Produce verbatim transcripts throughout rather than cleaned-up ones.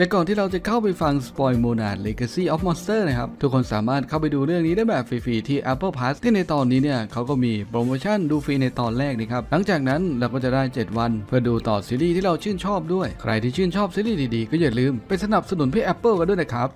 และก่อนที่เราจะเข้าไปฟัง Spoil Monarch Legacy of Monsters นะครับทุกคนสามารถเข้าไปดูเรื่องนี้ได้แบบฟรีๆที่ Apple Pass ที่ในตอนนี้เนี่ยเขาก็มีโปรโมชั่นดูฟรีในตอนแรกนะครับหลังจากนั้นเราก็จะได้เจ็ดวันเพื่อดูต่อซีรีส์ที่เราชื่นชอบด้วยใครที่ชื่นชอบซีรีส์ดีๆก็อย่าลืมไปสนับสนุนพี่ Apple กันด้วยนะครั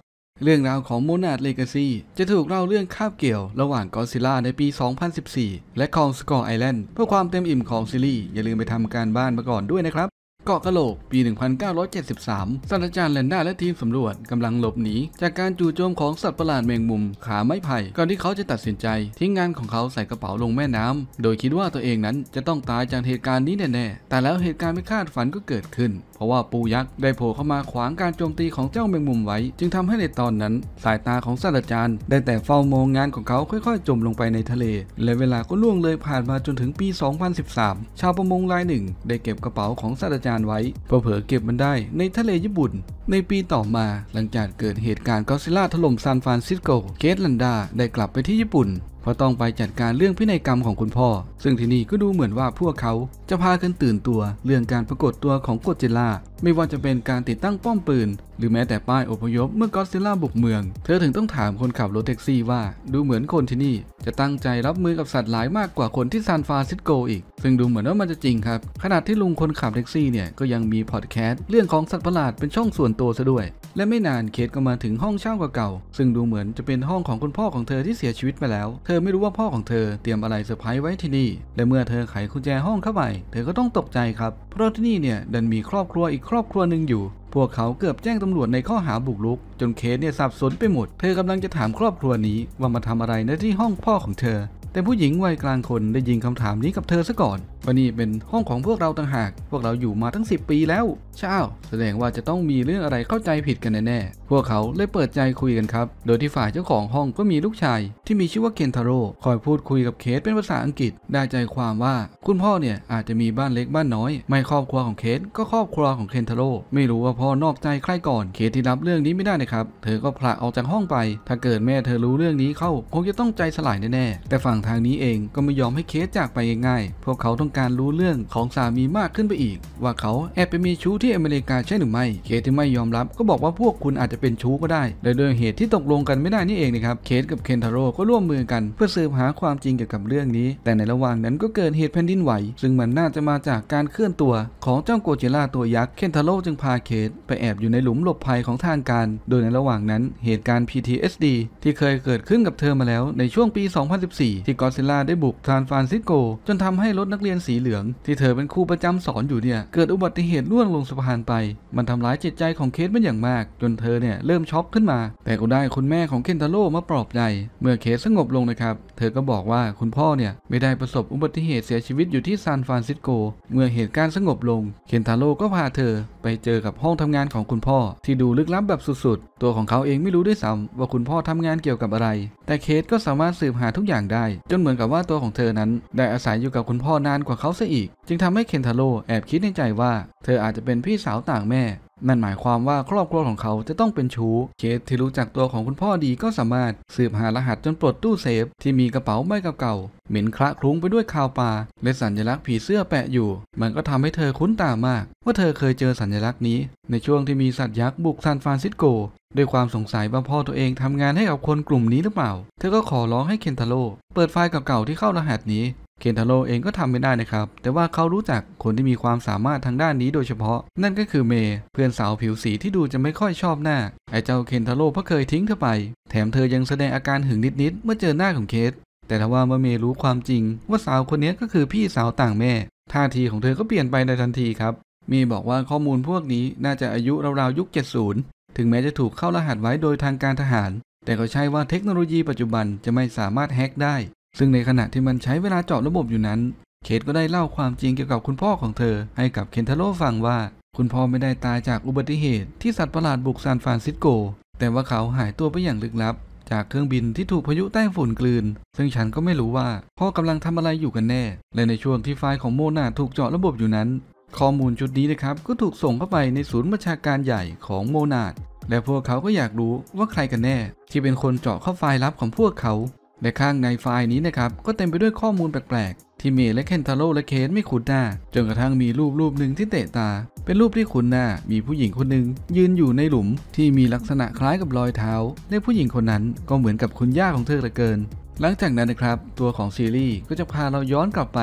บเรื่องราวของ Monarch Legacy จะถูกเล่าเรื่องคาบเกี่ยวระหว่าง Godzilla ในปี สองพันสิบสี่ และ Kong Skull Island เพื่อความเต็มอิ่มของซีรีส์อย่าลืมไปทำการบ้านมาก่อนด้วยนะครับเกาะกะโหลกปี หนึ่งพันเก้าร้อยเจ็ดสิบสาม ศาสตราจารย์แลนด้าและทีมสำรวจกำลังหลบหนีจากการจู่โจมของสัตว์ประหลาดแมงมุมขาไม้ไผ่ก่อนที่เขาจะตัดสินใจทิ้งงานของเขาใส่กระเป๋าลงแม่น้ำโดยคิดว่าตัวเองนั้นจะต้องตายจากเหตุการณ์นี้แน่ๆแต่แล้วเหตุการณ์ไม่คาดฝันก็เกิดขึ้นเพราะว่าปูยักษ์ได้โผล่เข้ามาขวางการโจมตีของเจ้าแมงมุมไว้จึงทำให้ในตอนนั้นสายตาของศาสตราจารย์ได้แต่เฝ้ามองงานของเขาค่อยๆจมลงไปในทะเลและเวลาก็ล่วงเลยผ่านมาจนถึงปี สองพันสิบสาม ชาวประมงรายหนึ่งได้เก็บกระเป๋าของศาสตราจารย์ไว้เพื่อเผลอเก็บมันได้ในทะเลญี่ปุ่นในปีต่อมาหลังจากเกิดเหตุการณ์ก็อดซิลล่าถล่มซานฟรานซิสโกเคทลันดาได้กลับไปที่ญี่ปุ่นเพราะต้องไปจัดการเรื่องพินัยกรรมของคุณพ่อซึ่งที่นี่ก็ดูเหมือนว่าพวกเขาจะพากันตื่นตัวเรื่องการปรากฏตัวของก็อดซิลล่าไม่ว่าจะเป็นการติดตั้งป้อมปืนหรือแม้แต่ป้ายอพยพเมื่อก็อดซิลล่าบุกเมืองเธอถึงต้องถามคนขับรถแท็กซี่ว่าดูเหมือนคนที่นี่จะตั้งใจรับมือกับสัตว์หลายมากกว่าคนที่ซานฟรานซิสโกอีกซึ่งดูเหมือนว่ามันจะจริงครับขณะที่ลุงคนขับแท็กซี่เนี่ยก็ยังมีพอดแคสต์เรื่องของสัตว์ประหลาดเป็นช่องส่วนตัวซะด้วยและไม่นานเคทก็มาถึงห้องเช่าเก่าๆซึ่งดูเหมือนจะเป็นห้องของคุณพ่อของเธอที่เสียชีวิตไปแล้วเธอไม่รู้ว่าพ่อของเธอเตรียมอะไรเซอร์ไพรส์ไว้ที่นี่และเมื่อเธอไขกุญแจห้องเข้าไปเธอก็ต้องตกใจครับเพราะที่นี่เนี่ยดันมีครอบครัวอีกครอบครัวหนึ่งอยู่พวกเขาเกือบแจ้งตำรวจในข้อหาบุกรุกจนเคทเนี่ยสับสนไปหมดเธอกำลังจะถามครอบครัวนี้ว่ามาทำอะไรในที่ห้องพ่อของเธอแต่ผู้หญิงวัยกลางคนได้ยิงคำถามนี้กับเธอซะก่อนว่านี่เป็นห้องของพวกเราต่างหากพวกเราอยู่มาตั้งสิบปีแล้วเช้าแสดงว่าจะต้องมีเรื่องอะไรเข้าใจผิดกันแน่ๆพวกเขาเลยเปิดใจคุยกันครับโดยที่ฝ่ายเจ้าของห้องก็มีลูกชายที่มีชื่อว่าเคนทาโร่คอยพูดคุยกับเคทเป็นภาษาอังกฤษได้ใจความว่าคุณพ่อเนี่ยอาจจะมีบ้านเล็กบ้านน้อยไม่ครอบครัวของเคทก็ครอบครัวของเคนทาโร่ไม่รู้ว่าพ่อนอกใจใครก่อนเคทที่รับเรื่องนี้ไม่ได้นะครับเธอก็พละออกจากห้องไปถ้าเกิดแม่เธอรู้เรื่องนี้เข้าคงจะต้องใจสลายแน่ๆแต่ฝั่งทางนี้เองก็ไม่ยอมให้เคทจากไปง่ายๆพวกเขาต้องการรู้เรื่องของสามีมากขึ้นไปอีกว่าเขาแอบไปมีชู้ที่อเมริกาใช่หรือไม่เคทที่ไม่ยอมรับก็บอกว่าพวกคุณอาจจะเป็นชู้ก็ได้โดยด้วยเหตุที่ตกลงกันไม่ได้นี่เองนะครับเคทกับเคนทาโร่ก็ร่วมมือกันเพื่อสืบหาความจริงเกี่ยวกับเรื่องนี้แต่ในระหว่างนั้นก็เกิดเหตุแผ่นดินไหวซึ่งมันน่าจะมาจากการเคลื่อนตัวของเจ้าโกจิล่าตัวยักษ์เคนทาโร่จึงพาเคทไปแอบอยู่ในหลุมหลบภัยของทางการโดยในระหว่างนั้นเหตุการณ์ พี ที เอส ดี ที่เคยเกิดขึ้นกับเธอมาแล้วในช่วงปี สองพันสิบสี่ ที่ก็อดซิลล่าได้บุกซานฟรานซิสโกจนทำให้รถนักเรียนสีเหลืองที่เธอเป็นครูประจำสอนอยู่เนี่ยเกิดอุบัติเหตุล่วงลงสะพานไปมันทำร้ายจิตใจของเคทเป็นอย่างมากจนเธอเนี่ยเริ่มช็อกขึ้นมาแต่ก็ได้คุณแม่ของเคนทาโร่มาปลอบใจเมื่อเคทสงบลงนะครับเธอก็บอกว่าคุณพ่อเนี่ยไม่ได้ประสบอุบัติเหตุเสียชีวิตอยู่ที่ซานฟรานซิสโกเมื่อเหตุการณ์สงบลงเคนทาโร่ก็พาเธอไปเจอกับห้องทำงานของคุณพ่อที่ดูลึกลับแบบสุดๆตัวของเขาเองไม่รู้ด้วยซ้ำว่าคุณพ่อทำงานเกี่ยวกับอะไรแต่เคทก็สามารถสืบหาทุกอย่างได้จนเหมือนกับว่าตัวของเธอนั้นได้อาศัยอยู่กับคุณพ่อนานกว่าเขาซะอีกจึงทำให้เคนทาโร่แอบคิดในใจว่าเธออาจจะเป็นพี่สาวต่างแม่นั่นหมายความว่าครอบครัวของเขาจะต้องเป็นชู้เคทที่รู้จักตัวของคุณพ่อดีก็สามารถสืบหารหัสจนปลดตู้เซฟที่มีกระเป๋าใบเก่าๆเหม็นคละคลุ้งไปด้วยคาวปลาและสัญลักษณ์ผีเสื้อแปะอยู่มันก็ทำให้เธอคุ้นตามากว่าเธอเคยเจอสัญลักษณ์นี้ในช่วงที่มีสัตว์ยักษ์บุกซานฟรานซิสโกด้วยความสงสัยว่าพ่อตัวเองทำงานให้กับคนกลุ่มนี้หรือเปล่าเธอก็ขอร้องให้เคนทาโร่เปิดไฟล์เก่าๆที่เข้ารหัสนี้เคนทาโร่เองก็ทำไม่ได้นะครับแต่ว่าเขารู้จักคนที่มีความสามารถทางด้านนี้โดยเฉพาะนั่นก็คือเมย์เพื่อนสาวผิวสีที่ดูจะไม่ค่อยชอบหน้าไอ้เจ้าเคนทาโร่เพราะเคยทิ้งเธอไปแถมเธอยังแสดงอาการหึงนิดๆเมื่อเจอหน้าของเคทแต่ถ้าว่าเมื่อเมย์รู้ความจริงว่าสาวคนนี้ก็คือพี่สาวต่างแม่ท่าทีของเธอก็เปลี่ยนไปในทันทีครับเมย์บอกว่าข้อมูลพวกนี้น่าจะอายุราวๆยุคเจ็ดสิบถึงแม้จะถูกเข้ารหัสไว้โดยทางการทหารแต่ก็ใช่ว่าเทคโนโลยีปัจจุบันจะไม่สามารถแฮ็กได้ซึ่งในขณะที่มันใช้เวลาเจาะระบบอยู่นั้นเคทก็ได้เล่าความจริงเกี่ยวกับคุณพ่อของเธอให้กับเคนทาโร่ฟังว่าคุณพ่อไม่ได้ตายจากอุบัติเหตุที่สัตว์ประหลาดบุกซานฟรานซิสโกแต่ว่าเขาหายตัวไปอย่างลึกลับจากเครื่องบินที่ถูกพายุใต้ฝุ่นกลืนซึ่งฉันก็ไม่รู้ว่าพ่อกำลังทำอะไรอยู่กันแน่และในช่วงที่ไฟล์ของโมนาถูกเจาะระบบอยู่นั้นข้อมูลชุดนี้นะครับก็ถูกส่งเข้าไปในศูนย์บัญชาการใหญ่ของโมนาและพวกเขาก็อยากรู้ว่าใครกันแน่ที่เป็นคนเจาะเข้าไฟล์ลับของพวกเขา และข้างในไฟล์นี้นะครับก็เต็มไปด้วยข้อมูลแปลกๆที่เมย์และเคนทาโร่และเคนไม่คุ้นหน้าจนกระทั่งมีรูปรูปหนึ่งที่เตะตาเป็นรูปที่คุ้นหน้ามีผู้หญิงคนหนึ่งยืนอยู่ในหลุมที่มีลักษณะคล้ายกับรอยเท้าและผู้หญิงคนนั้นก็เหมือนกับคุณย่าของเธอเหลือเกินหลังจากนั้นนะครับตัวของซีรีส์ก็จะพาเราย้อนกลับไป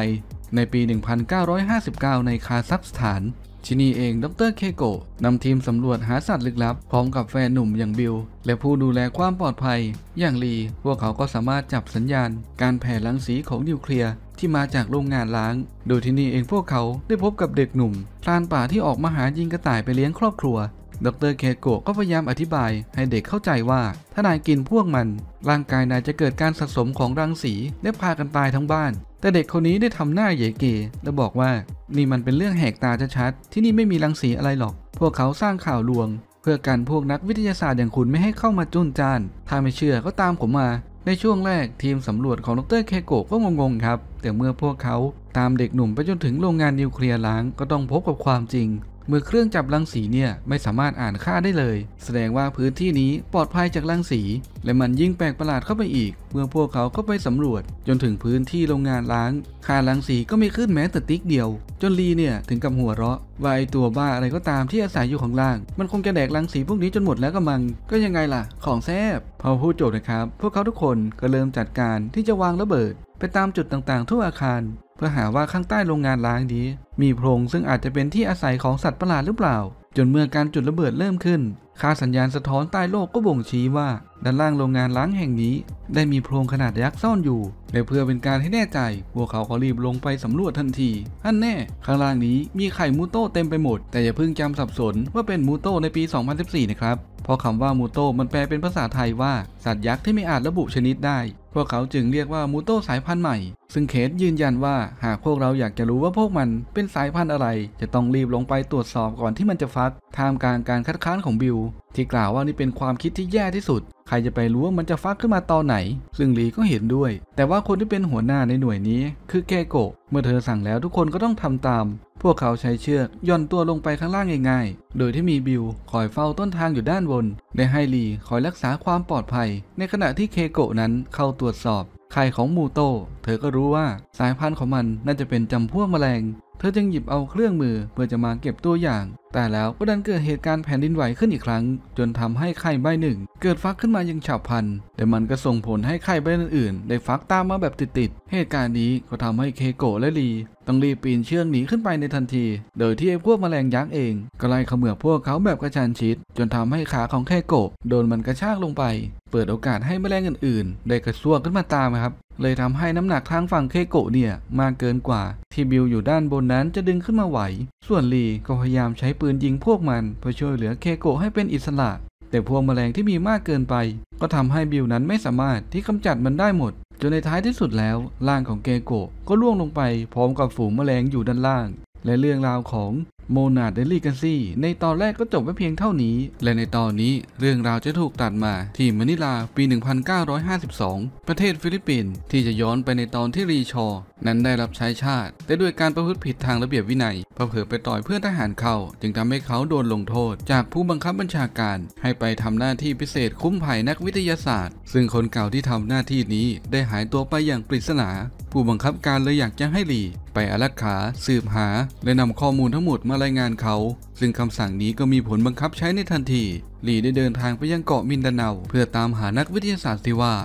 ในปี หนึ่งพันเก้าร้อยห้าสิบเก้า ในคาซัคสถานที่นี่เองดรเคโกะนำทีมสำรวจหาสัตว์ลึกลับพร้อมกับแฟนหนุ่มอย่างบิลและผู้ดูแลความปลอดภัยอย่างลีพวกเขาก็สามารถจับสัญญาณการแผ่รังสีของนิวเคลียร์ที่มาจากโรงงานล้างโดยที่นี่เองพวกเขาได้พบกับเด็กหนุ่มพรานป่าที่ออกมาหายิงกระต่ายไปเลี้ยงครอบครัวดรเคโกะก็พยายามอธิบายให้เด็กเข้าใจว่าถ้านายกินพวกมันร่างกายนายจะเกิดการสะสมของรังสีและพากันตายทั้งบ้านแต่เด็กคนนี้ได้ทำหน้าเย่เก๋และบอกว่านี่มันเป็นเรื่องแหกตาชัดๆที่นี่ไม่มีรังสีอะไรหรอกพวกเขาสร้างข่าวลวงเพื่อกันพวกนักวิทยาศาสตร์อย่างคุณไม่ให้เข้ามาจุนจานถ้าไม่เชื่อก็ตามผมมาในช่วงแรกทีมสำรวจของดรเคโกะก็งงๆครับแต่เมื่อพวกเขาตามเด็กหนุ่มไปจนถึงโรงงานนิวเคลียร์ล้างก็ต้องพบกับความจริงเมื่อเครื่องจับรังสีเนี่ยไม่สามารถอ่านค่าได้เลยแสดงว่าพื้นที่นี้ปลอดภัยจากรังสีและมันยิ่งแปลกประหลาดเข้าไปอีกเมื่อพวกเขาก็ไปสำรวจจนถึงพื้นที่โรงงานล้างค่ารังสีก็ไม่ขึ้นแม้แต่ติ๊กเดียวจนลีเนี่ยถึงกับหัวเราะว่าไอตัวบ้าอะไรก็ตามที่อาศัยอยู่ของล่างมันคงจะแดกรังสีพวกนี้จนหมดแล้วก็มังก็ยังไงล่ะของแซบพอพูดจบนะครับพวกเขาทุกคนก็เริ่มจัดการที่จะวางระเบิดไปตามจุดต่างๆทั่วอาคารเพื่อหาว่าข้างใต้โรงงานล้างนี้มีโพรงซึ่งอาจจะเป็นที่อาศัยของสัตว์ประหลาดหรือเปล่าจนเมื่อการจุดระเบิดเริ่มขึ้นค่าสัญญาณสะท้อนใต้โลกก็บ่งชี้ว่าด้านล่างโรงงานล้างแห่งนี้ได้มีโพรงขนาดยักษ์ซ่อนอยู่และเพื่อเป็นการให้แน่ใจพวกเขาก็รีบลงไปสำรวจทันทีอันแน่ข้างล่างนี้มีไข่มูโต้เต็มไปหมดแต่อย่าเพิ่งจำสับสนว่าเป็นมูโต้ในปี สองพันสิบสี่ นะครับเพราะคำว่ามูโต้มันแปลเป็นภาษาไทยว่าสัตว์ยักษ์ที่ไม่อาจระบุชนิดได้พวกเขาจึงเรียกว่ามูโต้สายพันธุ์ใหม่ซึ่งเคสยืนยันว่าหากพวกเราอยากจะรู้ว่าพวกมันเป็นสายพันธุ์อะไรจะต้องรีบลงไปตรวจสอบก่อนที่มันจะฟักท่ามกลางการคัดค้านของบิลที่กล่าวว่านี่เป็นความคิดที่แย่ที่สุดใครจะไปรู้ว่ามันจะฟักขึ้นมาตอนไหนซึ่งลีก็เห็นด้วยแต่ว่าคนที่เป็นหัวหน้าในหน่วยนี้คือเคโกะเมื่อเธอสั่งแล้วทุกคนก็ต้องทำตามพวกเขาใช้เชือกย่อนตัวลงไปข้างล่างง่ายๆโดยที่มีบิลคอยเฝ้าต้นทางอยู่ด้านบนได้ให้ลีคอยรักษาความปลอดภัยในขณะที่เคโกะนั้นเข้าตรวจสอบไข่ของมูโต้เธอก็รู้ว่าสายพันธุ์ของมันน่าจะเป็นจำพวกแมลงเธอจึงหยิบเอาเครื่องมือเพื่อจะมาเก็บตัวอย่างแต่แล้วก็ดันเกิดเหตุการณ์แผ่นดินไหวขึ้นอีกครั้งจนทำให้ไข่ใบหนึ่งเกิดฟักขึ้นมาอย่างฉับพลันแต่มันก็ส่งผลให้ไข่ใบอื่นๆได้ฟักตามมาแบบติดๆเหตุการณ์นี้ก็ทำให้เคโกะและลีต้องรีบปีนเชือกหนีขึ้นไปในทันทีโดยที่ไอ้พวกแมลงยักษ์เองก็ไล่เขมือบพวกเขาแบบกระชันชิดจนทำให้ขาของเคโกะโดนมันกระชากลงไปเปิดโอกาสให้แมลงอื่นๆได้กระซวกขึ้นมาตามครับเลยทำให้น้ำหนักทางฝั่งเคโกะเนี่ยมากเกินกว่าที่บิลอยู่ด้านบนนั้นจะดึงขึ้นมาไหวส่วนลีก็พยายามใช้ปืนยิงพวกมันเพื่อช่วยเหลือเคโกะให้เป็นอิสระแต่พวกแมลงที่มีมากเกินไปก็ทำให้บิลนั้นไม่สามารถที่กำจัดมันได้หมดจนในท้ายที่สุดแล้วร่างของเคโกะก็ล่วงลงไปพร้อมกับฝูงแมลงอยู่ด้านล่างและเรื่องราวของ Monarch Legacy ในตอนแรกก็จบไว้เพียงเท่านี้และในตอนนี้เรื่องราวจะถูกตัดมาที่มะนิลาปี หนึ่งพันเก้าร้อยห้าสิบสอง ประเทศฟิลิปปินส์ที่จะย้อนไปในตอนที่รีชอนั้นได้รับใช้ชาติแต่ด้วยการประพฤติผิดทางระเบียบวินัยเผลอไปต่อยเพื่อนทหารเขาจึงทำให้เขาโดนลงโทษจากผู้บังคับบัญชาการให้ไปทำหน้าที่พิเศษคุ้มภัยนักวิทยาศาสตร์ซึ่งคนเก่าที่ทำหน้าที่นี้ได้หายตัวไปอย่างปริศนาผู้บังคับการเลยอยากจะให้ลีไปอารักขาสืบหาและนำข้อมูลทั้งหมดมารายงานเขาซึ่งคำสั่งนี้ก็มีผลบังคับใช้ในทันทีลีได้เดินทางไปยังเกาะมินดาเนาเพื่อตามหานักวิทยาศาสตร์ที่ว่า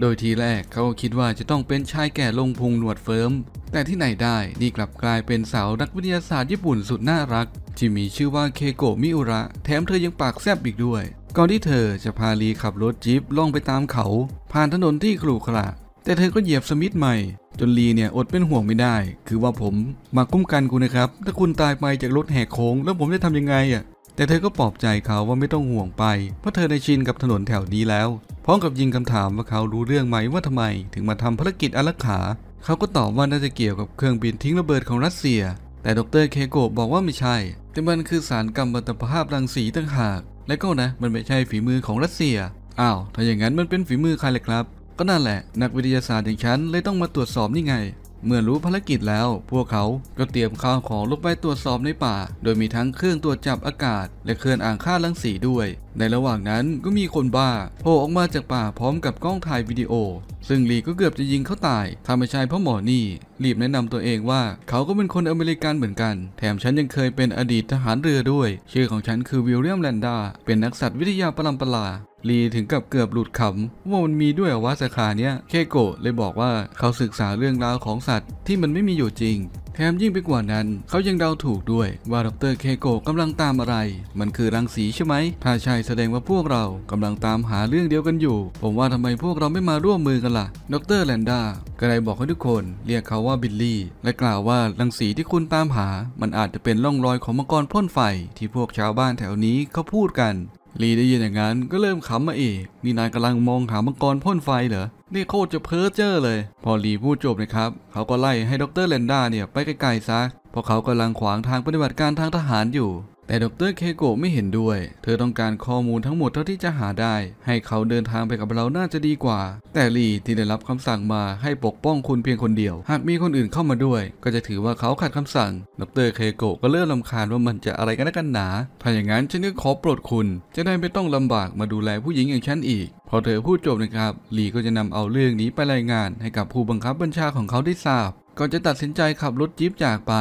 โดยทีแรกเขาคิดว่าจะต้องเป็นชายแก่ลงพุงหนวดเฟิร์มแต่ที่ไหนได้นี่กลับกลายเป็นสาวนักวิทยาศาสตร์ญี่ปุ่นสุดน่ารักที่มีชื่อว่าเคโกะมิอุระแถมเธอยังปากแซบอีกด้วยก่อนที่เธอจะพาลีขับรถจี๊ปล่องไปตามเขาผ่านถนนที่ขรุขระแต่เธอก็เหยียบสมิธใหม่จนลีเนี่ยอดเป็นห่วงไม่ได้คือว่าผมมาคุ้มกันคุณนะครับถ้าคุณตายไปจากรถแหกโค้งแล้วผมจะทำยังไงอ่ะแต่เธอก็ปลอบใจเขาว่าไม่ต้องห่วงไปเพราะเธอได้ชินกับถนนแถวนี้แล้วพร้อมกับยิงคำถามว่าเขารู้เรื่องไหมว่าทำไมถึงมาทำภารกิจอารักขาเขาก็ตอบว่าน่าจะเกี่ยวกับเครื่องบินทิ้งระเบิดของรัสเซียแต่ดรเคโกะบอกว่าไม่ใช่แต่มันคือสารกัมมันตภาพรังสีต่างหากและก็นะมันไม่ใช่ฝีมือของรัสเซียอ้าวถ้าอย่างนั้นมันเป็นฝีมือใครล่ะครับก็นั่นแหละนักวิทยาศาสตร์อย่างฉันเลยต้องมาตรวจสอบนี่ไง เมื่อรู้ภารกิจแล้วพวกเขาก็เตรียมข้าวของลงไปตรวจสอบในป่าโดยมีทั้งเครื่องตรวจจับอากาศและเครื่องอ่างค่ารังสีด้วยในระหว่างนั้นก็มีคนบ้าโผล่ออกมาจากป่าพร้อมกับกล้องถ่ายวิดีโอซึ่งลีก็เกือบจะยิงเขาตายถ้าไม่ใช่เพราะหมอนี่รีบแนะนำตัวเองว่าเขาก็เป็นคนอเมริกันเหมือนกันแถมฉันยังเคยเป็นอดีตทหารเรือด้วยชื่อของฉันคือวิลเลียมแลนดาเป็นนักสัตว์วิทยาปรัมปราลีถึงกับเกือบหลุดขำว่ามันมีด้วยวะสาขาเนี้ยเคโกะเลยบอกว่าเขาศึกษาเรื่องราวของสัตว์ที่มันไม่มีอยู่จริงแถมยิ่งไปกว่านั้นเขายังเดาถูกด้วยว่าดร.เคโกะกำลังตามอะไรมันคือรังสีใช่ไหมถ้าใช่แสดงว่าพวกเรากำลังตามหาเรื่องเดียวกันอยู่ผมว่าทำไมพวกเราไม่มาร่วมมือกันล่ะดร.แลนดาก็ได้บอกให้ทุกคนเรียกเขาว่าบิลลี่และกล่าวว่ารังสีที่คุณตามหามันอาจจะเป็นร่องรอยของมังกรพ่นไฟที่พวกชาวบ้านแถวนี้เขาพูดกันลีได้ยินอย่างนั้นก็เริ่มขำมาเองนี่นายกำลังมองหามังกรพ่นไฟเหรอนี่โคตรจะเพ้อเจ้อเลยพอลีพูดจบนะครับเขาก็ไล่ให้ดร.แลนดาเนี่ยไปไกลๆซะเพราะเขากำลังขวางทางปฏิบัติการทางทหารอยู่แต่ดร.เคโกะไม่เห็นด้วยเธอต้องการข้อมูลทั้งหมดเท่าที่จะหาได้ให้เขาเดินทางไปกับเราน่าจะดีกว่าแต่ลีที่ได้รับคำสั่งมาให้ปกป้องคุณเพียงคนเดียวหากมีคนอื่นเข้ามาด้วยก็จะถือว่าเขาขัดคำสั่งดร.เคโกะก็เริ่มรำคาญว่ามันจะอะไรกันนักกันหนาถ้าอย่างนั้นฉันก็ขอปลดคุณจะได้ไม่ต้องลำบากมาดูแลผู้หญิงอย่างฉันอีกพอเธอพูดจบนะครับลีก็จะนำเอาเรื่องนี้ไปรายงานให้กับผู้บังคับบัญชาของเขาได้ทราบก่อนจะตัดสินใจขับรถจี๊ปจากไป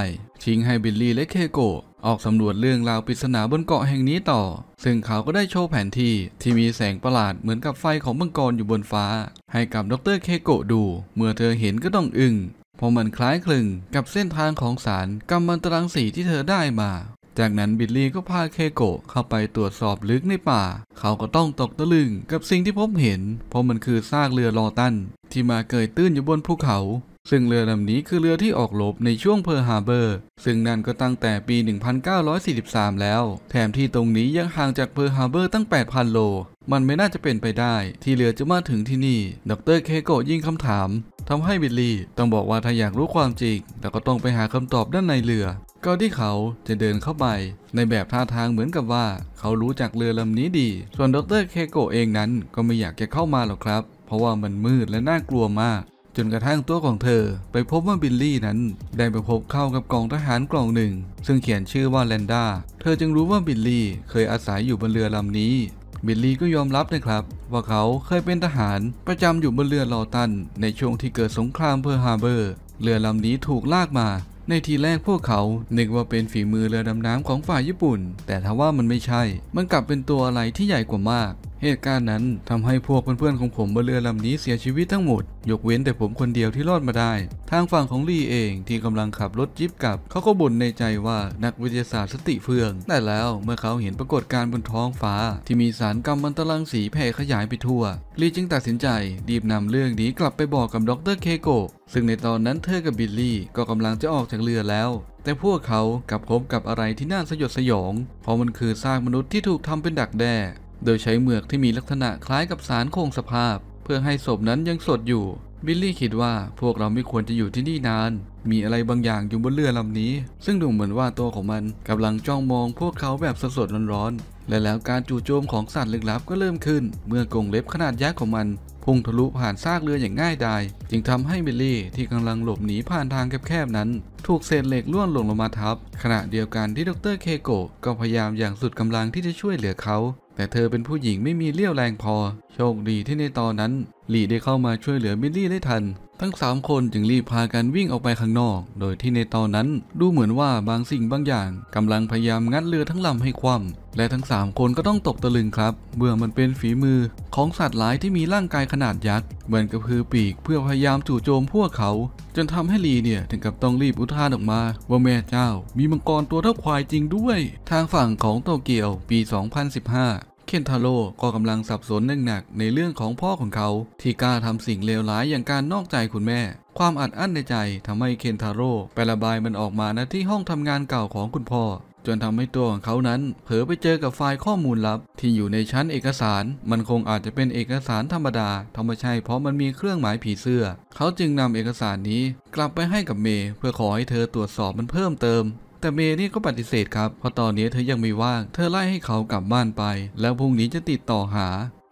ทิ้งให้บิลลี่และเคโกะออกสำรวจเรื่องราวปริศนาบนเกาะแห่งนี้ต่อซึ่งเขาก็ได้โชว์แผนที่ที่มีแสงประหลาดเหมือนกับไฟของมังกรอยู่บนฟ้าให้กับดร.เคโกะดูเมื่อเธอเห็นก็ต้องอึ้งเพราะมันคล้ายคลึงกับเส้นทางของสารกัมมันตรังสีที่เธอได้มาจากนั้นบิลลี่ก็พาเคโกะเข้าไปตรวจสอบลึกในป่าเขาก็ต้องตกตะลึงกับสิ่งที่พบเห็นเพราะมันคือซากเรือลอตันที่มาเกยตื้นอยู่บนภูเขาซึ่งเรือลำนี้คือเรือที่ออกรบในช่วงเพิร์ลฮาร์เบอร์ซึ่งนั่นก็ตั้งแต่ปี หนึ่งพันเก้าร้อยสี่สิบสาม แล้วแถมที่ตรงนี้ยังห่างจากเพิร์ลฮาร์เบอร์ตั้ง แปดพัน โลมันไม่น่าจะเป็นไปได้ที่เรือจะมาถึงที่นี่ดร.เคโกะยิงคำถามทำให้บิลลี่ต้องบอกว่าถ้าอยากรู้ความจริงเราก็ต้องไปหาคำตอบด้านในเรือก่อนที่เขาจะเดินเข้าไปในแบบท่าทางเหมือนกับว่าเขารู้จักเรือลำนี้ดีส่วนดร.เคโกะเองนั้นก็ไม่อยากจะเข้ามาหรอกครับเพราะว่ามันมืดและน่ากลัวมากจนกระทั่งตัวของเธอไปพบว่าบิลลี่นั้นได้ไปพบเข้ากับกองทหารกล่องหนึ่งซึ่งเขียนชื่อว่าแลนดาเธอจึงรู้ว่าบิลลี่เคยอาศัยอยู่บนเรือลำนี้บิลลี่ก็ยอมรับนะครับว่าเขาเคยเป็นทหารประจำอยู่บนเรือลอตันในช่วงที่เกิดสงครามเพิร์ลฮาร์เบอร์เรือลำนี้ถูกลากมาในทีแรกพวกเขานึกว่าเป็นฝีมือเรือดำน้ำของฝ่ายญี่ปุ่นแต่ทว่ามันไม่ใช่มันกลับเป็นตัวอะไรที่ใหญ่กว่ามากเหตุการณ์นั้นทำให้พวกเพื่อนๆของผมบนเรือลำนี้เสียชีวิตทั้งหมดยกเว้นแต่ผมคนเดียวที่รอดมาได้ทางฝั่งของลีเองที่กำลังขับรถจิ๊บกลับเขาก็บ่นในใจว่านักวิทยาศาสตร์สติเฟื่องแต่แล้วเมื่อเขาเห็นปรากฏการณ์บนท้องฟ้าที่มีสารกัมมันตรังสีแผ่ขยายไปทั่วลีจึงตัดสินใจรีบนำเรื่องนี้กลับไปบอกกับดร.เคโกะซึ่งในตอนนั้นเธอกับบิลลี่ก็กำลังจะออกจากเรือแล้วแต่พวกเขากลับพบกับอะไรที่น่าสยดสยองเพราะมันคือซากมนุษย์ที่ถูกทำเป็นดักแด้โดยใช้เหมือกที่มีลักษณะคล้ายกับสารคงสภาพเพื่อให้ศพนั้นยังสดอยู่บิลลี่คิดว่าพวกเราไม่ควรจะอยู่ที่นี่นานมีอะไรบางอย่างอยู่บนเรือลำนี้ซึ่งดูเหมือนว่าตัวของมันกำลังจ้องมองพวกเขาแบบสดๆร้อนๆและแล้วการจู่โจมของสัตว์ลึกลับก็เริ่มขึ้นเมื่อกรงเล็บขนาดยักษ์ของมันพุ่งทะลุผ่านซากเรืออย่างง่ายดายจึงทำให้บิลลี่ที่กำลังหลบหนีผ่านทางแคบๆนั้นถูกเศษเหล็กล่วงหล่นลงมาทับขณะเดียวกันที่ดร.เคโกะก็พยายามอย่างสุดกำลังที่จะช่วยเหลือเขาแต่เธอเป็นผู้หญิงไม่มีเรี่ยวแรงพอโชคดีที่ในตอนนั้นลีได้เข้ามาช่วยเหลือบิลลี่ได้ทันทั้งสามคนจึงรีบพากันวิ่งออกไปข้างนอกโดยที่ในตอนนั้นดูเหมือนว่าบางสิ่งบางอย่างกำลังพยายามงัดเรือทั้งลำให้คว่ำและทั้งสามคนก็ต้องตกตะลึงครับเมื่อมันเป็นฝีมือของสัตว์หลายที่มีร่างกายขนาดยักษ์เหมือนกระพือปีกเพื่อพยายามจู่โจมพวกเขาจนทำให้ลีเนี่ยถึงกับต้องรีบอุทานออกมาว่าแม่เจ้ามีมังกรตัวเท่าควายจริงด้วยทางฝั่งของโตเกียวปี สองพันสิบห้าเคนทาโร่ก็กำลังสับสนหนักๆในเรื่องของพ่อของเขาที่กล้าทำสิ่งเลวร้ายอย่างการนอกใจคุณแม่ความอัดอั้นในใจทำให้เคนทาโร่ไประบายมันออกมาณที่ห้องทำงานเก่าของคุณพ่อจนทำให้ตัวของเขานั้นเผลอไปเจอกับไฟล์ข้อมูลลับที่อยู่ในชั้นเอกสารมันคงอาจจะเป็นเอกสารธรรมดาทำไมใช่เพราะมันมีเครื่องหมายผีเสื้อเขาจึงนำเอกสารนี้กลับไปให้กับเมย์เพื่อขอให้เธอตรวจสอบมันเพิ่มเติมแต่เมย์นี่ก็ปฏิเสธครับเพราะตอนนี้เธอยังไม่ว่างเธอไล่ให้เขากลับบ้านไปแล้วพรุ่งนี้จะติดต่อหา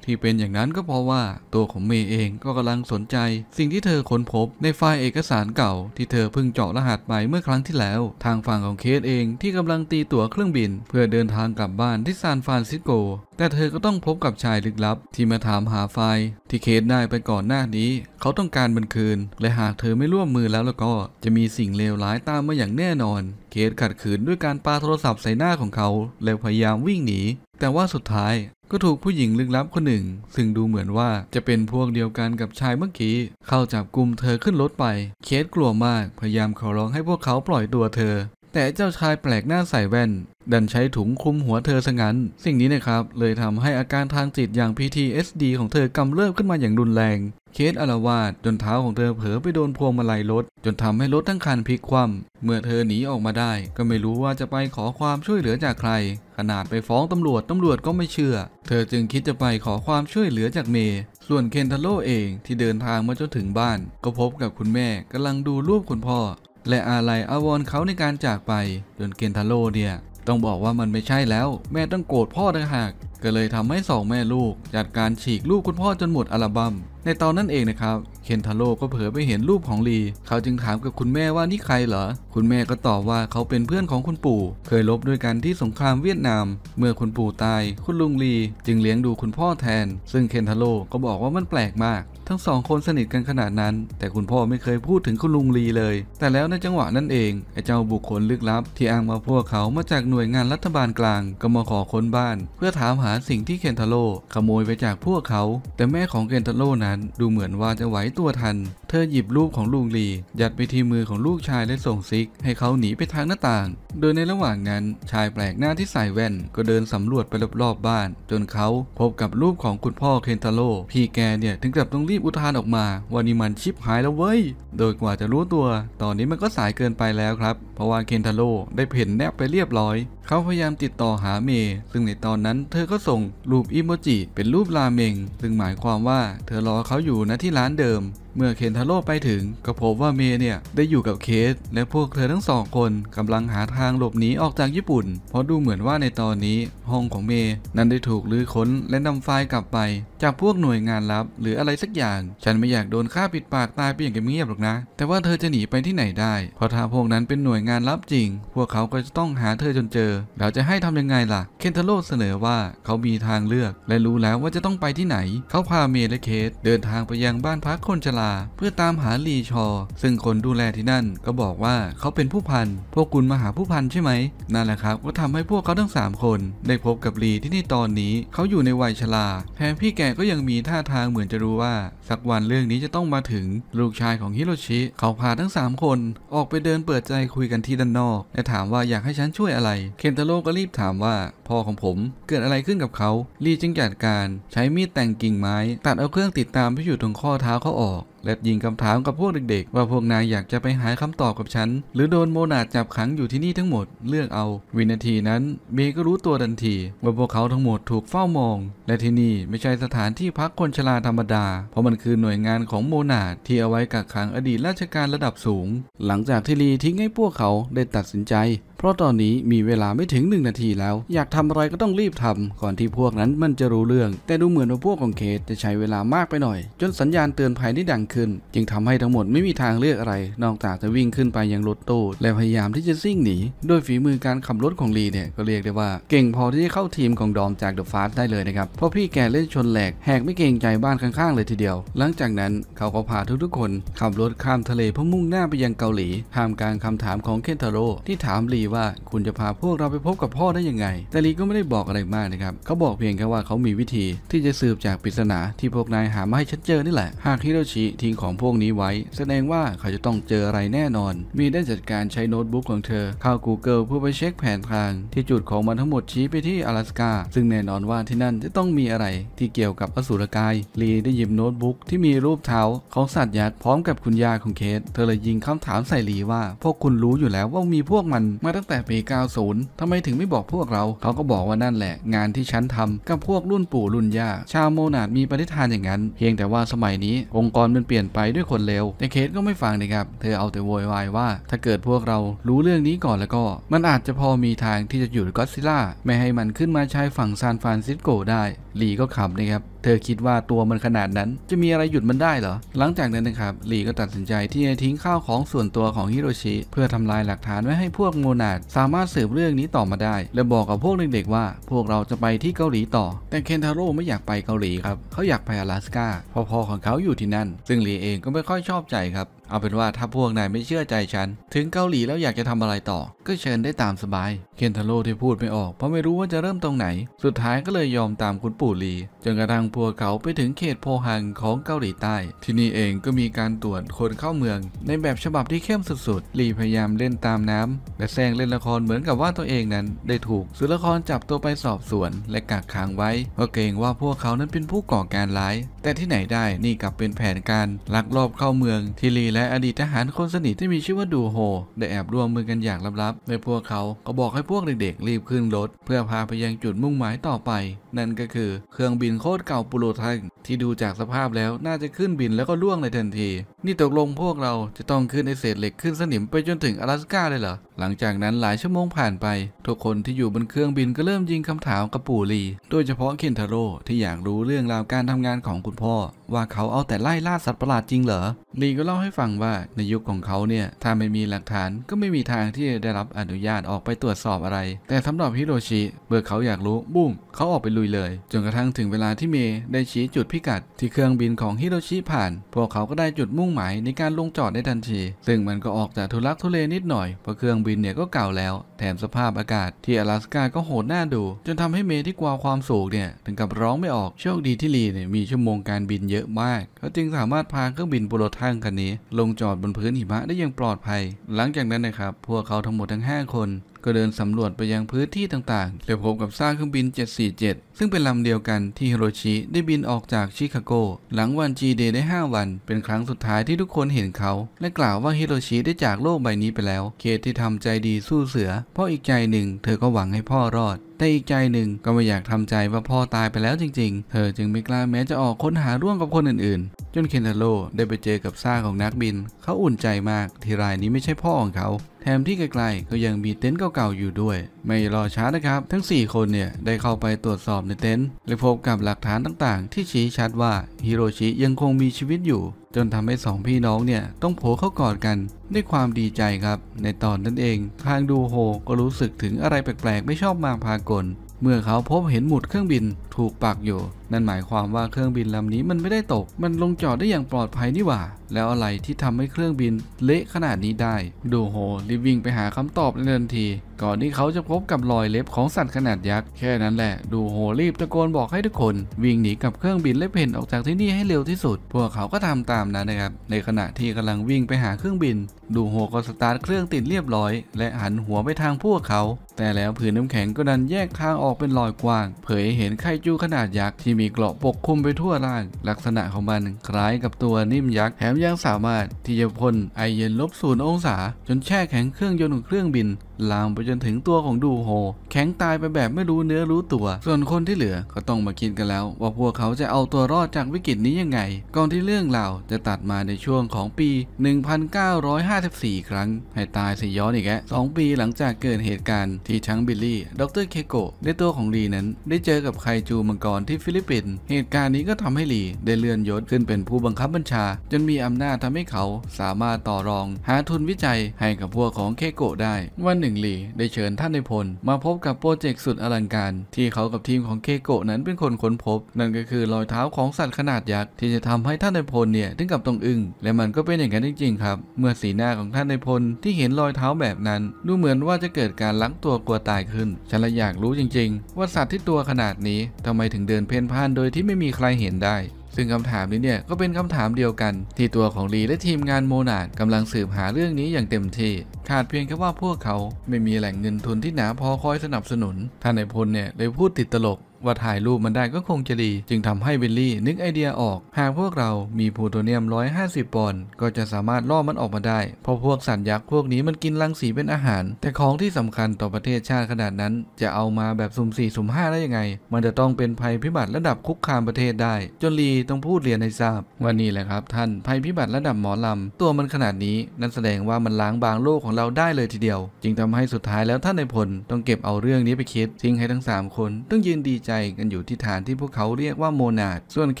ที่เป็นอย่างนั้นก็เพราะว่าตัวของเมย์เองก็กำลังสนใจสิ่งที่เธอค้นพบในไฟล์เอกสารเก่าที่เธอเพิ่งเจาะรหัสไปเมื่อครั้งที่แล้วทางฝั่งของเคทเองที่กำลังตีตั๋วเครื่องบินเพื่อเดินทางกลับบ้านที่ซานฟรานซิสโกแต่เธอก็ต้องพบกับชายลึกลับที่มาถามหาไฟล์ที่เคทได้ไปก่อนหน้านี้เขาต้องการมันคืนและหากเธอไม่ร่วมมือแล้วแล้วก็จะมีสิ่งเลวร้ายตามมาอย่างแน่นอนเคทขัดขืนด้วยการปาโทรศัพท์ใส่หน้าของเขาแล้วพยายามวิ่งหนีแต่ว่าสุดท้ายก็ถูกผู้หญิงลึกลับคนหนึ่งซึ่งดูเหมือนว่าจะเป็นพวกเดียวกันกับชายเมื่อกี้เข้าจับกุมเธอขึ้นรถไปเคทกลัวมากพยายามขอร้องให้พวกเขาปล่อยตัวเธอแต่เจ้าชายแปลกหน้าใส่แว่นดันใช้ถุงคลุมหัวเธอซะงั้นสิ่งนี้นะครับเลยทำให้อาการทางจิตอย่าง พี ที เอส ดี ของเธอกำเริบขึ้นมาอย่างรุนแรงเคทอาละวาดจนเท้าของเธอเผลอไปโดนพวงมาลัยรถจนทำให้รถทั้งคันพลิกคว่ำเมื่อเธอหนีออกมาได้ก็ไม่รู้ว่าจะไปขอความช่วยเหลือจากใครขนาดไปฟ้องตำรวจตำรวจก็ไม่เชื่อเธอจึงคิดจะไปขอความช่วยเหลือจากเมย์ส่วนเคนทาโร่เองที่เดินทางมาจนถึงบ้านก็พบกับคุณแม่กำลังดูรูปคุณพ่อและอาลัยอาวรณ์เขาในการจากไปจนเคนทาโร่เนี่ยต้องบอกว่ามันไม่ใช่แล้วแม่ต้องโกรธพ่อต่างหากก็เลยทำให้สองแม่ลูกจัดการฉีกรูปคุณพ่อจนหมดอัลบั้มในตอนนั้นเองนะครับเคนทาโร่ก็เผลอไปเห็นรูปของลีเขาจึงถามกับคุณแม่ว่านี่ใครเหรอคุณแม่ก็ตอบว่าเขาเป็นเพื่อนของคุณปู่เคยรบด้วยกันที่สงครามเวียดนามเมื่อคุณปู่ตายคุณลุงลีจึงเลี้ยงดูคุณพ่อแทนซึ่งเคนทาโร่ก็บอกว่ามันแปลกมากทั้งสองคนสนิทกันขนาดนั้นแต่คุณพ่อไม่เคยพูดถึงคุณลุงลีเลยแต่แล้วในจังหวะนั้นเองไอ้เจ้าบุคคลลึกลับที่อ้างมาพวกเขามาจากหน่วยงานรัฐบาลกลางก็มาขอค้นบ้านเพื่อถามหาสิ่งที่เคนทาโร่ขโมยไปจากพวกเขาแต่แม่ของเคนทาโร่นั้นดูเหมือนว่าจะไหวตัวทันเธอหยิบรูปของลุงลียัดไปที่มือของลูกชายและส่งซิกให้เขาหนีไปทางหน้าต่างโดยในระหว่างนั้นชายแปลกหน้าที่ใส่แว่นก็เดินสำรวจไปรอบๆบ้านจนเขาพบกับรูปของคุณพ่อเคนทาโร่พี่แกเนี่ยถึงกับต้องรีบอุทานออกมาว่านี่มันชิบหายแล้วเว้ยโดยกว่าจะรู้ตัวตอนนี้มันก็สายเกินไปแล้วครับเพราะว่าเคนทาโร่ได้เพ่นแนบไปเรียบร้อยเขาพยายามติดต่อหาเมย์ซึ่งในตอนนั้นเธอก็ส่งรูปอิโมจิเป็นรูปราเมงซึ่งหมายความว่าเธอรอเขาอยู่ณที่ร้านเดิมเมื่อเคนทาโร่ไปถึงก็พบว่าเมย์เนี่ยได้อยู่กับเคทและพวกเธอทั้งสองคนกำลังหาทางหลบหนีออกจากญี่ปุ่นเพราะดูเหมือนว่าในตอนนี้ห้องของเมย์นั้นได้ถูกลื้อค้นและนำไฟล์กลับไปจากพวกหน่วยงานลับหรืออะไรสักอย่างฉันไม่อยากโดนฆ่าปิดปากตายไปอย่างเงียบๆหรอกนะแต่ว่าเธอจะหนีไปที่ไหนได้เพราะถ้าพวกนั้นเป็นหน่วยงานลับจริงพวกเขาก็จะต้องหาเธอจนเจอแล้วจะให้ทำยังไงล่ะเคนทาโร่เสนอว่าเขามีทางเลือกและรู้แล้วว่าจะต้องไปที่ไหนเขาพาเมย์และเคทเดินทางไปยังบ้านพักคนชราเพื่อตามหาลีชอซึ่งคนดูแลที่นั่นก็บอกว่าเขาเป็นผู้พันพวกคุณมาหาผู้พันใช่ไหมนั่นแหละครับก็ทำให้พวกเขาทั้งสามคนได้พบกับลีที่ในตอนนี้เขาอยู่ในวัยชราแถมพี่แกก็ยังมีท่าทางเหมือนจะรู้ว่าสักวันเรื่องนี้จะต้องมาถึงลูกชายของฮิโรชิเขาพาทั้งสามคนออกไปเดินเปิดใจคุยกันที่ด้านนอกและถามว่าอยากให้ฉันช่วยอะไรเคนทาโร่ก็รีบถามว่าพ่อของผมเกิดอะไรขึ้นกับเขาลีจึงจัดการใช้มีดแต่งกิ่งไม้ตัดเอาเครื่องติดตามที่อยู่ตรงข้อเท้าเขาออกและยิงคำถามกับพวกเด็กๆว่าพวกนายอยากจะไปหาคำตอบกับฉันหรือโดนโมนาดจับขังอยู่ที่นี่ทั้งหมดเลือกเอาวินาทีนั้นเมย์ก็รู้ตัวทันทีว่าพวกเขาทั้งหมดถูกเฝ้ามองและที่นี่ไม่ใช่สถานที่พักคนชราธรรมดาเพราะมันคือหน่วยงานของโมนาดที่เอาไว้กักขังอดีตราชการระดับสูงหลังจากที่ลีทิ้งให้พวกเขาได้ตัดสินใจเพราะตอนนี้มีเวลาไม่ถึงหนึ่งนาทีแล้วอยากทำอะไรก็ต้องรีบทำก่อนที่พวกนั้นมันจะรู้เรื่องแต่ดูเหมือนว่าพวกของเคทจะใช้เวลามากไปหน่อยจนสัญญาณเตือนภัยได้ดังขึ้นจึงทำให้ทั้งหมดไม่มีทางเลือกอะไรนอกจากจะวิ่งขึ้นไปยังรถตู้และพยายามที่จะซิ่งหนีโดยฝีมือการขับรถของลีเนี่ยก็เรียกได้ว่าเก่งพอที่จะเข้าทีมของดอมจากเดอะฟาสต์ได้เลยนะครับเพราะพี่แกเล่นชนแหลกแหกไม่เกรงใจบ้านข้างๆเลยทีเดียวหลังจากนั้นเขาก็พาทุกๆคนขับรถข้ามทะเลเพื่อมุ่งหน้าไปยังเกาหลีท่ามกลางคำถามของเคนทาโร่ที่ถามลีว่าคุณจะพาพวกเราไปพบกับพ่อได้ยังไงแต่ลีก็ไม่ได้บอกอะไรมากนะครับเขาบอกเพียงแค่ว่าเขามีวิธีที่จะสืบจากปริศนาที่พวกนายหามาให้ฉันเจอนี่แหละหากฮิโรชิทิ้งของพวกนี้ไว้แสดงว่าเขาจะต้องเจออะไรแน่นอนมีได้จัดการใช้โน้ตบุ๊กของเธอเข้า Google เพื่อไปเช็คแผนทางที่จุดของมันทั้งหมดชี้ไปที่阿拉斯加ซึ่งแน่นอนว่าที่นั่นจะต้องมีอะไรที่เกี่ยวกับอสูรกายลีได้หยิบโน้ตบุ๊กที่มีรูปเท้าของสัตว์ยักษ์พร้อมกับคุณยาของเคทเธอเลยยิงคำถามใส่ลีว่าพวกคุณรู้อยู่แล้วว่ามีพวกมันมาตั้งแต่ปี เก้าสิบ ทำไมถึงไม่บอกพวกเราเขาก็บอกว่านั่นแหละงานที่ฉันทำกับพวกรุ่นปู่รุ่นย่าชาวโมนาดมีปฏิทานอย่างนั้นเพียงแต่ว่าสมัยนี้องค์กรมันเปลี่ยนไปด้วยคนเลวแต่เคทก็ไม่ฟังนะครับเธอเอาแต่โวยวายว่าถ้าเกิดพวกเรารู้เรื่องนี้ก่อนแล้วก็มันอาจจะพอมีทางที่จะหยุดก็อดซิลล่าไม่ให้มันขึ้นมาใช้ฝั่งซานฟรานซิสโกได้ หลีก็ขำนะครับเธอคิดว่าตัวมันขนาดนั้นจะมีอะไรหยุดมันได้เหรอหลังจากนั้นนะครับหลีก็ตัดสินใจที่จะทิ้งข้าวของส่วนตัวของฮิโรชิเพื่อทำลายหลักฐานไว้ให้พวกโมนาดสามารถสืบเรื่องนี้ต่อมาได้และบอกกับพวกเด็กๆว่าพวกเราจะไปที่เกาหลีต่อแต่เคนทาโร่ไม่อยากไปเกาหลีครับเขาอยากไป阿拉斯加พ่อๆของเขาอยู่ที่นั่นซึ่งหลีเองก็ไม่ค่อยชอบใจครับเอาเป็นว่าถ้าพวกนายไม่เชื่อใจฉันถึงเกาหลีแล้วอยากจะทำอะไรต่อก็เชิญได้ตามสบายเคนทาโร่ที่พูดไม่ออกเพราะไม่รู้ว่าจะเริ่มตรงไหนสุดท้ายก็เลยยอมตามคุณปู่หลีจนกระทั่งพวกเขาไปถึงเขตโพฮังของเกาหลีใต้ที่นี่เองก็มีการตรวจคนเข้าเมืองในแบบฉบับที่เข้มสุดๆหลีพยายามเล่นตามน้ำและแซงเล่นละครเหมือนกับว่าตัวเองนั้นได้ถูกศุลกากรจับตัวไปสอบสวนและกักขังไว้เพราะเกรงว่าพวกเขานั้นเป็นผู้ก่อการร้ายแต่ที่ไหนได้นี่กลับเป็นแผนการลักลอบเข้าเมืองที่หลีและอดีตทหารคนสนิทที่มีชื่อว่าดูโฮได้แอบร่วมมือกันอย่างลับๆโดยพวกเขาก็บอกให้พวกเด็กๆรีบขึ้นรถเพื่อพาไปยังจุดมุ่งหมายต่อไปนั่นก็คือเครื่องบินโคตรเก่าปุโรทังที่ดูจากสภาพแล้วน่าจะขึ้นบินแล้วก็ล่วงในทันทีนี่ตกลงพวกเราจะต้องขึ้นในเศษเหล็กขึ้นสนิมไปจนถึง阿拉斯加เลยเหรอหลังจากนั้นหลายชั่วโมงผ่านไปทุกคนที่อยู่บนเครื่องบินก็เริ่มยิงคำถามกับปู่ลีโดยเฉพาะเคนทาโร่ที่อยากรู้เรื่องราวการทำงานของคุณพ่อว่าเขาเอาแต่ไล่ล่าสัตว์ประหลาดจริงเหรอลีก็เล่าให้ฟังว่าในยุคของเขาเนี่ยถ้าไม่มีหลักฐานก็ไม่มีทางที่จะได้รับอนุญาตออกไปตรวจสอบอะไรแต่สำหรับฮิโรชิเมื่อเขาอยากรู้บุ้มเขาออกไปลุยเลยจนกระทั่งถึงเวลาที่เมย์ได้ชี้จุดพิกัดที่เครื่องบินของฮิโรชิผ่านพวกเขาก็ได้จุดมุ่งหมายในการลงจอดได้ทันทีซึ่งมันก็ออกจากทุลักทุเลนิดหน่อยเพราะเครื่องบินเนี่ยก็เก่าแล้วแถมสภาพอากาศที่阿拉斯加ก็โหดน่าดูจนทำให้เมย์ที่กลัวความสูงเนี่ยถึงกับร้องไม่ออกโชคดีที่ลีเนี่ยมีชั่วโมงการบินเยอะมากเขาจึงสามารถพาเครื่องบินโปรโตไทป์คันนี้ลงจอดบนพื้นหิมะได้อย่างปลอดภัยหลังจากนั้นนะครับพวกเขาทั้งหมดทั้งห้าคนก็เดินสำรวจไปยังพื้นที่ต่างๆและพบกับซากเครื่องบินเจ็ดสี่เจ็ดซึ่งเป็นลำเดียวกันที่ฮิโรชิได้บินออกจากชิคาโกหลังวัน จี เดย์ ได้ห้าวันเป็นครั้งสุดท้ายที่ทุกคนเห็นเขาและกล่าวว่าฮิโรชิได้จากโลกใบนี้ไปแล้วเคทที่ทำใจดีสู้เสือเพราะอีกใจหนึ่งเธอก็หวังให้พ่อรอดแต่อีกใจหนึ่งก็ไม่อยากทำใจว่าพ่อตายไปแล้วจริงๆเธอจึงไม่กล้าแม้จะออกค้นหาร่วมกับคนอื่นๆจนเคนทาโร่ได้ไปเจอกับซากของนักบินเขาอุ่นใจมากที่รายนี้ไม่ใช่พ่อของเขาแถมที่ไกลๆก็ยังมีเต็นท์เก่าๆอยู่ด้วยไม่รอช้านะครับทั้งสี่คนเนี่ยได้เข้าไปตรวจสอบในเต็นท์และพบกับหลักฐานต่างๆที่ชี้ชัดว่าฮิโรชิยังคงมีชีวิตอยู่จนทำให้สองพี่น้องเนี่ยต้องโผล่เข้ากอดกันด้วยความดีใจครับในตอนนั้นเองทางดูโฮก็รู้สึกถึงอะไรแปลกๆไม่ชอบมาพากลเมื่อเขาพบเห็นหมุดเครื่องบินถูกปักอยู่นั่นหมายความว่าเครื่องบินลำนี้มันไม่ได้ตกมันลงจอดได้อย่างปลอดภัยนี่หว่าแล้วอะไรที่ทำให้เครื่องบินเละขนาดนี้ได้ดูโฮรีบวิ่งไปหาคำตอบในทันทีก่อนที่เขาจะพบกับรอยเล็บของสัตว์ขนาดยักษ์แค่นั้นแหละดูโฮรีบตะโกนบอกให้ทุกคนวิ่งหนีกับเครื่องบินและเพ่นออกจากที่นี่ให้เร็วที่สุดพวกเขาก็ทำตามนั้นนะครับในขณะที่กำลังวิ่งไปหาเครื่องบินดูโฮก็สตาร์ทเครื่องติดเรียบร้อยและหันหัวไปทางพวกเขาแต่แล้วผืนน้ำแข็งก็ดันแยกทางออกเป็นรอยกว้างเผยเห็นไคจูขนาดยักษ์ที่มีเกราะปกคลุมไปทั่วร่างลักษณะของมันคล้ายกับตัวนิ่มยักษ์แถมยังสามารถที่จะพ่นไอเย็นลบศูนย์องศาจนแช่แข็งเครื่องยนต์ของเครื่องบินลามไปจนถึงตัวของดูโฮแข็งตายไปแบบไม่รู้เนื้อรู้ตัวส่วนคนที่เหลือก็ต้องมาคิดกันแล้วว่าพวกเขาจะเอาตัวรอดจากวิกฤตนี้ยังไงก่อนที่เรื่องราวจะตัดมาในช่วงของปี หนึ่งพันเก้าร้อยห้าสิบสี่ ครั้งให้ตายสิย้อนอีกแกสองปีหลังจากเกิดเหตุการณ์ที่ทั้งบิลลี่ดร.เคโกะได้ตัวของลีนั้นได้เจอกับไคจูมังกรที่ฟิลิปปินส์เหตุการณ์นี้ก็ทำให้ลีได้เลื่อนยศขึ้นเป็นผู้บังคับบัญชาจนมีอำนาจทำให้เขาสามารถต่อรองหาทุนวิจัยให้กับพวกของเคโกะได้วันหนึ่งลีได้เชิญท่านนายพลมาพบกับโปรเจกต์สุดอลังการที่เขากับทีมของเคโกะนั้นเป็นคนค้นพบนั่นก็คือรอยเท้าของสัตว์ขนาดยักษ์ที่จะทำให้ท่านนายพลเนี่ยถึงกับต้องอึ้งและมันก็เป็นอย่างนั้นจริงๆครับเมื่อสีหน้าของท่านนายพลที่เห็นรอยเท้าแบบนั้นดูเหมือนว่าจะเกิดการลักตัวกลัวตายขึ้นฉันเลยอยากรู้จริงๆว่าสัตว์ที่ตัวขนาดนี้ทำไมถึงเดินเพ่นพ่านโดยที่ไม่มีใครเห็นได้ซึ่งคำถามนี้เนี่ยก็เป็นคำถามเดียวกันที่ตัวของลีและทีมงานโมนาดกำลังสืบหาเรื่องนี้อย่างเต็มที่ขาดเพียงแค่ว่าพวกเขาไม่มีแหล่งเงินทุนที่หนาพอคอยสนับสนุนท่านนายพลเนี่ยเลยพูดติดตลกว่าถ่ายรูปมันได้ก็คงจะดีจึงทำให้บิลลี่นึกไอเดียออกหากพวกเรามีพลูโทเนียมหนึ่งร้อยห้าสิบปอนด์ก็จะสามารถล่อมันออกมาได้เพราะพวกสัตว์ยักษ์พวกนี้มันกินรังสีเป็นอาหารแต่ของที่สำคัญต่อประเทศชาติขนาดนั้นจะเอามาแบบสุ่มสี่สุ่มห้าได้ยังไงมันจะต้องเป็นภัยพิบัติระดับคุกคามประเทศได้จนลีต้องพูดเรียนให้ทราบว่านี่แหละครับท่านภัยพิบัติระดับหมอลำตัวมันขนาดนี้นั่นแสดงว่ามันล้างบางโลกของเราได้เลยทีเดียวจึงทำให้สุดท้ายแล้วท่านนายพลต้องเก็บเอาเรื่องนี้ไปคิดทิ้งให้ทั้งสามคนต้องยืนดีใจ ใจกันอยู่ที่ฐานที่พวกเขาเรียกว่าโมนาร์คส่วนเค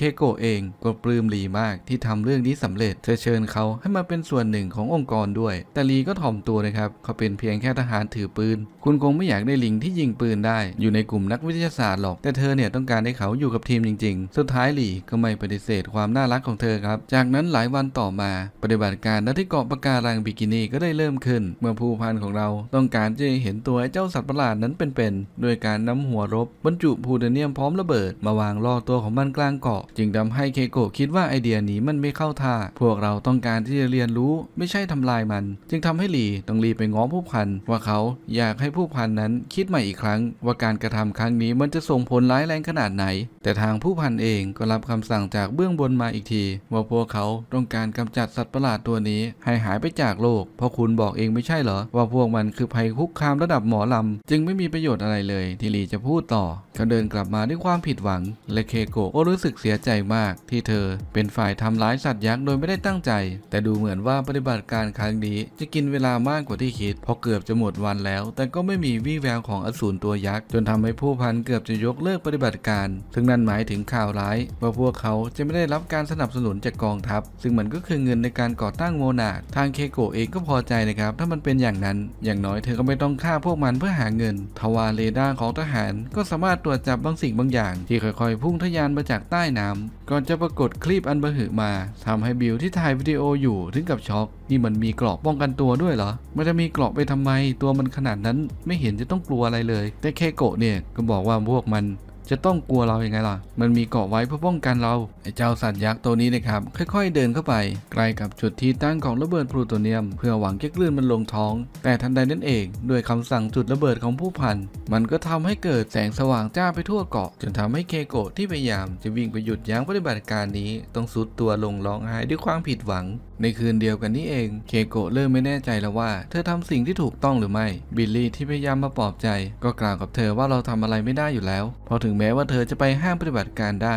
โกะเองก็ปลื้มลีมากที่ทำเรื่องนี้สำเร็จเธอเชิญเขาให้มาเป็นส่วนหนึ่งขององค์กรด้วยแต่ลีก็ถ่อมตัวนะครับเขาเป็นเพียงแค่ทหารถือปืนคุณคงไม่อยากได้ลิงที่ยิงปืนได้อยู่ในกลุ่มนักวิทยาศาสตร์หรอกแต่เธอเนี่ยต้องการให้เขาอยู่กับทีมจริงๆสุดท้ายลีก็ไม่ปฏิเสธความน่ารักของเธอครับจากนั้นหลายวันต่อมาปฏิบัติการณที่เกาะปะการังบิกินี่ก็ได้เริ่มขึ้นเมื่อภูพันของเราต้องการจะเห็นตัวเจ้าสัตว์ประหลาดนั้นเป็นๆโดยการนำหัวรบบรรจุพูเทเนียมพร้อมระเบิดมาวางล่อตัวของมันกลางเกาะจึงทำให้เคโกะคิดว่าไอเดียนี้มันไม่เข้าท่าพวกเราต้องการที่จะเรียนรู้ไม่ใช่ทำลายมันจึงทำให้ลีต้องรีบไปง้อผู้พันว่าเขาอยากให้ผู้พันนั้นคิดใหม่อีกครั้งว่าการกระทำครั้งนี้มันจะส่งผลร้ายแรงขนาดไหนแต่ทางผู้พันเองก็รับคำสั่งจากเบื้องบนมาอีกทีว่าพวกเขาต้องการกำจัดสัตว์ประหลาดตัวนี้ให้หายไปจากโลกเพราะคุณบอกเองไม่ใช่เหรอว่าพวกมันคือภัยคุกคามระดับหมอลำจึงไม่มีประโยชน์อะไรเลยที่ลีจะพูดต่อเขาเดินกลับมาด้วยความผิดหวังและเคโกะก็รู้สึกเสียใจมากที่เธอเป็นฝ่ายทำร้ายสัตว์ยักษ์โดยไม่ได้ตั้งใจแต่ดูเหมือนว่าปฏิบัติการครั้งนี้จะกินเวลามากกว่าที่คิดพอเกือบจะหมดวันแล้วแต่ก็ไม่มีวี่แววของอสูรตัวยักษ์จนทำให้ผู้พันเกือบจะยกเลิกปฏิบัติการซึ่งนั่นหมายถึงข่าวร้ายว่าพวกเขาจะไม่ได้รับการสนับสนุนจากกองทัพซึ่งมันก็คือเงินในการก่อตั้งโมนาร์คทางเคโกะเองก็พอใจนะครับถ้ามันเป็นอย่างนั้นอย่างน้อยเธอก็ไม่ต้องฆ่าพวกมันเพื่อหาเงินทวารเรดาร์ของทหารก็สามารถตรวจจับบางสิ่งบางอย่างที่ค่อยๆพุ่งทะยานมาจากใต้น้ำก่อนจะปรากฏคลิปอันบะหือมาทำให้บิลที่ถ่ายวิดีโออยู่ถึงกับช็อกนี่มันมีเกราะป้องกันตัวด้วยเหรอมันจะมีเกราะไปทำไมตัวมันขนาดนั้นไม่เห็นจะต้องกลัวอะไรเลยแต่เคโกะเนี่ยก็บอกว่าพวกมันจะต้องกลัวเราอย่างไงล่ะมันมีเกาะไว้เพื่อป้องกันเราไอ้เจ้าสัตว์ยักษ์ตัวนี้นะครับค่อยๆเดินเข้าไปใกล้กับจุดที่ตั้งของระเบิดพลูโทเนียมเพื่อหวังจะกลืนมันลงท้องแต่ทันใดนั้นเองด้วยคำสั่งจุดระเบิดของผู้พันมันก็ทำให้เกิดแสงสว่างจ้าไปทั่วเกาะจนทำให้เคโกะที่พยายามจะวิ่งไปหยุดยั้งปฏิบัติการนี้ต้องสุดตัวลงร้องไห้ด้วยความผิดหวังในคืนเดียวกันนี้เองเคโกะเริ่มไม่แน่ใจแล้วว่าเธอทำสิ่งที่ถูกต้องหรือไม่บิลลี่ที่พยายามมาปลอบใจก็กล่าวกับเธอว่าเราทำอะไรไม่ได้อยู่แล้วพอถึงแม้ว่าเธอจะไปห้ามปฏิบัติการได้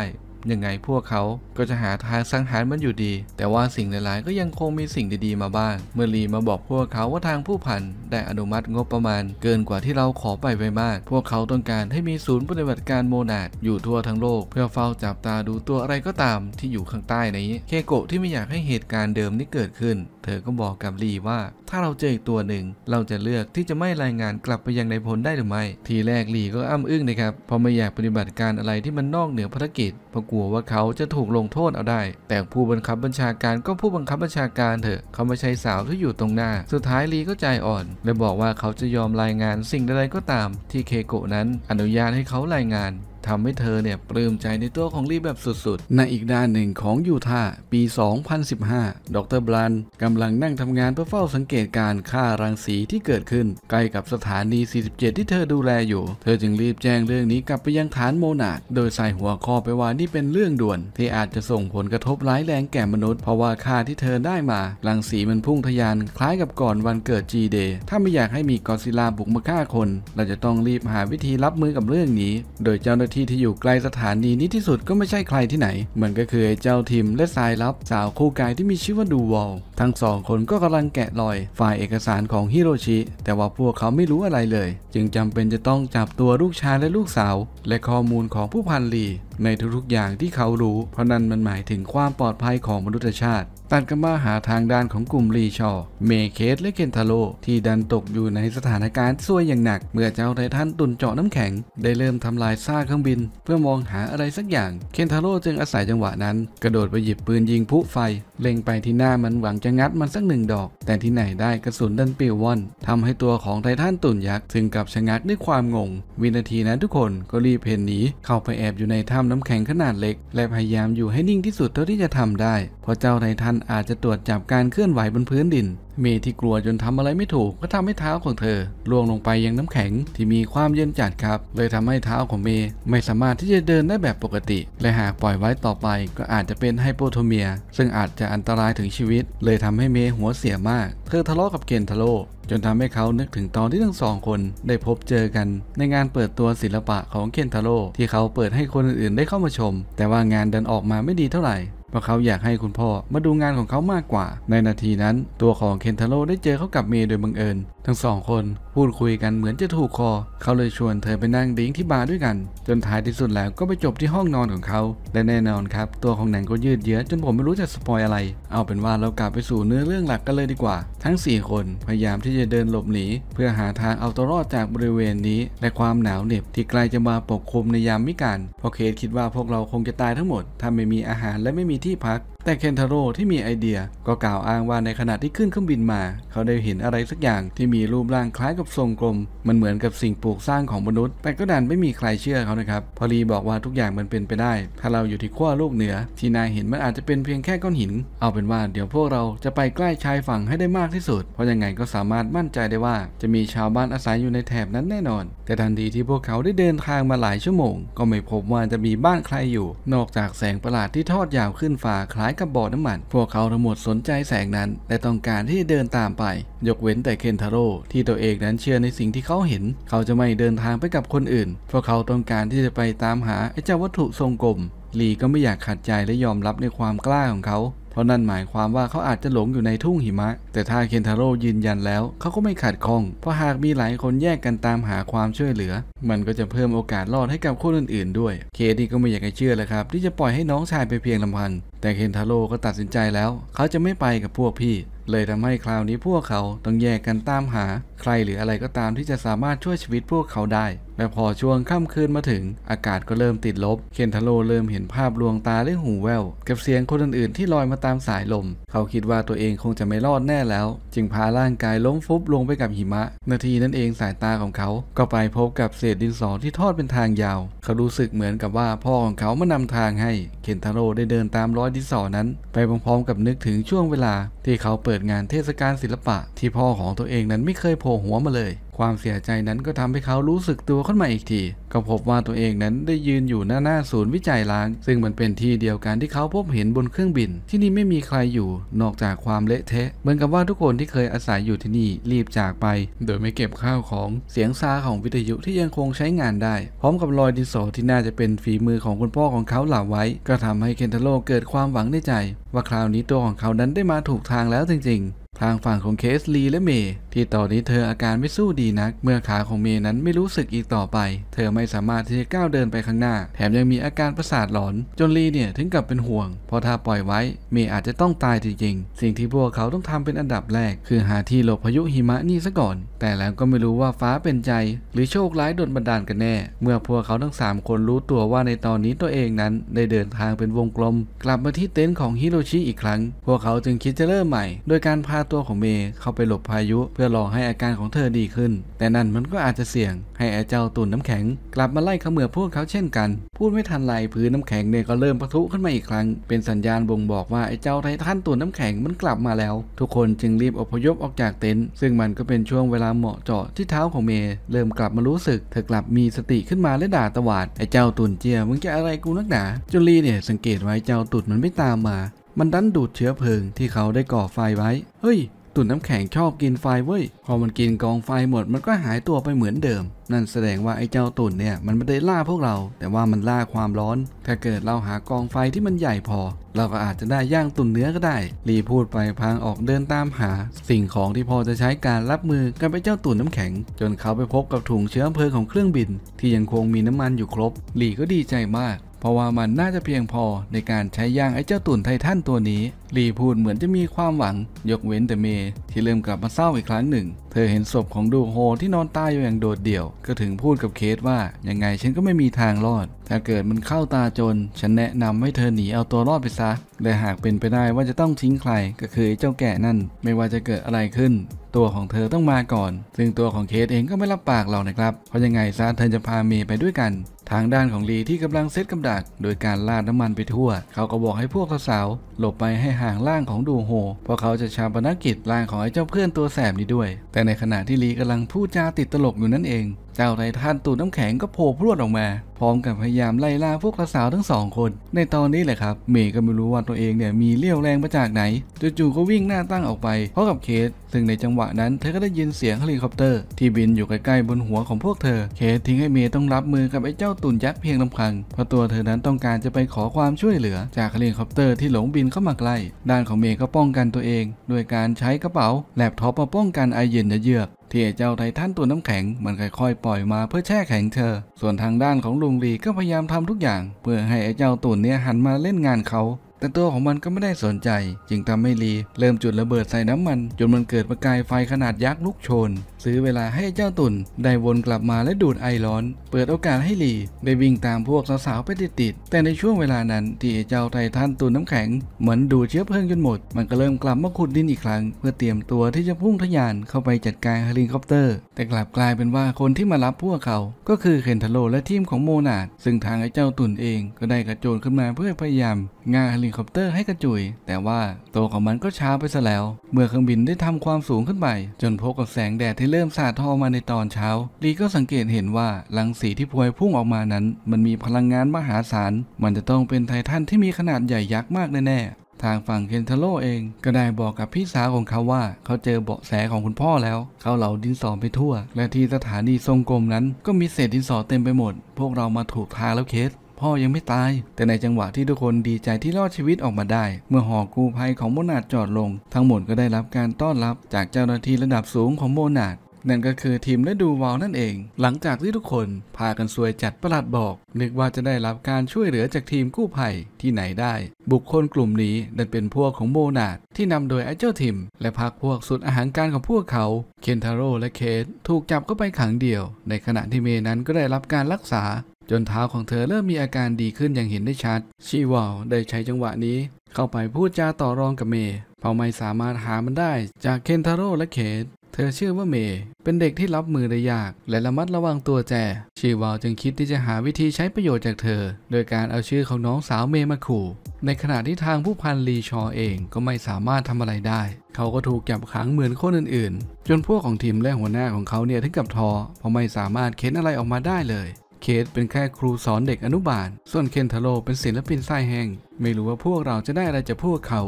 ยังไงพวกเขาก็จะหาทางสังหารมันอยู่ดีแต่ว่าสิ่งหลายๆก็ยังคงมีสิ่งดีๆมาบ้างเมื่อลีมาบอกพวกเขาว่าทางผู้พันได้อนุมัติงบประมาณเกินกว่าที่เราขอไปไว้มากพวกเขาต้องการให้มีศูนย์ปฏิบัติการโมนาร์คอยู่ทั่วทั้งโลกเพื่อเฝ้าจับตาดูตัวอะไรก็ตามที่อยู่ข้างใต้นี้เคโกะที่ไม่อยากให้เหตุการณ์เดิมนี้เกิดขึ้นเธอก็บอกกับลีว่าถ้าเราเจออีกตัวหนึ่งเราจะเลือกที่จะไม่รายงานกลับไปยังนายพลได้หรือไม่ทีแรกลีก็อ้ำอึ้งนะครับเพราะไม่อยากปฏิบัติการอะไรที่มันนอกเหนือภารกิจเพราะกลัวว่าเขาจะถูกลงโทษเอาได้แต่ผู้บังคับบัญชาการก็ผู้บังคับบัญชาการเถอะเขาไม่ใช่สาวที่อยู่ตรงหน้าสุดท้ายลีก็ใจอ่อนและบอกว่าเขาจะยอมรายงานสิ่งใดก็ตามที่เคโกะนั้นอนุญาตให้เขารายงานทำให้เธอเนี่ยปลื้มใจในตัวของลีแบบสุดๆในอีกด้านหนึ่งของยูทาห์ปี สองพันสิบห้า ดร.บลันกำลังนั่งทำงานเพื่อเฝ้าสังเกตการค่ารังสีที่เกิดขึ้นใกล้กับสถานี สี่สิบเจ็ด ที่เธอดูแลอยู่เธอจึงรีบแจ้งเรื่องนี้กลับไปยังฐานโมนาร์คโดยใส่หัวข้อไปว่านี่เป็นเรื่องด่วนที่อาจจะส่งผลกระทบร้ายแรงแก่มนุษย์เพราะว่าค่าที่เธอได้มารังสีมันพุ่งทะยานคล้ายกับก่อนวันเกิด จี เดย์ ถ้าไม่อยากให้มีกอซิลลาบุกมาฆ่าคนเราจะต้องรีบหาวิธีรับมือกับเรื่องนี้โดยเจ้าหน้าที่ที่อยู่ใกล้สถานีนี้ที่สุดก็ไม่ใช่ใครที่ไหนมันก็คือไอ้เจ้าทิมและสายลับสาวคู่กายที่มีชื่อว่าดูวอลทั้งสองคนก็กำลังแกะรอยฝ่ายเอกสารของฮิโรชิแต่ว่าพวกเขาไม่รู้อะไรเลยจึงจำเป็นจะต้องจับตัวลูกชายและลูกสาวและข้อมูลของผู้พันลีในทุกๆอย่างที่เขารู้เพราะนั่นมันหมายถึงความปลอดภัยของมนุษยชาติตัดกันมาหาทางด้านของกลุ่มรีชอเมเคสและเคนทาโร่ที่ดันตกอยู่ในสถานการณ์ซวยอย่างหนักเมื่อเจ้าไททันตุ่นเจาะน้ำแข็งได้เริ่มทำลายซากเครื่องบินเพื่อมองหาอะไรสักอย่างเคนทาโร่จึงอาศัยจังหวะนั้นกระโดดไปหยิบปืนยิงพุไฟเล็งไปที่หน้ามันหวังจะงัดมันสักหนึ่งดอกแต่ที่ไหนได้กระสุนดันปิวว่อนทำให้ตัวของไททันตุ่นยักษ์ถึงกับชะงักด้วยความงงวินาทีนั้นทุกคนก็รีบเพ่นหนีเข้าไปแอบอยู่ในถ้ำน้ำแข็งขนาดเล็กและพยายามอยู่ให้นิ่งที่สุดเท่าที่จะทำได้เพราะเจ้าไททันอาจจะตรวจจับการเคลื่อนไหวบนพื้นดินเมย์ที่กลัวจนทำอะไรไม่ถูกก็ทำให้เท้าของเธอล่วงลงไปยังน้ำแข็งที่มีความเย็นจัดครับเลยทำให้เท้าของเมย์ไม่สามารถที่จะเดินได้แบบปกติและหากปล่อยไว้ต่อไปก็อาจจะเป็นไฮโปโทเมียซึ่งอาจจะอันตรายถึงชีวิตเลยทำให้เมย์หัวเสียมากเธอทะเลาะกับเคนทาโร่จนทำให้เขานึกถึงตอนที่ทั้งสองคนได้พบเจอกันในงานเปิดตัวศิลปะของเคนทาโร่ที่เขาเปิดให้คนอื่นๆได้เข้ามาชมแต่ว่างานดันออกมาไม่ดีเท่าไหร่ ราะเขาอยากให้คุณพ่อมาดูงานของเขามากกว่าในนาทีนั้นตัวของเคนทาโร่ได้เจอเขากับเมย์โดยบังเอิญทั้งสองคนพูดคุยกันเหมือนจะถูกคอเขาเลยชวนเธอไปนั่งดิ้งที่บาร์ด้วยกันจนท้ายที่สุดแล้วก็ไปจบที่ห้องนอนของเขาและแน่นอนครับตัวของหนังก็ยืดเยื้อจนผมไม่รู้จะสปอยอะไรเอาเป็นว่าเรากลับไปสู่เนื้อเรื่องหลักกันเลยดีกว่าทั้งสี่คนพยายามที่จะเดินหลบหนีเพื่อหาทางเอาตัวรอดจากบริเวณนี้และความหนาวเหน็บที่ใกล้จะมาปกคลุมในยามวิกาลเพราะเคทคิดว่าพวกเราคงจะตายทั้งหมดถ้าไม่มีอาหารและไม่มีที่พักแต่เคนทาโร่ที่มีไอเดียก็กล่าวอ้างว่าในขณะที่ขึ้นเครื่องบินมาเขาได้เห็นอะไรสักอย่างที่มีรูปร่างคล้ายกับทรงกลมมันเหมือนกับสิ่งปลูกสร้างของมนุษย์แต่ก็ดันไม่มีใครเชื่อเขานะครับพอลีบอกว่าทุกอย่างมันเป็นไปได้ถ้าเราอยู่ที่ขั้วโลกเหนือที่นายเห็นมันอาจจะเป็นเพียงแค่ก้อนหินเอาเป็นว่าเดี๋ยวพวกเราจะไปใกล้ชายฝั่งให้ได้มากที่สุดเพราะยังไงก็สามารถมั่นใจได้ว่าจะมีชาวบ้านอาศัยอยู่ในแถบนั้นแน่นอนแต่ทันทีที่พวกเขาได้เดินทางมาหลายชั่วโมงก็ไม่พบว่าจะมีบ้านใครอยู่นอกจากแสงประหลาดที่ทอดยาวขึ้นฟ้าคล้ายกับบ่อน้ำมันพวกเขาทั้งหมดสนใจแสงนั้นและต้องการที่จะเดินตามไปยกเว้นแต่เคนทาโร่ที่ตัวเองนั้นเชื่อในสิ่งที่เขาเห็นเขาจะไม่เดินทางไปกับคนอื่นเพราะเขาต้องการที่จะไปตามหาไอ้เจ้าวัตถุทรงกลมลีก็ไม่อยากขัดใจและยอมรับในความกล้าของเขาเพราะนั่นหมายความว่าเขาอาจจะหลงอยู่ในทุ่งหิมะแต่ถ้าเคนทาโร่ยืนยันแล้วเขาก็ไม่ขัดข้องเพราะหากมีหลายคนแยกกันตามหาความช่วยเหลือมันก็จะเพิ่มโอกาสรอดให้กับคนอื่นๆด้วยเคที่ก็ไม่อยากจะเชื่อเลยครับที่จะปล่อยให้น้องชายไปเพียงลำพังแต่เคนทาโร่ก็ตัดสินใจแล้วเขาจะไม่ไปกับพวกพี่เลยทำให้คราวนี้พวกเขาต้องแยกกันตามหาใครหรืออะไรก็ตามที่จะสามารถช่วยชีวิตพวกเขาได้และพอช่วงค่ำคืนมาถึงอากาศก็เริ่มติดลบเคนทาโร่เริ่มเห็นภาพลวงตาและหูแว่วกับเสียงคนอื่นๆที่ลอยมาตามสายลมเขาคิดว่าตัวเองคงจะไม่รอดแน่แล้วจึงพาร่างกายล้มฟุบลงไปกับหิมะนาทีนั้นเองสายตาของเขาก็ไปพบกับเศษดินสอที่ทอดเป็นทางยาวเขารู้สึกเหมือนกับว่าพ่อของเขามานำทางให้เคนทาโร่ได้เดินตามรอยดินสอนั้นไปพร้อมๆกับนึกถึงช่วงเวลาที่เขาเปิดงานเทศกาลศิลปะที่พ่อของตัวเองนั้นไม่เคยโผล่หัวมาเลยความเสียใจนั้นก็ทำให้เขารู้สึกตัวขึ้นมาอีกทีก็พบว่าตัวเองนั้นได้ยืนอยู่หน้าหน้าศูนย์วิจัยล้างซึ่งมันเป็นที่เดียวกันที่เขาพบเห็นบนเครื่องบินที่นี่ไม่มีใครอยู่นอกจากความเละเทะเหมือนกับว่าทุกคนที่เคยอาศัยอยู่ที่นี่รีบจากไปโดยไม่เก็บข้าวของเสียงซาของวิทยุที่ยังคงใช้งานได้พร้อมกับรอยดินสอที่น่าจะเป็นฝีมือของคุณพ่อของเขาหล่าไว้ก็ทำให้เคนทาโร่เกิดความหวังในใจว่าคราวนี้ตัวของเขานั้นได้มาถูกทางแล้วจริงๆทางฝั่งของเคสลีและเมย์ที่ตอนนี้เธออาการไม่สู้ดีนักเมื่อขาของเมย์นั้นไม่รู้สึกอีกต่อไปเธอไม่สามารถที่จะก้าวเดินไปข้างหน้าแถมยังมีอาการประสาทหลอนจนลีเนี่ยถึงกับเป็นห่วงเพราะถ้าปล่อยไว้เมย์อาจจะต้องตายจริงๆสิ่งที่พวกเขาต้องทำเป็นอันดับแรกคือหาที่หลบพายุหิมะนี่ซะก่อนแต่แล้วก็ไม่รู้ว่าฟ้าเป็นใจหรือโชคร้ายโดนบันดาลกันแน่เมื่อพวกเขาทั้งสามคนรู้ตัวว่าในตอนนี้ตัวเองนั้นได้เดินทางเป็นวงกลมกลับมาที่เต็นท์ของฮิโรชิอีกครั้งพวกเขาจึงคิดจะเริ่มใหม่โดยการพาตัวของเมย์เข้าไปหลบพายุเพื่อรอให้อาการของเธอดีขึ้นแต่นั่นมันก็อาจจะเสี่ยงให้ไอ้เจ้าตุ่นน้ำแข็งกลับมาไล่เขมือบพวกเขาเช่นกันพูดไม่ทันไรพื้นน้ำแข็งเนี่ยก็เริ่มปะทุขึ้นมาอีกครั้งเป็นสัญญาณบ่งบอกว่าไอ้เจ้าไททันตุ่นน้ำแข็งมันกลับมาแล้วทุกคนจึงรีบอพยพออกจากเต็นท์ซึ่งมันก็เป็นช่วงเวลาเหมาะเจาะที่เท้าของเมย์เริ่มกลับมารู้สึกเธอกลับมีสติขึ้นมาและด่าตวาดไอ้เจ้าตุ่นเจียมึงจะอะไรกูนักหนาจุลีเนี่ยสังเกตไว้เจ้าตุ่นมันไม่ตามมามันดันดูดเชื้อเพลิงที่เขาได้ก่อไฟไว้เฮ้ยตุ่นน้ำแข็งชอบกินไฟเว้ยพอมันกินกองไฟหมดมันก็หายตัวไปเหมือนเดิมนั่นแสดงว่าไอ้เจ้าตุ่นเนี่ยมันไม่ได้ล่าพวกเราแต่ว่ามันล่าความร้อนถ้าเกิดเราหากองไฟที่มันใหญ่พอเราก็อาจจะได้ย่างตุ่นเนื้อก็ได้ลีพูดไปพางออกเดินตามหาสิ่งของที่พอจะใช้การรับมือกับไอ้เจ้าตุ่นน้ำแข็งจนเขาไปพบกับถุงเชื้อเพลิงของเครื่องบินที่ยังคงมีน้ำมันอยู่ครบลีก็ดีใจมากเพราะว่ามันน่าจะเพียงพอในการใช้ย่างไอ้เจ้าตุ่นไททันตัวนี้ลีพูดเหมือนจะมีความหวังยกเว้นแต่เมย์ที่เริ่มกลับมาเศร้าอีกครั้งหนึ่งเธอเห็นศพของดูโฮที่นอนตายอยู่อย่างโดดเดี่ยวก็ถึงพูดกับเคทว่ายังไงฉันก็ไม่มีทางรอดถ้าเกิดมันเข้าตาจนฉันแนะนำให้เธอหนีเอาตัวรอดไปซะและหากเป็นไปได้ว่าจะต้องทิ้งใครก็คือไอ้เจ้าแก่นั่นไม่ว่าจะเกิดอะไรขึ้นตัวของเธอต้องมาก่อนซึ่งตัวของเคทเองก็ไม่รับปากเรานะครับเพราะยังไงซะเธอจะพาเมย์ไปด้วยกันทางด้านของลีที่กำลังเซตกำดักโดยการลาดน้ำมันไปทั่วเขาก็บอกให้พวกสาว หลบไปให้ห่างร่างของดูโฮเพราะเขาจะชาปนกิจร่างของไอ้เจ้าเพื่อนตัวแสบนี้ด้วยแต่ในขณะที่ลีกำลังพูดจาติดตลกอยู่นั่นเองเจ้าไททันตูดน้ำแข็งก็โผล่พรวดออกมาพร้อมกับพยายามไล่ล่าพวกสาวทั้งสองคนในตอนนี้แหละครับเมย์ก็ไม่รู้ว่าตัวเองเนี่ยมีเลี้ยวแรงมาจากไหนจู่ๆก็วิ่งหน้าตั้งออกไปพร้อมกับเคทซึ่งในจังหวะนั้นเธอก็ได้ยินเสียงเฮลิคอปเตอร์ที่บินอยู่ใกล้ๆบนหัวของพวกเธอเคททิ้งให้เมย์ต้องรับมือกับไอ้เจ้าตุ่นยักษ์เพียงลำพังเพราะตัวเธอนั้นต้องการจะไปขอความช่วยเหลือจากเฮลิคอปเตอร์ที่หลงบินเข้ามาใกล้ด้านของเมย์ก็ป้องกันตัวเองโดยการใช้กระเป๋าแล็ปท็อปมาป้องกันไอเย็นเยือกที่ไอ้เจ้าไททันตัวน้ำแข็งมันค่อยๆปล่อยมาเพื่อแช่แข็งเธอส่วนทางด้านของลุงลีก็พยายามทำทุกอย่างเพื่อให้ไอ้เจ้าตุ่นเนี่ยหันมาเล่นงานเขาแต่ตัวของมันก็ไม่ได้สนใจจึงทำให้ลีเริ่มจุดระเบิดใส่น้ำมันจนมันเกิดประกายไฟขนาดยักษ์ลุกโชนซื้อเวลาให้เจ้าตุ่นได้วนกลับมาและดูดไอร้อนเปิดโอกาสให้ลีได้วิ่งตามพวกสาวๆไปติดๆแต่ในช่วงเวลานั้นที่เจ้าไททันตุ่นน้ำแข็งเหมือนดูดเชื้อเพลิงจนหมดมันก็เริ่มกลับมาขุดดินอีกครั้งเพื่อเตรียมตัวที่จะพุ่งทะยานเข้าไปจัดการเฮลิคอปเตอร์แต่กลับกลายเป็นว่าคนที่มารับพวกเขาก็คือเคนทาโร่และทีมของโมนาร์คซึ่งทางไอ้เจ้าตุ่นเองก็ได้กระโจนขึ้นมาเพื่อพยายามงาเฮลิคอปเตอร์ให้กระจุยแต่ว่าตัวของมันก็ช้าไปซะแล้วเมื่อเครื่องบินได้ทำความสูงขึ้นไปจนพบกับแสงแดดที่เริ่มสาดทอมาในตอนเช้าลีก็สังเกตเห็นว่ารังสีที่พวยพุ่งออกมานั้นมันมีพลังงานมหาศาลมันจะต้องเป็นไททันที่มีขนาดใหญ่ยักษ์มากแน่ๆทางฝั่งเคนทาโร่เองก็ได้บอกกับพี่สาวของเขาว่าเขาเจอเบาะแสของคุณพ่อแล้วเขาเหลาดินสอไปทั่วและที่สถานีทรงกลมนั้นก็มีเศษดินสอเต็มไปหมดพวกเรามาถูกทางแล้วเคสพ่อยังไม่ตายแต่ในจังหวะที่ทุกคนดีใจที่รอดชีวิตออกมาได้เมื่อหอกู้ภัยของโมนาร์คจอดลงทั้งหมดก็ได้รับการต้อนรับจากเจ้าหน้าที่ระดับสูงของโมนาร์คนั่นก็คือทีมและดูวอลนั่นเองหลังจากที่ทุกคนพากันซวยจัดประหลัดบอกนึกว่าจะได้รับการช่วยเหลือจากทีมกู้ภัยที่ไหนได้บุคคลกลุ่มนี้ดันเป็นพวกของโมนาร์คที่นำโดยไอ้เจ้าทิมและพรรคพวกสุดอาหารการของพวกเขาเคนทาโร่และเคทถูกจับเข้าไปขังเดี่ยวในขณะที่เมย์นั้นก็ได้รับการรักษาจนเท้าของเธอเริ่มมีอาการดีขึ้นอย่างเห็นได้ชัดชีวอลได้ใช้จังหวะนี้เข้าไปพูดจาต่อรองกับเมย์เพราะไม่สามารถหามันได้จากเคนทาโร่และเคทเธอเชื่อว่าเมย์เป็นเด็กที่รับมือได้ยากและระมัดระวังตัวแจชีวอลจึงคิดที่จะหาวิธีใช้ประโยชน์จากเธอโดยการเอาชื่อของน้องสาวเมย์มาขู่ในขณะที่ทางผู้พันลีชอเองก็ไม่สามารถทำอะไรได้เขาก็ถูกจับขังเหมือนคนอื่นๆจนพวกของทีมและหัวหน้าของเขาเนี่ยถึงกับท้อเพราะไม่สามารถเค้นอะไรออกมาได้เลยเคทเป็นแค่ครูสอนเด็กอนุบาลส่วนเคนทาโร่เป็นศิลปินสายแห้งไม่รู้ว่าพวกเราจะได้อะไรจากพวกเขา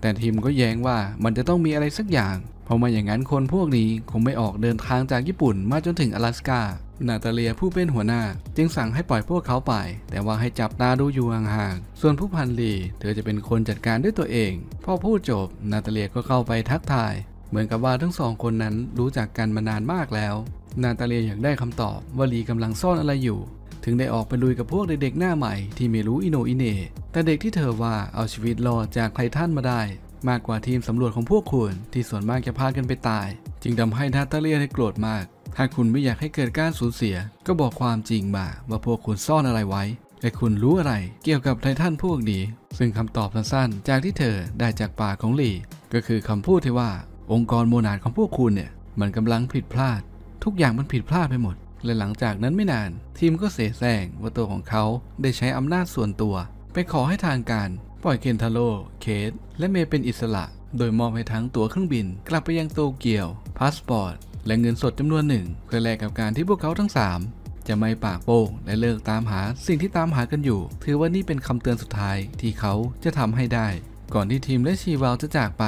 แต่ทีมก็แย้งว่ามันจะต้องมีอะไรสักอย่างเพราะไม่อย่างนั้นคนพวกนี้คงไม่ออกเดินทางจากญี่ปุ่นมาจนถึงอลาสก้านาตาเลียผู้เป็นหัวหน้าจึงสั่งให้ปล่อยพวกเขาไปแต่ว่าให้จับตาดูอยู่ห่างๆส่วนผู้พันลีเธอจะเป็นคนจัดการด้วยตัวเองพอพูดจบนาตาเลียก็เข้าไปทักทายเหมือนกับว่าทั้งสองคนนั้นรู้จักกันมานานมากแล้วนาตาเลียอยากได้คำตอบว่าลีกำลังซ่อนอะไรอยู่ถึงได้ออกไปลุยกับพวกเด็กๆหน้าใหม่ที่ไม่รู้อิโนอิเน่แต่เด็กที่เธอว่าเอาชีวิตรอดจากไททันมาได้มากกว่าทีมสำรวจของพวกคุณที่ส่วนมากจะพากันไปตายจึงทำให้นาตาเลียได้โกรธมากถ้าคุณไม่อยากให้เกิดการสูญเสียก็บอกความจริงมาว่าพวกคุณซ่อนอะไรไว้และคุณรู้อะไรเกี่ยวกับไททันพวกนี้ซึ่งคำตอบสั้นๆจากที่เธอได้จากปากของลีก็คือคำพูดที่ว่าองค์กรโมนาร์คของพวกคุณเนี่ยมันกำลังผิดพลาดทุกอย่างมันผิดพลาดไปหมดและหลังจากนั้นไม่นานทีมก็เสแสร้งว่าตัวของเขาได้ใช้อำนาจส่วนตัวไปขอให้ทางการปล่อยเคนทาโร่เคทและเมย์เป็นอิสระโดยมอบให้ทั้งตั๋วเครื่องบินกลับไปยังโตเกียวพาสปอร์ตและเงินสดจำนวนหนึ่งเพื่อแลกกับการที่พวกเขาทั้งสามจะไม่ปากโป้งและเลิกตามหาสิ่งที่ตามหากันอยู่ถือว่านี่เป็นคำเตือนสุดท้ายที่เขาจะทำให้ได้ก่อนที่ทีมและชีวาลจะจากไป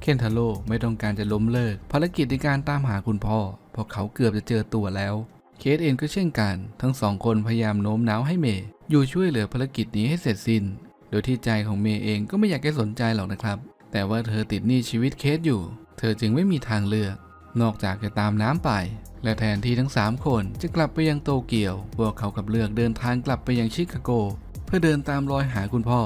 เคนทาโร่ไม่ต้องการจะล้มเลิกภารกิจในการตามหาคุณพ่อเพราะเขาเกือบจะเจอตัวแล้วเคทเองก็เช่นกันทั้งสองคนพยายามโน้มน้าวให้เมย์อยู่ช่วยเหลือภารกิจนี้ให้เสร็จสิ้นโดยที่ใจของเมย์เองก็ไม่อยากให้สนใจหรอกนะครับแต่ว่าเธอติดหนี้ชีวิตเคทอยู่เธอจึงไม่มีทางเลือกนอกจากจะตามน้ำไปและแทนที่ทั้งสามคนจะกลับไปยังโตเกียวพวกเขากับเลือกเดินทางกลับไปยังชิคาโกเพื่อเดินตามรอยหาคุณพ่อ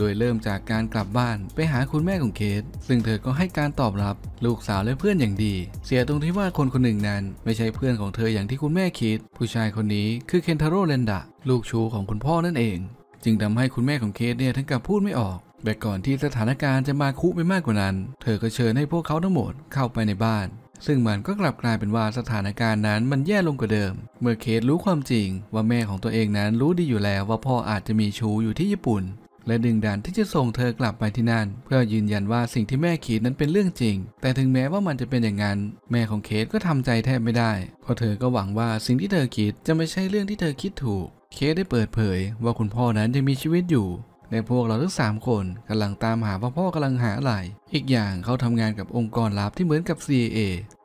โดยเริ่มจากการกลับบ้านไปหาคุณแม่ของเคทซึ่งเธอก็ให้การตอบรับลูกสาวและเพื่อนอย่างดีเสียตรงที่ว่าคนคนหนึ่งนั้นไม่ใช่เพื่อนของเธออย่างที่คุณแม่คิดผู้ชายคนนี้คือเคนทาโร่เรนดะลูกชูของคุณพ่อนั่นเองจึงทำให้คุณแม่ของเคทเนี่ยทั้งกับพูดไม่ออกแต่ก่อนที่สถานการณ์จะมาคุไปมากกว่านั้นเธอก็เชิญให้พวกเขาทั้งหมดเข้าไปในบ้านซึ่งมันก็กลับกลายเป็นว่าสถานการณ์นั้นมันแย่ลงกว่าเดิมเมื่อเคทรู้ความจริงว่าแม่ของตัวเองนั้นรู้ดีอยู่แล้วว่าพ่ออาจจะมีชู้อยู่ที่ญี่ปุ่น และดึงดันที่จะส่งเธอกลับไปที่นั่นเพื่อยืนยันว่าสิ่งที่แม่คิดนั้นเป็นเรื่องจริงแต่ถึงแม้ว่ามันจะเป็นอย่างนั้นแม่ของเคทก็ทำใจแทบไม่ได้เพราะเธอก็หวังว่าสิ่งที่เธอคิดจะไม่ใช่เรื่องที่เธอคิดถูกเคทได้เปิดเผยว่าคุณพ่อนั้นยังมีชีวิตอยู่และพวกเราทั้งสามคนกำลังตามหาว่าพ่อกำลังหาอะไรอีกอย่างเขาทำงานกับองค์กรลับที่เหมือนกับ ซี ไอ เอ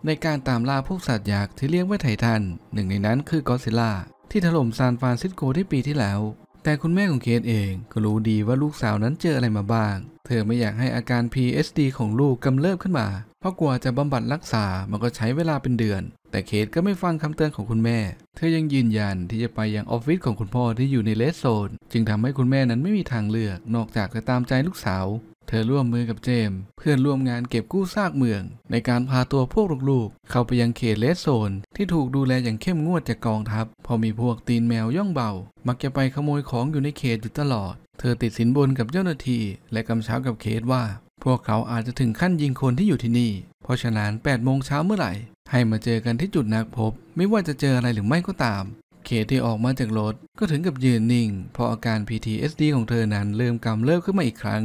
ในการตามล่าพวกสัตว์ยักษ์ที่เลี้ยงไว้ไถ่ทันหนึ่งในนั้นคือกอดซิลล่าที่ถล่มซานฟรานซิสโกที่ปีที่แล้วแต่คุณแม่ของเคทเองก็รู้ดีว่าลูกสาวนั้นเจออะไรมาบ้างเธอไม่อยากให้อาการ พี เอส ดี ของลูกกำเริบขึ้นมาเพราะกลัวจะบำบัดรักษามันก็ใช้เวลาเป็นเดือนแต่เคทก็ไม่ฟังคำเตือนของคุณแม่เธอยังยืนยันที่จะไปยังออฟฟิศของคุณพ่อที่อยู่ในเลสโซนจึงทำให้คุณแม่นั้นไม่มีทางเลือกนอกจากจะตามใจลูกสาวเธอร่วมมือกับเจมส์เพื่อนร่วมงานเก็บกู้ซากเมืองในการพาตัวพวกลูกๆเข้าไปยังเขตเลสโซนที่ถูกดูแลอย่างเข้มงวดจากกองทัพพอมีพวกตีนแมวย่องเบามักจะไปขโมยของอยู่ในเขตอยู่ตลอดเธอติดสินบนกับเจ้าหน้าที่และกำชับกับเคทว่าพวกเขาอาจจะถึงขั้นยิงคนที่อยู่ที่นี่เพราะฉะนั้นแปดโมงเช้าเมื่อไหร่ให้มาเจอกันที่จุดนัดพบไม่ว่าจะเจออะไรหรือไม่ก็ตามเคทที่ออกมาจากรถก็ถึงกับยืนนิ่งเพราะอาการ พี ที เอส ดี ของเธอนั้นเริ่มกำเริบขึ้นมาอีกครั้ง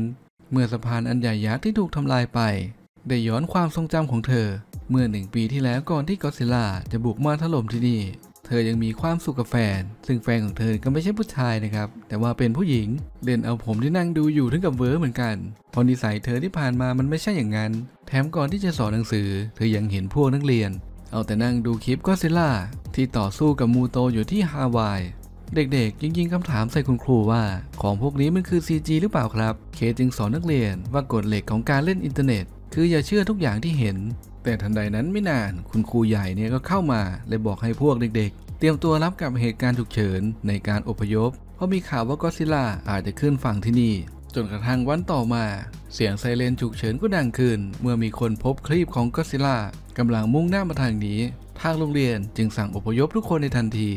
เมื่อสะพานอันใหญ่ยักษ์ที่ถูกทำลายไปได้ย้อนความทรงจำของเธอเมื่อหนึ่งปีที่แล้วก่อนที่กอดซิลล่าจะบุกมาถล่มที่นี่เธอยังมีความสุขกับแฟนซึ่งแฟนของเธอก็ไม่ใช่ผู้ชายนะครับแต่ว่าเป็นผู้หญิงเล่นเอาผมที่นั่งดูอยู่ถึงกับเวอร์เหมือนกันเพราะนิสัยเธอที่ผ่านมามันไม่ใช่อย่างนั้นแถมก่อนที่จะสอนหนังสือเธอยังเห็นพวกนักเรียนเอาแต่นั่งดูคลิปกอดซิลล่าที่ต่อสู้กับมูโตอยู่ที่ฮาวายเด็กๆยิงๆคำถามใส่คุณครูว่าของพวกนี้มันคือ ซี จี หรือเปล่าครับเคทจึงสอนนักเรียนว่ากฎเหล็กของการเล่นอินเทอร์เน็ตคืออย่าเชื่อทุกอย่างที่เห็นแต่ทันใดนั้นไม่นานคุณครูใหญ่เนี่ยก็เข้ามาเลยบอกให้พวกเด็กๆเตรียมตัวรับกับเหตุการณ์ฉุกเฉินในการอพยพเพราะมีข่าวว่ากอดซิลล่าอาจจะขึ้นฝั่งที่นี่จนกระทั่งวันต่อมาเสียงไซเรนฉุกเฉินก็ดังขึ้นเมื่อมีคนพบคลีปของกอดซิลล่ากำลังมุ่งหน้ามาทางนี้ทางโรงเรียนจึงสั่งอพยพทุกคนในทันที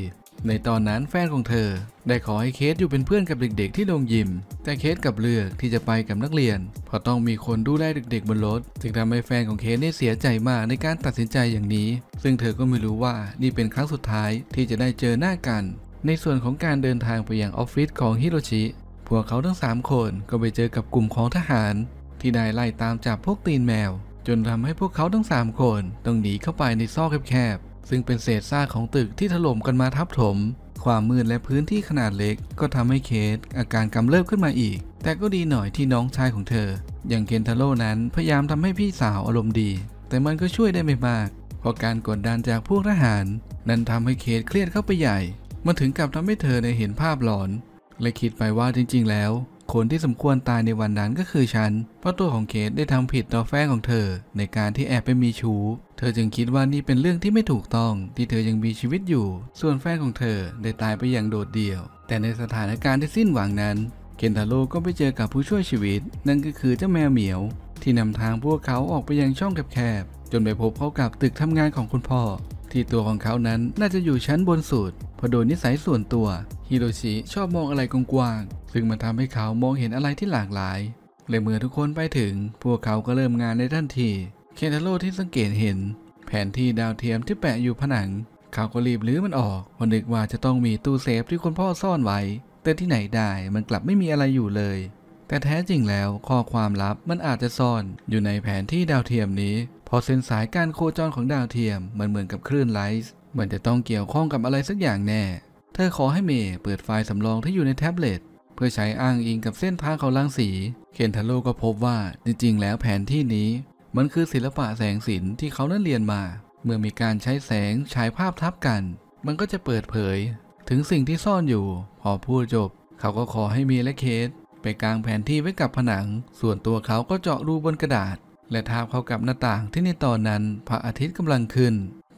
ในตอนนั้นแฟนของเธอได้ขอให้เคทอยู่เป็นเพื่อนกับเด็กๆที่โรงยิมแต่เคทกลับเลือกที่จะไปกับนักเรียนเพราะต้องมีคนดูแลเด็กๆบนรถจึงทำให้แฟนของเคทเนี่ยเสียใจมากในการตัดสินใจอย่างนี้ซึ่งเธอก็ไม่รู้ว่านี่เป็นครั้งสุดท้ายที่จะได้เจอหน้ากันในส่วนของการเดินทางไปยังออฟฟิศของฮิโรชิพวกเขาทั้งสามคนก็ไปเจอกับกลุ่มของทหารที่ได้ไล่ตามจับพวกตีนแมวจนทำให้พวกเขาทั้งสามคนต้องหนีเข้าไปในซอกแคบซึ่งเป็นเศษซากของตึกที่ถล่มกันมาทับถมความมืดและพื้นที่ขนาดเล็กก็ทำให้เคทอาการกำเริบขึ้นมาอีกแต่ก็ดีหน่อยที่น้องชายของเธออย่างเคนทาโร่นั้นพยายามทำให้พี่สาวอารมณ์ดีแต่มันก็ช่วยได้ไม่มากเพราะการกดดันจากพวกทหารนั้นทำให้เคทเครียดเข้าไปใหญ่มันถึงกับทำให้เธอได้เห็นภาพหลอนและคิดไปว่าจริงๆแล้วคนที่สมควรตายในวันนั้นก็คือฉันเพราะตัวของเคทได้ทำผิดต่อแฟนของเธอในการที่แอบไปมีชู้เธอจึงคิดว่านี่เป็นเรื่องที่ไม่ถูกต้องที่เธอยังมีชีวิตอยู่ส่วนแฟนของเธอได้ตายไปอย่างโดดเดี่ยวแต่ในสถานการณ์ที่สิ้นหวังนั้นเคนทาโร่ก็ไปเจอกับผู้ช่วยชีวิตนั่นก็คือเจ้าแมวเหมียวที่นำทางพวกเขาออกไปยังช่องแคบๆจนไปพบเข้ากับตึกทำงานของคุณพ่อที่ตัวของเขานั้นน่าจะอยู่ชั้นบนสุดเพราะโดยนิสัยส่วนตัวฮิโรชิชอบมองอะไรกว้างๆซึ่งมันทำให้เขามองเห็นอะไรที่หลากหลายและเมื่อทุกคนไปถึงพวกเขาก็เริ่มงานในทันทีเคนทาโร่ที่สังเกตเห็นแผนที่ดาวเทียมที่แปะอยู่ผนังเขาก็รีบรื้อมันออกเพราะนึกว่าจะต้องมีตู้เซฟที่คุณพ่อซ่อนไว้แต่ที่ไหนได้มันกลับไม่มีอะไรอยู่เลยแต่แท้จริงแล้วข้อความลับมันอาจจะซ่อนอยู่ในแผนที่ดาวเทียมนี้พอเส้นสายการโคจรของดาวเทียมมันเหมือนกับคลื่นไลท์มันจะต้องเกี่ยวข้องกับอะไรสักอย่างแน่เธอขอให้เมย์เปิดไฟล์สำรองที่อยู่ในแท็บเล็ตเพื่อใช้อ้างอิงกับเส้นทางของรังสีเคนทาโร่ก็พบว่าจริงๆแล้วแผนที่นี้มันคือศิลปะแสงสินที่เขานั้นเรียนมาเมื่อมีการใช้แสงฉายภาพทับกันมันก็จะเปิดเผยถึงสิ่งที่ซ่อนอยู่พอพูดจบเขาก็ขอให้เมย์และเคทไปกางแผนที่ไว้กับผนังส่วนตัวเขาก็เจาะรูบนกระดาษและทาบเข้ากับหน้าต่างที่ในตอนนั้นพระอาทิตย์กำลังขึ้น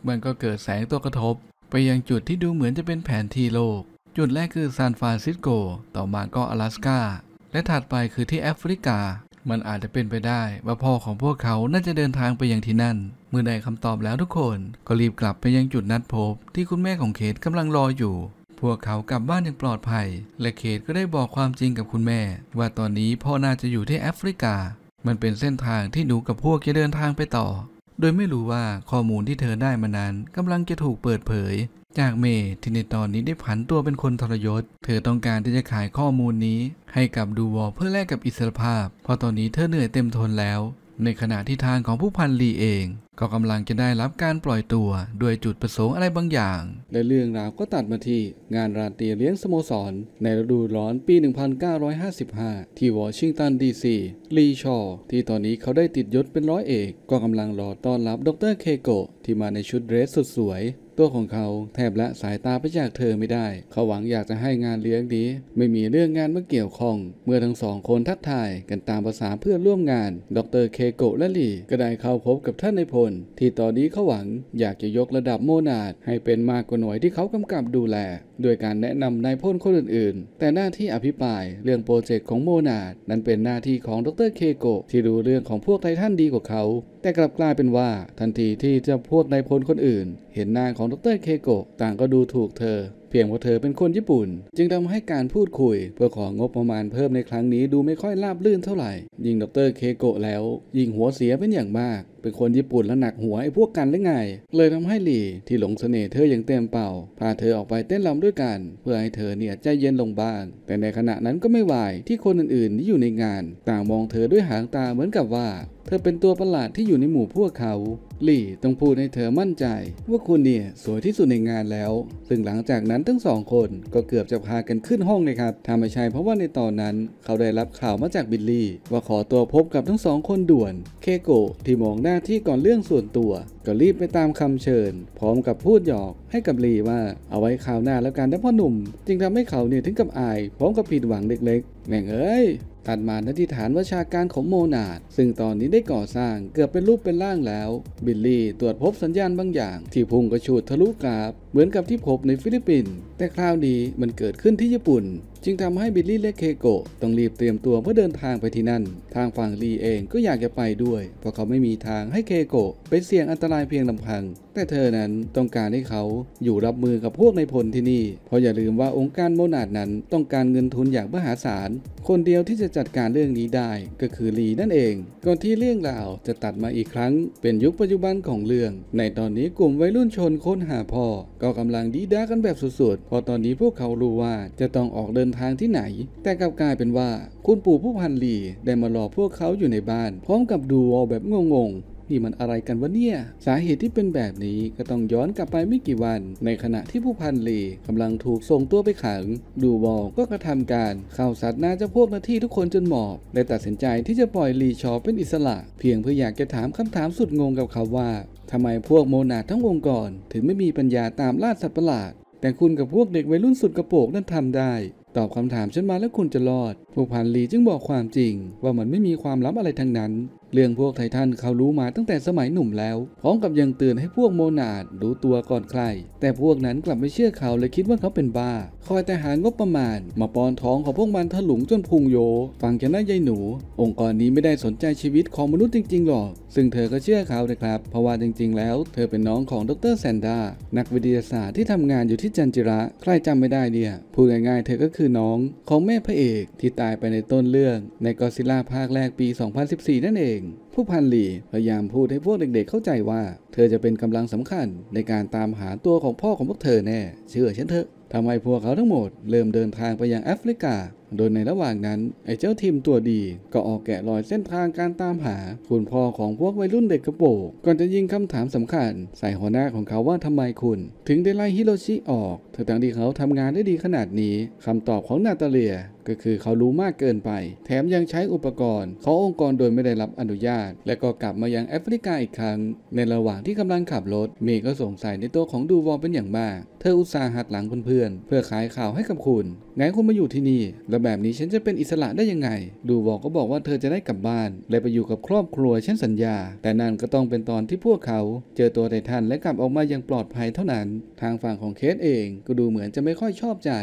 มันก็เกิดแสงตัวกระทบไปยังจุดที่ดูเหมือนจะเป็นแผนที่โลกจุดแรกคือซานฟรานซิสโกต่อมาก็阿拉斯加และถัดไปคือที่แอฟริกามันอาจจะเป็นไปได้ว่าพ่อของพวกเขาน่าจะเดินทางไปยังที่นั่นเมื่อได้คำตอบแล้วทุกคนก็รีบกลับไปยังจุดนัดพบที่คุณแม่ของเคทกำลังรออยู่พวกเขากลับบ้านอย่างปลอดภัยและเคทก็ได้บอกความจริงกับคุณแม่ว่าตอนนี้พ่อน่าจะอยู่ที่แอฟริกามันเป็นเส้นทางที่หนูกับพวกจะเดินทางไปต่อโดยไม่รู้ว่าข้อมูลที่เธอได้มานั้นกำลังจะถูกเปิดเผย จากเมย์ที่ในตอนนี้ได้ผันตัวเป็นคนทรยศเธอต้องการที่จะขายข้อมูลนี้ให้กับดูวอลเพื่อแลกกับอิสรภาพเพราะตอนนี้เธอเหนื่อยเต็มทนแล้วในขณะที่ทางของผู้พันลีเองก็กำลังจะได้รับการปล่อยตัวด้วยจุดประสงค์อะไรบางอย่างและเรื่องราวก็ตัดมาที่งานราตรีเลี้ยงสโมสรในฤดูร้อนปี หนึ่งพันเก้าร้อยห้าสิบห้า ที่วอชิงตันดีซีลีชอว์ที่ตอนนี้เขาได้ติดยศเป็นร้อยเอกก็กำลังรอต้อนรับดรเคโกะที่มาในชุดเดรสสุดสวยตัวของเขาแทบละสายตาไปจากเธอไม่ได้เขาหวังอยากจะให้งานเลี้ยงนี้ไม่มีเรื่องงานมาเกี่ยวข้องเมื่อทั้งสองคนทักทายกันตามภาษาเพื่อนร่วมงานดรเคโกะและลีก็ได้เข้าพบกับท่านนายพลที่ตอนนี้เขาหวังอยากจะยกระดับโมนาร์คให้เป็นมากกว่าหน่วยที่เขากำกับดูแลโดยการแนะนำนายพลคนอื่นๆแต่หน้าที่อภิปรายเรื่องโปรเจกต์ของโมนาร์คนั้นเป็นหน้าที่ของดรเคโกะที่รู้เรื่องของพวกไททันดีกว่าเขาแต่กลับกลายเป็นว่าทันทีที่เจ้าพวกนายพลคนอื่นเห็นหน้าของดรเคโกะต่างก็ดูถูกเธอเพียงเพราะเธอเป็นคนญี่ปุ่นจึงทำให้การพูดคุยเพื่อของงบประมาณเพิ่มในครั้งนี้ดูไม่ค่อยราบรื่นเท่าไหร่ยิ่งดรเคโกะแล้วยิ่งหัวเสียเป็นอย่างมากเป็นคนญี่ปุ่นและหนักหัวไอ้พวกกันได้ไงเลยทำให้หลี่ที่หลงเสน่ห์เธออย่างเต็มเป่าพาเธอออกไปเต้นรำด้วยกันเพื่อให้เธอเนี่ยใจเย็นลงบ้างแต่ในขณะนั้นก็ไม่ไหวที่คนอื่นๆที่อยู่ในงานต่างมองเธอด้วยหางตาเหมือนกับว่าเธอเป็นตัวประหลาดที่อยู่ในหมู่พวกเขาหลี่ต้องพูดให้เธอมั่นใจว่าคุณเนี่ยสวยที่สุดในงานแล้วซึ่งหลังจากนั้นทั้งสองคนก็เกือบจะพากันขึ้นห้องเลยครับทำไม่ใช่เพราะว่าในตอนนั้นเขาได้รับข่าวมาจากบิลลี่ว่าขอตัวพบกับทั้งสองคนด่วนเคโกะที่มองหน้าที่ก่อนเรื่องส่วนตัวก็รีบไปตามคำเชิญพร้อมกับพูดหยอกให้กับลีว่าเอาไว้คราวหน้าแล้วกันนะพ่อหนุ่มจึงทำให้เขาเนี่ยถึงกับอายพร้อมกับผิดหวังเล็กๆแม่งเอ้ยตัดมาณที่ฐานวิชาการของโมนาร์คซึ่งตอนนี้ได้ก่อสร้างเกือบเป็นรูปเป็นร่างแล้วบิลลี่ตรวจพบสัญญาณบางอย่างที่พุ่งกระฉูดทะลุกราฟเหมือนกับที่พบในฟิลิปปินส์แต่คราวนี้มันเกิดขึ้นที่ญี่ปุ่นจึงทำให้บิลลี่และเคโกะต้องรีบเตรียมตัวเพื่อเดินทางไปที่นั่นทางฝั่งลีเองก็อยากจะไปด้วยเพราะเขาไม่มีทางให้เคโกะไปเสี่ยงอันตรายเพียงลำพังแต่เธอนั้นต้องการให้เขาอยู่รับมือกับพวกนายพลที่นี่เพราะอย่าลืมว่าองค์การโมนาร์คนั้นต้องการเงินทุนอย่างมหาศาลคนเดียวที่จะจัดการเรื่องนี้ได้ก็คือลีนั่นเองก่อนที่เรื่องราวจะตัดมาอีกครั้งเป็นยุคปัจจุบันของเรื่องในตอนนี้กลุ่มวัยรุ่นชนค้นหาพ่อก็กำลังดีด้ากันแบบสุดๆพอตอนนี้พวกเขารู้ว่าจะต้องออกเดินทางที่ไหนแต่กลับกลายเป็นว่าคุณปู่ผู้พันลีได้มารอพวกเขาอยู่ในบ้านพร้อมกับดูวอลแบบงงๆนี่มันอะไรกันวะเนี่ยสาเหตุที่เป็นแบบนี้ก็ต้องย้อนกลับไปไม่กี่วันในขณะที่ผู้พันลีกำลังถูกส่งตัวไปขังดูวอลก็กระทำการเข้าสัตว์หน้าเจ้าพวกหน้าที่ทุกคนจนหมอบและตัดสินใจที่จะปล่อยลีชอว์เป็นอิสระเพียงเพื่ออยากจะถามคำถามสุดงงกับเขาว่าทำไมพวกโมนาร์คทั้งองค์กรถึงไม่มีปัญญาตามล่าสัตว์ประหลาดแต่คุณกับพวกเด็กวัยรุ่นสุดกระโปรงนั่นทำได้ตอบคำถามฉันมาแล้วคุณจะรอดผู้พันลีจึงบอกความจริงว่ามันไม่มีความลับอะไรทั้งนั้นเรื่องพวกไททันเขารู้มาตั้งแต่สมัยหนุ่มแล้วพร้อมกับยังเตือนให้พวกโมนาร์ครู้ตัวก่อนใครแต่พวกนั้นกลับไม่เชื่อเขาเลยคิดว่าเขาเป็นบ้าคอยแต่หางบประมาณมาปอนท้องของพวกมันถลุงจนพุงโยฟังแค่นั้นยายหนูองค์กรนี้ไม่ได้สนใจชีวิตของมนุษย์จริงๆหรอกซึ่งเธอก็เชื่อเขาเลยครับเพราะว่าจริงๆแล้วเธอเป็นน้องของดรแซนด้านักวิทยาศาสตร์ที่ทำงานอยู่ที่จันจิระใครจำไม่ได้เนี่ยพูดง่ายๆเธอก็คือน้องของแม่พระเอกที่ตายไปในต้นเรื่องในกอซิลล่าภาคแรกปี สองพันสิบสี่ นั่นเองผู้พันลีพยายามพูดให้พวกเด็กๆเข้าใจว่าเธอจะเป็นกำลังสำคัญในการตามหาตัวของพ่อของพวกเธอแน่เชื่อฉันเถอะทำให้พวกเขาทั้งหมดเริ่มเดินทางไปยังแอฟริกาโดยในระหว่างนั้นไอ้เจ้าทีมตัวดีก็ออกแกะรอยเส้นทางการตามหาคุณพ่อของพวกวัยรุ่นเด็กกระโปรงก่อนจะยิงคำถามสำคัญใส่หัวหน้าของเขาว่าทำไมคุณถึงได้ไล่ฮิโรชิออกทั้งที่เขาทำงานได้ดีขนาดนี้คำตอบของนาตาเลียก็คือเขารู้มากเกินไปแถมยังใช้อุปกรณ์ขององค์กรโดยไม่ได้รับอนุญาตและก็กลับมายังแอฟริกาอีกครั้งในระหว่างที่กำลังขับรถเมย์ก็สงสัยในตัวของดูวอลเป็นอย่างมากเธออุตส่าห์หักหลังเพื่อนๆเพื่อขายข่าวให้กับคุณไงคุณมาอยู่ที่นี่แล้วแบบนี้ฉันจะเป็นอิสระได้ยังไงดูวอลก็บอกว่าเธอจะได้กลับบ้านและไปอยู่กับครอบครัวฉันสัญญาแต่นั่นก็ต้องเป็นตอนที่พวกเขาเจอตัวไททันและกลับออกมาอย่างปลอดภัยเท่านั้นทางฝั่งของเคสเองก็ดูเหมือนจะไม่ค่อยชอบใจ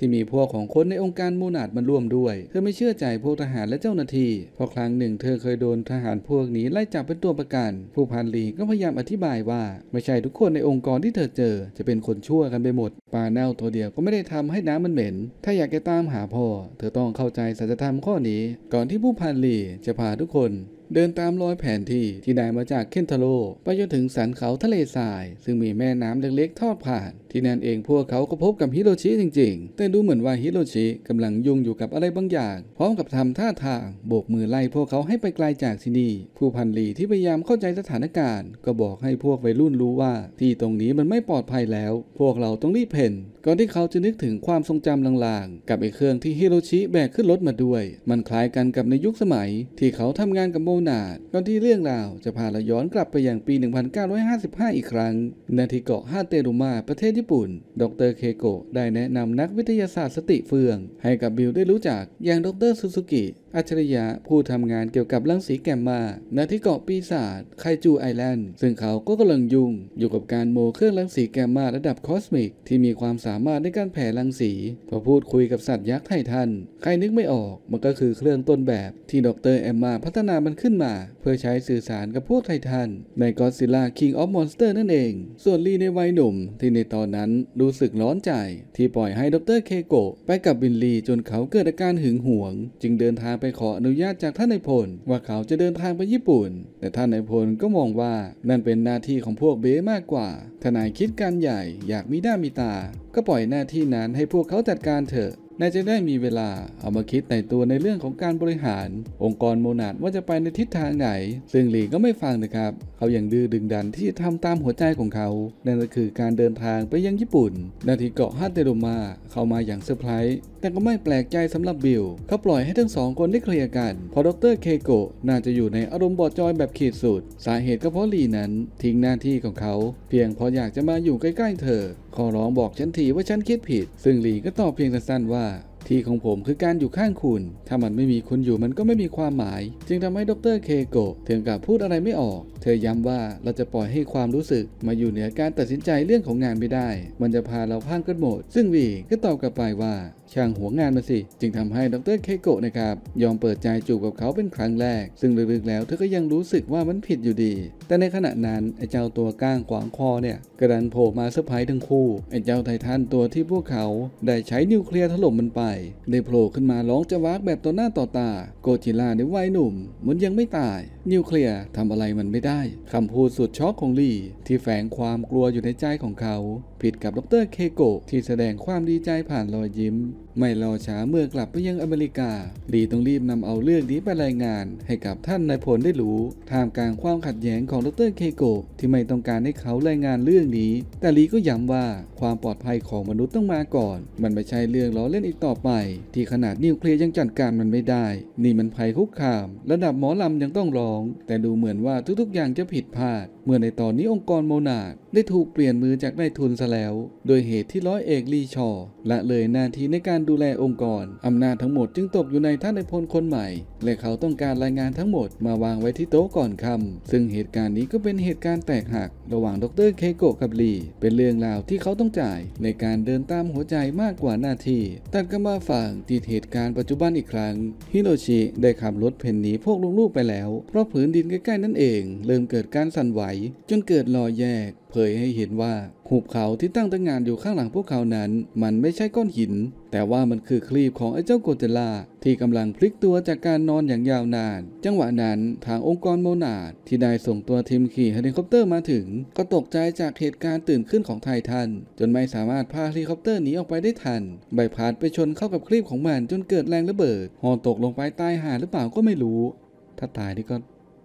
ที่มีพวกของคนในองค์การโมนาร์คมาร่วมด้วยเธอไม่เชื่อใจพวกทหารและเจ้าหน้าที่เพราะครั้งหนึ่งเธอเคยโดนทหารพวกนี้ไล่จับเป็นตัวประกันผู้พันลีก็พยายามอธิบายว่าไม่ใช่ทุกคนในองค์กรที่เธอเจอจะเป็นคนชั่วกันไปหมด ปลาเน่าตัวเดียวก็ไม่ได้ทำให้น้ำมันเหม็นถ้าอยากจะตามหาพ่อเธอต้องเข้าใจสัจธรรมข้อนี้ก่อนที่ผู้พันลี่จะพาทุกคนเดินตามรอยแผนที่ที่ได้มาจากเคนทาโร่ไปจนถึงสันเขาทะเลทรายซึ่งมีแม่น้ำเล็กๆทอดผ่านที่นั่นเองพวกเขาก็พบกับฮิโรชิจริงๆแต่ดูเหมือนว่าฮิโรชิกำลังยุ่งอยู่กับอะไรบางอย่างพร้อมกับทำท่าทางโบกมือไล่พวกเขาให้ไปไกลจากที่นี่ผู้พันลีที่พยายามเข้าใจสถานการณ์ก็บอกให้พวกวัยรุ่นรู้ว่าที่ตรงนี้มันไม่ปลอดภัยแล้วพวกเราต้องรีบเพ่นก่อนที่เขาจะนึกถึงความทรงจำลางๆกับไอ้เครื่องที่ฮิโรชิแบกขึ้นรถมาด้วยมันคล้ายกันกับในยุคสมัยที่เขาทำงานกับก่อนที่เรื่องราวจะพาเราย้อนกลับไปอย่างปีหนึ่งพันเก้าร้อยห้าสิบห้าอีกครั้งณที่เกาะฮาเตรุมาประเทศญี่ปุ่นดรเคโกะได้แนะนำนักวิทยาศาสตร์สติเฟืองให้กับบิลได้รู้จักอย่างดรซูซูกิอัจฉริยะผู้ทำงานเกี่ยวกับรังสีแกมมาณที่เกาะปีศาจไคจูไอแลนด์ซึ่งเขาก็กำลังยุ่งอยู่กับการโมเครื่องรังสีแกมมาระดับคอสมิกที่มีความสามารถในการแผ่รังสีพอพูดคุยกับสัตว์ยักษ์ไททันใครนึกไม่ออกมันก็คือเครื่องต้นแบบที่ดรแอมมาพัฒนามันขึ้นมาเพื่อใช้สื่อสารกับพวกไททันในก็อดซิลล่าคิงออฟมอนสเตอร์นั่นเองส่วนลีในวัยหนุ่มที่ในตอนนั้นรู้สึกร้อนใจที่ปล่อยให้ดรเคโกะไปกับบิลลี่จนเขาเกิดอาการหึงหวงจึงเดินทางไปขออนุญาตจากท่านนายพลว่าเขาจะเดินทางไปญี่ปุ่นแต่ท่านนายพลก็มองว่านั่นเป็นหน้าที่ของพวกเบ้มากกว่าทนายคิดการใหญ่อยากมีหน้ามีตาก็ปล่อยหน้าที่นั้นให้พวกเขาจัดการเถอะน่าจะได้มีเวลาเอามาคิดในตัวในเรื่องของการบริหารองค์กรโมนาดว่าจะไปในทิศทางไหนซึ่งหลีก็ไม่ฟังนะครับเขาอย่างดื้อดึงดันที่ทำตามหัวใจของเขานั่นก็คือการเดินทางไปยังญี่ปุ่นนาทีเกาะฮาเตโรมาเข้ามาอย่างเซอร์ไพรส์แต่ก็ไม่แปลกใจสำหรับบิลเขาปล่อยให้ทั้งสองคนได้เคลียร์กันพอดรเคโกะน่าจะอยู่ในอารมณ์บอดจอยแบบขีดสุดสาเหตุก็เพราะหลีนั้นทิ้งหน้าที่ของเขาเพียงเพราะอยากจะมาอยู่ใกล้ๆเธอขอร้องบอกฉันทีว่าฉันคิดผิดซึ่งหลีก็ตอบเพียงสั้นๆว่าที่ของผมคือการอยู่ข้างคุณถ้ามันไม่มีคุณอยู่มันก็ไม่มีความหมายจึงทำให้ดรเคโกะถึงกับพูดอะไรไม่ออกเธอย้ำว่าเราจะปล่อยให้ความรู้สึกมาอยู่เหนือการตัดสินใจเรื่องของงานไม่ได้มันจะพาเราพังกันหมดซึ่งวีก็ตอบกลับไปว่าช่างหัวงานมาสิจึงทำให้ดรเคโกะนะครับยอมเปิดใจจูบกับเขาเป็นครั้งแรกซึ่งลึกๆแล้วเธอก็ยังรู้สึกว่ามันผิดอยู่ดีแต่ในขณะนั้นไอ้เจ้าตัวก้างขวางคอเนี่ยกระดันโผล่มาเซอร์ไพรส์ทั้งคู่ไอ้เจ้าไททันตัวที่พวกเขาได้ใช้นิวเคลียร์ถล่มมันไปได้โผล่ขึ้นมาร้องจะวากแบบต่อหน้าต่อตาโกจิล่าในวัยหนุ่มมันยังไม่ตายนิวเคลียร์ทำอะไรมันไม่ได้คำพูดสุดช็อกของลี่ที่แฝงความกลัวอยู่ในใจของเขาผิดกับดรเคโกะที่แสดงความดีใจผ่านรอยยิ้มไม่รอช้าเมื่อกลับไปยังอเมริกาลีต้องรีบนำเอาเรื่องนี้ไปรายงานให้กับท่านนายพลได้รู้ท่ามกลางความขัดแย้งของดรเคโกะที่ไม่ต้องการให้เขารายงานเรื่องนี้แต่ลีก็ย้ำว่าความปลอดภัยของมนุษย์ต้องมาก่อนมันไม่ใช่เรื่องล้อเล่นอีกต่อไปที่ขนาดนิวเคลียร์ยังจัดการมันไม่ได้นี่มันภัยคุกคามระดับหมอลำยังต้องร้องแต่ดูเหมือนว่าทุกๆอย่างจะผิดพลาดเมื่อในตอนนี้องค์กรโมนาดได้ถูกเปลี่ยนมือจากนายทุนซะแล้วโดยเหตุที่ร้อยเอกลีชอละเลยหน้าที่ในการดูแลองค์กรอำนาจทั้งหมดจึงตกอยู่ในท่านนายพลคนใหม่และเขาต้องการรายงานทั้งหมดมาวางไว้ที่โต๊ะก่อนค่ำซึ่งเหตุการณ์นี้ก็เป็นเหตุการณ์แตกหักระหว่างดรเคโกะกับลีเป็นเรื่องราวที่เขาต้องจ่ายในการเดินตามหัวใจมากกว่าหน้าที่ตัดกันมาฝั่งติดเหตุการณ์ปัจจุบันอีกครั้งฮิโรชิได้ขับรถเพนหนีพวกลูกๆไปแล้วเพราะผืนดินใกล้ๆนั่นเองเริ่มเกิดการสั่นไหวจนเกิดรอยแยกเผยให้เห็นว่าหุบเขาที่ตั้งตั้งงานอยู่ข้างหลังพวกเขานั้นมันไม่ใช่ก้อนหินแต่ว่ามันคือคลีบของไอ้เจ้าโกเจล่าที่กำลังพลิกตัวจากการนอนอย่างยาวนานจังหวะนั้นทางองค์กรโมนาดที่ได้ส่งตัวทีมขี่เฮลิคอปเตอร์มาถึงก็ตกใจจากเหตุการณ์ตื่นขึ้นของไททันจนไม่สามารถพาเฮลิคอปเตอร์หนีออกไปได้ทันใบพัดไปชนเข้ากับคลีบของมันจนเกิดแรงระเบิดฮอตกลงไปตายห่าหรือเปล่าก็ไม่รู้ถ้าตายนี่ก็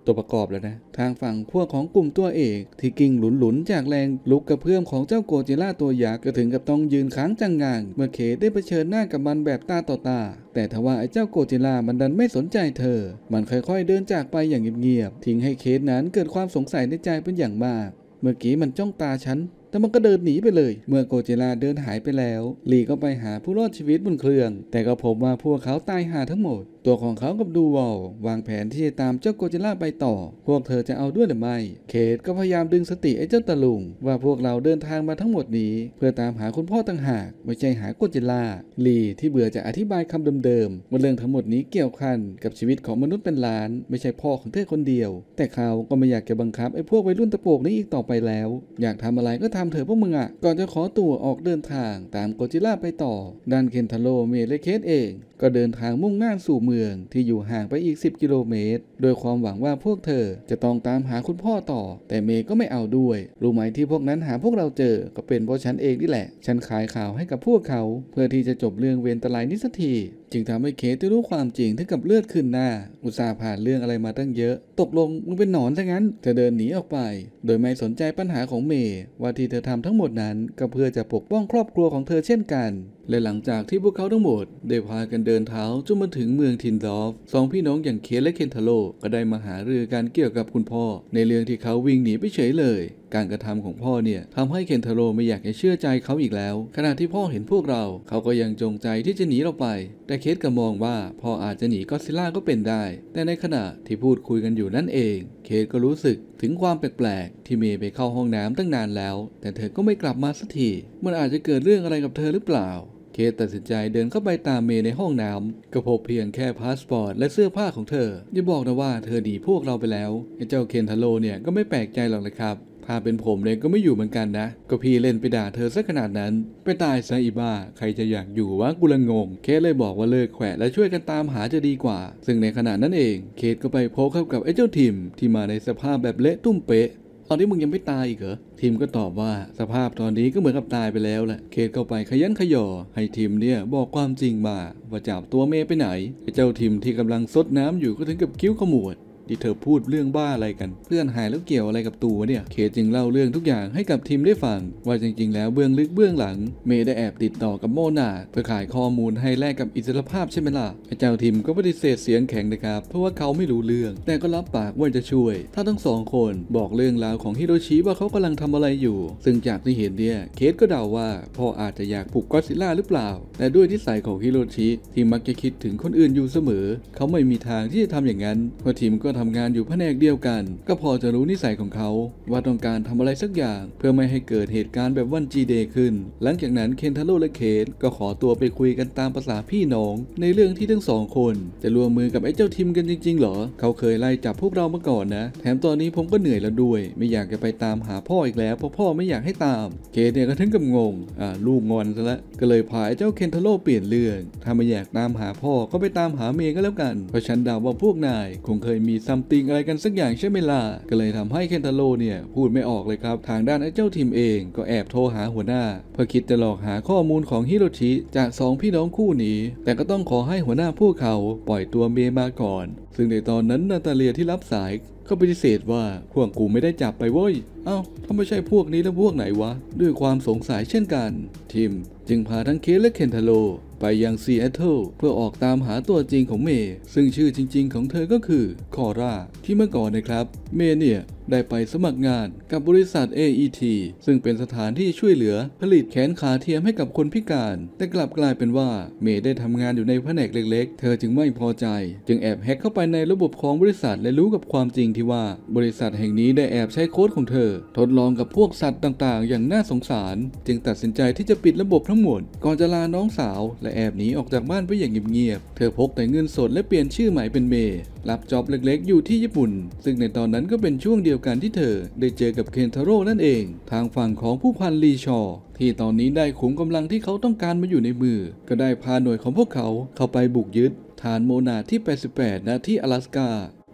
ตัวประกอบแล้วนะทางฝั่งพวกของกลุ่มตัวเอกที่กิ่งหลุนๆจากแรงลุกกระเพื่อมของเจ้าโกจิล่าตัวยักษ์ก็ถึงกับต้องยืนค้างจังงังเมื่อเคทได้เผชิญหน้ากับมันแบบตาต่อตาแต่ทว่าไอ้เจ้าโกจิล่ามันดันไม่สนใจเธอมันค่อยๆเดินจากไปอย่างเงียบๆทิ้งให้เคทนั้นเกิดความสงสัยในใจเป็นอย่างมากเมื่อกี้มันจ้องตาฉันแต่มันก็เดินหนีไปเลยเมื่อโกจิล่าเดินหายไปแล้วลีก็ไปหาผู้รอดชีวิตบนเครื่องแต่ก็พบว่าพวกเขาตายหาทั้งหมดตัวของเขากับดูวอลวางแผนที่จะตามเจ้าโกจิล่าไปต่อพวกเธอจะเอาด้วยหรือไม่เคทก็พยายามดึงสติไอ้เจ้าตะลุงว่าพวกเราเดินทางมาทั้งหมดนี้เพื่อตามหาคุณพ่อต่างหากไม่ใช่หาโกจิล่าลีที่เบื่อจะอธิบายคำเดิมๆว่าเรื่องทั้งหมดนี้เกี่ยวข้องกับชีวิตของมนุษย์เป็นล้านไม่ใช่พ่อของเธอคนเดียวแต่เขาก็ไม่อยากจะบังคับไอ้พวกวัยรุ่นตะโปกนี้อีกต่อไปแล้วอยากทำอะไรก็ทำ ทำเถอะพวกมึงอ่ะก่อนจะขอตัวออกเดินทางตามโกจิล่าไปต่อด้านเคนทาโร่เมเลเคสเองก็เดินทางมุ่งหน้าสู่เมืองที่อยู่ห่างไปอีกสิบกิโลเมตรโดยความหวังว่าพวกเธอจะต้องตามหาคุณพ่อต่อแต่เมย์ก็ไม่เอาด้วยรู้ไหมที่พวกนั้นหาพวกเราเจอก็เป็นเพราะฉันเองนี่แหละฉันขายข่าวให้กับพวกเขาเพื่อที่จะจบเรื่องเวรตรายนี้สักทีจึงทำให้เคสได้รู้ความจริงถึงกับเลือดขึ้นหน้าอุตส่าห์ผ่านเรื่องอะไรมาตั้งเยอะตกลงมึงเป็นหนอนซะงั้นเธอเดินหนีออกไปโดยไม่สนใจปัญหาของเมย์ว่าที่เธอทำทั้งหมดนั้นก็เพื่อจะปกป้องครอบครัวของเธอเช่นกันและหลังจากที่พวกเขาทั้งหมดได้พากันเดินเท้าจนมาถึงเมืองทินดอฟสองพี่น้องอย่างเคสและเคนทาโร่ก็ได้มาหาเรื่องการเกี่ยวกับคุณพ่อในเรื่องที่เขาวิ่งหนีไปเฉยเลยการกระทำของพ่อเนี่ยทำให้เคนทาโร่ไม่อยากจะเชื่อใจเขาอีกแล้วขณะที่พ่อเห็นพวกเราเขาก็ยังจงใจที่จะหนีเราไปแต่เคสก็มองว่าพ่ออาจจะหนีก็อดซิลล่าก็เป็นได้แต่ในขณะที่พูดคุยกันอยู่นั่นเองเคสก็รู้สึกถึงความแปลกๆที่เมย์ไปเข้าห้องน้ำตั้งนานแล้วแต่เธอก็ไม่กลับมาสักทีมันอาจจะเกิดเรื่องอะไรกับเธอหรือเปล่าเคสตัดสินใจเดินเข้าไปตามเมย์ในห้องน้ำก็พบเพียงแค่พาสปอร์ตและเสื้อผ้าของเธออย่าบอกนะว่าเธอหนีพวกเราไปแล้วไอ้เจ้าเคนทาโร่เนี่ยก็ไม่แปลกใจหรอกนะครับถ้าเป็นผมเนี่ยก็ไม่อยู่เหมือนกันนะก็พี่เล่นไปด่าเธอซะขนาดนั้นไปตายซะอีบ้าใครจะอยากอยู่วะกูละงงเคสเลยบอกว่าเลิกแขวะและช่วยกันตามหาจะดีกว่าซึ่งในขณะนั้นเองเคสก็ไปพบเข้ากับไอ้เจ้าทิมที่มาในสภาพแบบเละตุ้มเป๊ะตอนนี้มึงยังไม่ตายอีกเหรอทิมก็ตอบว่าสภาพตอนนี้ก็เหมือนกับตายไปแล้วแหละเคสเข้าไปขยันขย่อให้ทิมเนี่ยบอกความจริงมาว่าจับตัวเมย์ไปไหนไอ้เจ้าทิมที่กำลังซดน้ำอยู่ก็ถึงกับคิ้วขมวดที่เธอพูดเรื่องบ้าอะไรกันเพื่อนหายแล้วเกี่ยวอะไรกับตัวเนี่ยเคสจึงเล่าเรื่องทุกอย่างให้กับทีมได้ฟังว่าจริงๆแล้วเบื้องลึกเบื้องหลังเมย์ได้แอบติดต่อกับโมนาเพื่อขายข้อมูลให้แลกกับอิสรภาพใช่ไหมล่ะไอ้เจ้าทีมก็ปฏิเสธเสียงแข็งนะครับเพราะว่าเขาไม่รู้เรื่องแต่ก็รับปากว่าจะช่วยถ้าทั้งสองคนบอกเรื่องราวของฮิโรชิว่าเขากำลังทำอะไรอยู่ซึ่งจากที่เห็นเนี่ยเคสก็เดาว่าพ่ออาจจะอยากผูกก็อดซิลล่าหรือเปล่าแต่ด้วยนิสัยของฮิโรชิที่มักจะคิดถึงคนอื่นอยู่เสมอเขาไม่มีทางที่จะทำอย่างนั้นเพราะทีมก็ทำงานอยู่แผนกเดียวกันก็พอจะรู้นิสัยของเขาว่าต้องการทำอะไรสักอย่างเพื่อไม่ให้เกิดเหตุการณ์แบบวันจีเดย์ขึ้นหลังจากนั้นเคนทาโร่และเคสก็ขอตัวไปคุยกันตามภาษาพี่น้องในเรื่องที่ทั้งสองคนจะร่วมมือกับไอ้เจ้าทิมกันจริงๆเหรอเขาเคยไล่จับพวกเรามาก่อนนะแถมตอนนี้ผมก็เหนื่อยแล้วด้วยไม่อยากจะไปตามหาพ่ออีกแล้วเพราะพ่อไม่อยากให้ตามเคสเนี่ยก็ถึงกับงงอ่าลูกงอนซะละก็เลยพาไอ้เจ้าเคนทาโร่เปลี่ยนเรื่องถ้าไม่อยากตามหาพ่อก็ไปตามหาเมย์ก็แล้วกันเพราะฉันเดาว่าพวกนายคงเคยมีซัมติงอะไรกันสักอย่างใช่ไหมล่ะก็เลยทำให้เคนทาโร่เนี่ยพูดไม่ออกเลยครับทางด้านไอ้เจ้าทิมเองก็แอบโทรหาหัวหน้าเพื่อคิดจะหลอกหาข้อมูลของฮิโรชิจากสองพี่น้องคู่นี้แต่ก็ต้องขอให้หัวหน้าพวกเขาปล่อยตัวเมย์มาก่อนซึ่งในตอนนั้นนาตาเลียที่รับสายก็ปฏิเสธว่าพวกกูไม่ได้จับไปเว้ยเอ้าถ้าไม่ใช่พวกนี้แล้วพวกไหนวะด้วยความสงสัยเช่นกันทิมจึงพาทั้งเคสและเคนทาโร่ไปยังซีแอตเทิลเพื่อออกตามหาตัวจริงของเมย์ซึ่งชื่อจริงๆของเธอก็คือคอร่าที่เมื่อก่อนนะครับเมย์เนี่ยได้ไปสมัครงานกับบริษัท เอ อี ที ซึ่งเป็นสถานที่ช่วยเหลือผลิตแขนขาเทียมให้กับคนพิการแต่กลับกลายเป็นว่าเมย์ได้ทำงานอยู่ในแผนกเล็กๆเธอจึงไม่พอใจจึงแอบแฮกเข้าไปในระบบของบริษัทและรู้กับความจริงที่ว่าบริษัทแห่งนี้ได้แอบใช้โค้ดของเธอทดลองกับพวกสัตว์ต่างๆอย่างน่าสงสารจึงตัดสินใจที่จะปิดระบบทั้งหมดก่อนจะลาน้องสาวและแอบหนีออกจากบ้านไปอย่างเงียบๆเธอพกแต่เงินสดและเปลี่ยนชื่อใหม่เป็นเมย์รับจ็อบเล็กๆอยู่ที่ญี่ปุ่นซึ่งในตอนนั้นก็เป็นช่วงเดียวกันที่เธอได้เจอกับเคนทาโร่นั่นเองทางฝั่งของผู้พันลีชอที่ตอนนี้ได้ขุมกำลังที่เขาต้องการมาอยู่ในมือก็ได้พาหน่วยของพวกเขาเข้าไปบุกยึดฐานโมนาที่แปดสิบแปดณที่阿拉斯ก้